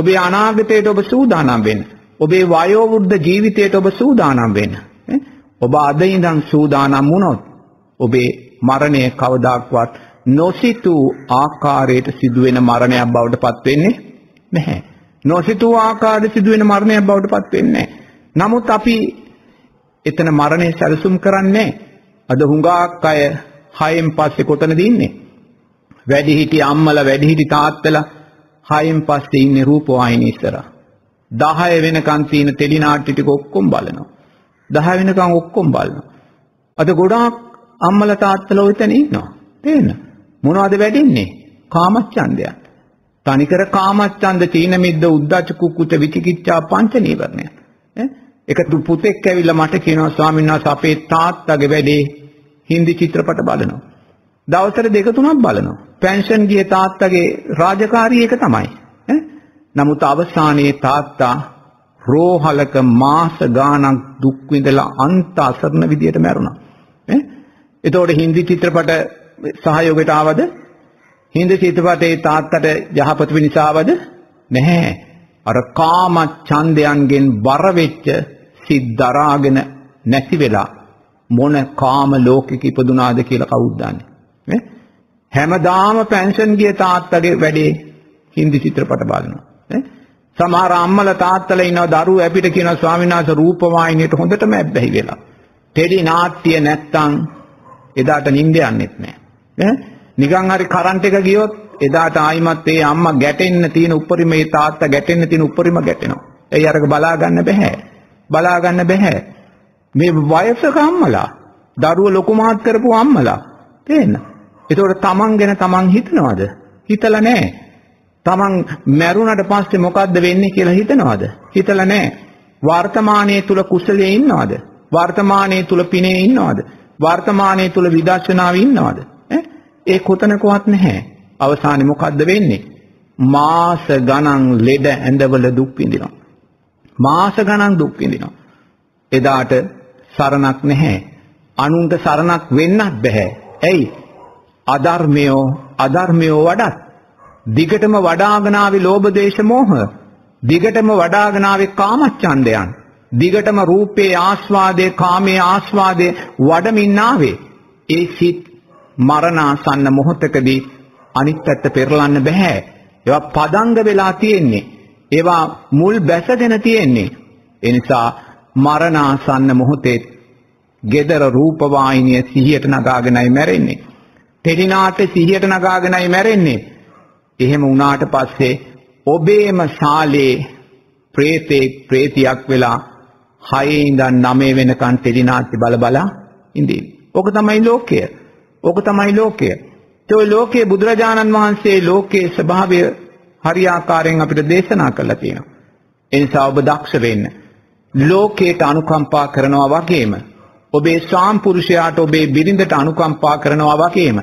ඔබේ අනාගතයට ඔබ සූදානම් වෙන්න. ඔබේ වයෝවෘද්ධ ජීවිතයට ඔබ සූදානම් වෙන්න. ඔබ අද ඉඳන් සූදානම් වුණොත් ඔබේ මරණය කවදාක්වත් නොසිතූ ආකාරයට සිදුවෙන මරණයක් බවට පත් වෙන්නේ නැහැ. නොසිතූ ආකාරයට සිදුවෙන මරණයක් බවට පත් වෙන්නේ නැහැ. නමුත් අපි එතන මරණය සැලසුම් කරන්නේ අද හුඟක් අය 6න් පස්සේ කොතනද ඉන්නේ? වැඩිහිටි අම්මලා, වැඩිහිටි තාත්තලා 6න් පස්සේ ඉන්නේ රූපවාහිනිය ඉස්සරහා. 10 වෙනකන් තියෙන ටෙලි නාට්‍ය ටික ඔක්කොම බලනවා. 10 වෙනකන් ඔක්කොම බලනවා. අද ගොඩාක් අම්මලා තාත්තලා උතන ඉන්නවා. තේන්න. මොනවද වැඩින්නේ? කාමච්ඡන්දයන්. තනිකර කාමච්ඡන්ද, තීන මිද්ද, උද්ධච්ච කුක්කුච්ච විචිකිච්ඡා පංච නීවරණය. ඒක දු පුතෙක් ඇවිල්ලා මට කියනවා ස්වාමීන් වහන්සේ අපේ තාත්තගේ වැඩේ හින්දි චිත්‍රපට බලනවා. දවසට 2-3ක් බලනවා. පෙන්ෂන් ගිය තාත්තගේ රාජකාරී එක තමයි. නමුත් අවසානයේ තාත්තා රෝහලක මාස ගාණක් දුක් විඳලා අන්ත අසරණ විදියට මැරුණා. එතකොට හින්දි චිත්‍රපට සහයෝගයට ආවද? හින්දි චිත්‍රපටේ තාත්තට යහපත වෙනසාවද? නැහැ. අර කාම ඡන්දයන්ගෙන් බර වෙච්ච සිද්දරාගෙන නැති වෙලා මොන කාම ලෝකෙක ඉපදුනාද කියලා කවුද දන්නේ? හැමදාම පෙන්ෂන් ගිය තාත්තගේ වැඩේ හින්දි චිත්‍රපට බලනවා. සමහර අම්මලා තාත්තලා ඉන්නවා දරුවෝ අපිට කියනවා ස්වාමීන් වහන්සේ රූපවාහිනියට හොඳටම ඇබ්බැහි වෙලා. ටෙලි නාට්‍ය නැත්තම් එදාට නිින්ද යන්නේත් නැහැ. නිකන් හරි කරන්ට් එක ගියොත් එදාට ආයිමත් ඒ අම්මා ගැටෙන්න තියෙන උපරිම, ඒ තාත්තා ගැටෙන්න තියෙන උපරිම ගැටෙනවා. එයි අරක බලා ගන්න බෑ. බලා ගන්න බෑ. මේ වයසක අම්මලා, දරුවෝ ලොකු මහත් කරපු අම්මලා. තේන්න. ඒතකොට තමන් ගැන තමන් හිතනවද? හිතලා නැහැ. තමන් මැරුණට පස්සේ මොකද්ද වෙන්නේ කියලා හිතනවද? හිතලා නැහැ. වර්තමානයේ තුල කුසලයේ ඉන්නවද? වර්තමානයේ තුල පිනේ ඉන්නවද? වර්තමානයේ තුල විදර්ශනාවේ ඉන්නවද? ඒ කොතනකවත් නැහැ. අවසානයේ මොකද්ද වෙන්නේ? මාස ගණන් ලෙඩ ඇඳවල දුක් විඳිනවා. මාස ගණන් දුක් විඳිනවා. එදාට සරණක් නැහැ. අනුන්ට සරණක් වෙන්නත් බෑ. ඇයි? අධර්මයෝ වඩත් දිගටම වඩාගෙන ආවේ ලෝභ දේශ මොහ. දිගටම වඩාගෙන ආවේ කාමච්ඡන්දයන්. දිගටම රූපේ ආස්වාදේ, කාමයේ ආස්වාදේ වඩමින් ආවේ. ඒ සිත් මරණාසන්න මොහොතකදී අනිත් පැත්ත පෙරලන්න බෑ. ඒවා පදංග වෙලා තියෙන්නේ. ඒවා මුල් බැසගෙන තියෙන්නේ. ඒ නිසා මරණාසන්න මොහොතේ gedara රූප වාහිනිය සිහියට නගාගෙනයි මැරෙන්නේ. තෙලිනාට්‍ය සිහියට නගාගෙනයි මැරෙන්නේ. එහෙම වුණාට පස්සේ ඔබේම ශාලේ ප්‍රේතියක් වෙලා 6 ඉඳන් 9 වෙනකන් තෙලිනාටි බලබලා ඉඳින්. ඕක තමයි ලෝකය. ඕක තමයි ලෝකය. ඒ ලෝකයේ බුදුරජාණන් වහන්සේ ලෝකයේ ස්වභාවය හරියාකාරයෙන් අපිට දේශනා කරලා තියෙනවා. ඒ නිසා ඔබ දක්ෂ වෙන්න. ලෝකයට අනුකම්පා කරනවා වගේම ඔබේ සාම්පුරුෂයාට, ඔබේ බිරිඳට අනුකම්පා කරනවා වගේම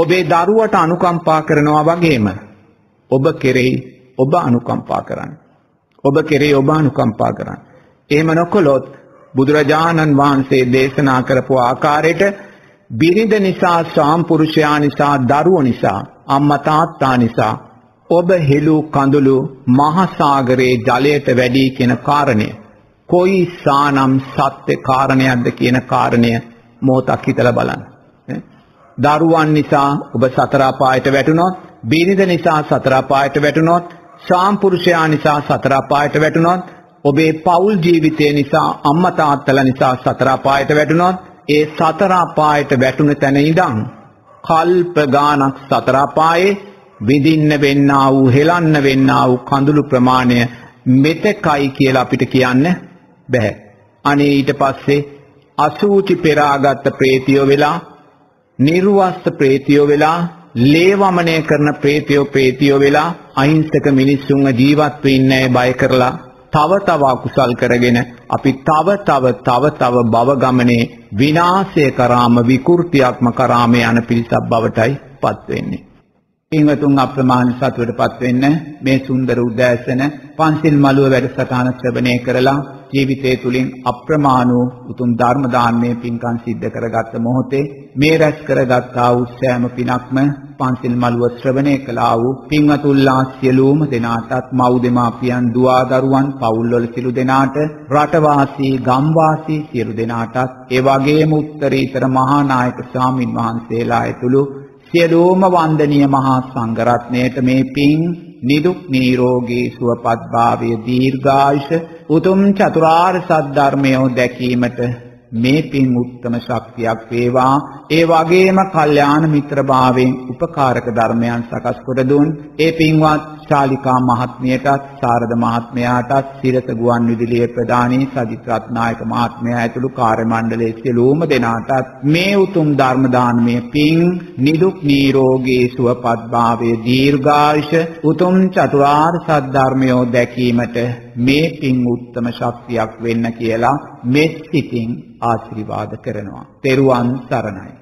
ඔබේ දරුවට අනුකම්පා කරනවා වගේම ඔබ කෙරෙහි ඔබ අනුකම්පා කරන්න. ඔබ කෙරෙහි ඔබ අනුකම්පා කරන්න. එහෙම නොකළොත් බුදුරජාණන් වහන්සේ දේශනා කරපු ආකාරයට බිරිඳ නිසා, සාම්පුරුෂයා නිසා, දරුවෝ නිසා, අම්මා තාත්තා නිසා ඔබ හෙළු කඳුළු මහ සාගරයේ ජලයට වැඩි කියන කාරණය කොයිසානම් සත්‍ය කාරණයක්ද කියන කාරණය මොහොතක් හිතලා බලන්න. දරුවන් නිසා ඔබ සතර අපායට වැටුණොත්, බිරිඳ නිසා සතර අපායට වැටුණොත්, සාම්පුරුෂයා නිසා සතර අපායට වැටුණොත්, ඔබේ පෞල් ජීවිතය නිසා අම්මා තාත්තලා නිසා සතර අපායට වැටුණොත්, ඒ සතරාපායට වැටුණ තැන ඉඳන් කල්ප ගානක් සතරාපායේ විඳින්න වෙන්නා වූ හෙලන්න වෙන්නා වූ කඳුළු ප්‍රමාණය මෙතකයි කියලා අපිට කියන්න බෑ. අනේ ඊට පස්සේ අසූචි පෙරාගත් ප්‍රේතියෝ වෙලා, නිර්වස්ත ප්‍රේතියෝ වෙලා, ලේවමණය කරන ප්‍රේතියෝ වෙලා අහිංසක මිනිස්සුන්ව ජීවත් වෙන්න බය කරලා තව තව අකුසල් කරගෙන අපි තව තව භව ගමනේ විනාශය කරාම විකෘතියක්ම කරාම යන පිරිසක් බවටයි පත් වෙන්නේ. පින්වතුන් අප්‍රමාණ සතුටටපත් වෙන්න මේ සුන්දර උදෑසන පන්සිල් මළුව වැඩසටහන ශ්‍රවණය කරලා ජීවිතය තුළින් අප්‍රමාණ වූ උතුම් ධර්ම දානමය පින්කම් සිද්ධ කරගත් මොහොතේ මේ රැස් කරගත් ආ වූ සෑම පිනක්ම පන්සිල් මළුව ශ්‍රවණය කළා වූ පින්වතුන්ලා සියලුම දෙනාටත්, මව් දෙමාපියන්, දුව දරුවන්, පවුල්වල සිළු දෙනාට, රටවාසී ගම්වාසී සියලු දෙනාටත්, ඒ වගේම උත්තරීතර මහා නායක ස්වාමින් වහන්සේලා ඇතුළු සියලුම වන්දනීය මහා සංඝ රත්නයට මේ පින් නිදුක් නිරෝගී සුවපත් භාවය, දීර්ඝායුෂ, උතුම් චතුරාර්ය සත්‍ය ධර්මය දැකීමට මේ පින් උත්තම ශක්තියක් වේවා. ඒ වගේම කල්යාණ මිත්‍රභාවයෙන් උපකාරක ධර්මයන් සකස් කොට දුන් ඒ පින්වත් ශාලිකා මහත්මියටත්, සාරද මහත්මයාටත්, සිරස ගුවන් විදුලියේ ප්‍රධානී සජිත් රත්නායක මහත්මයා ඇතුළු කාර්ය මණ්ඩලයේ සියලුම දෙනාටත් මේ උතුම් ධර්ම දානමය පින් නිදුක් නිරෝගී සුවපත් භාවය, දීර්ඝායුෂ, උතුම් චතුරාර්ය සත්‍ය ධර්මය දැකීමට මේ පින් උත්තම ශක්තියක් වෙන්න කියලා මෙත් සිතින් ආශිර්වාද කරනවා. තෙරුවන් සරණයි.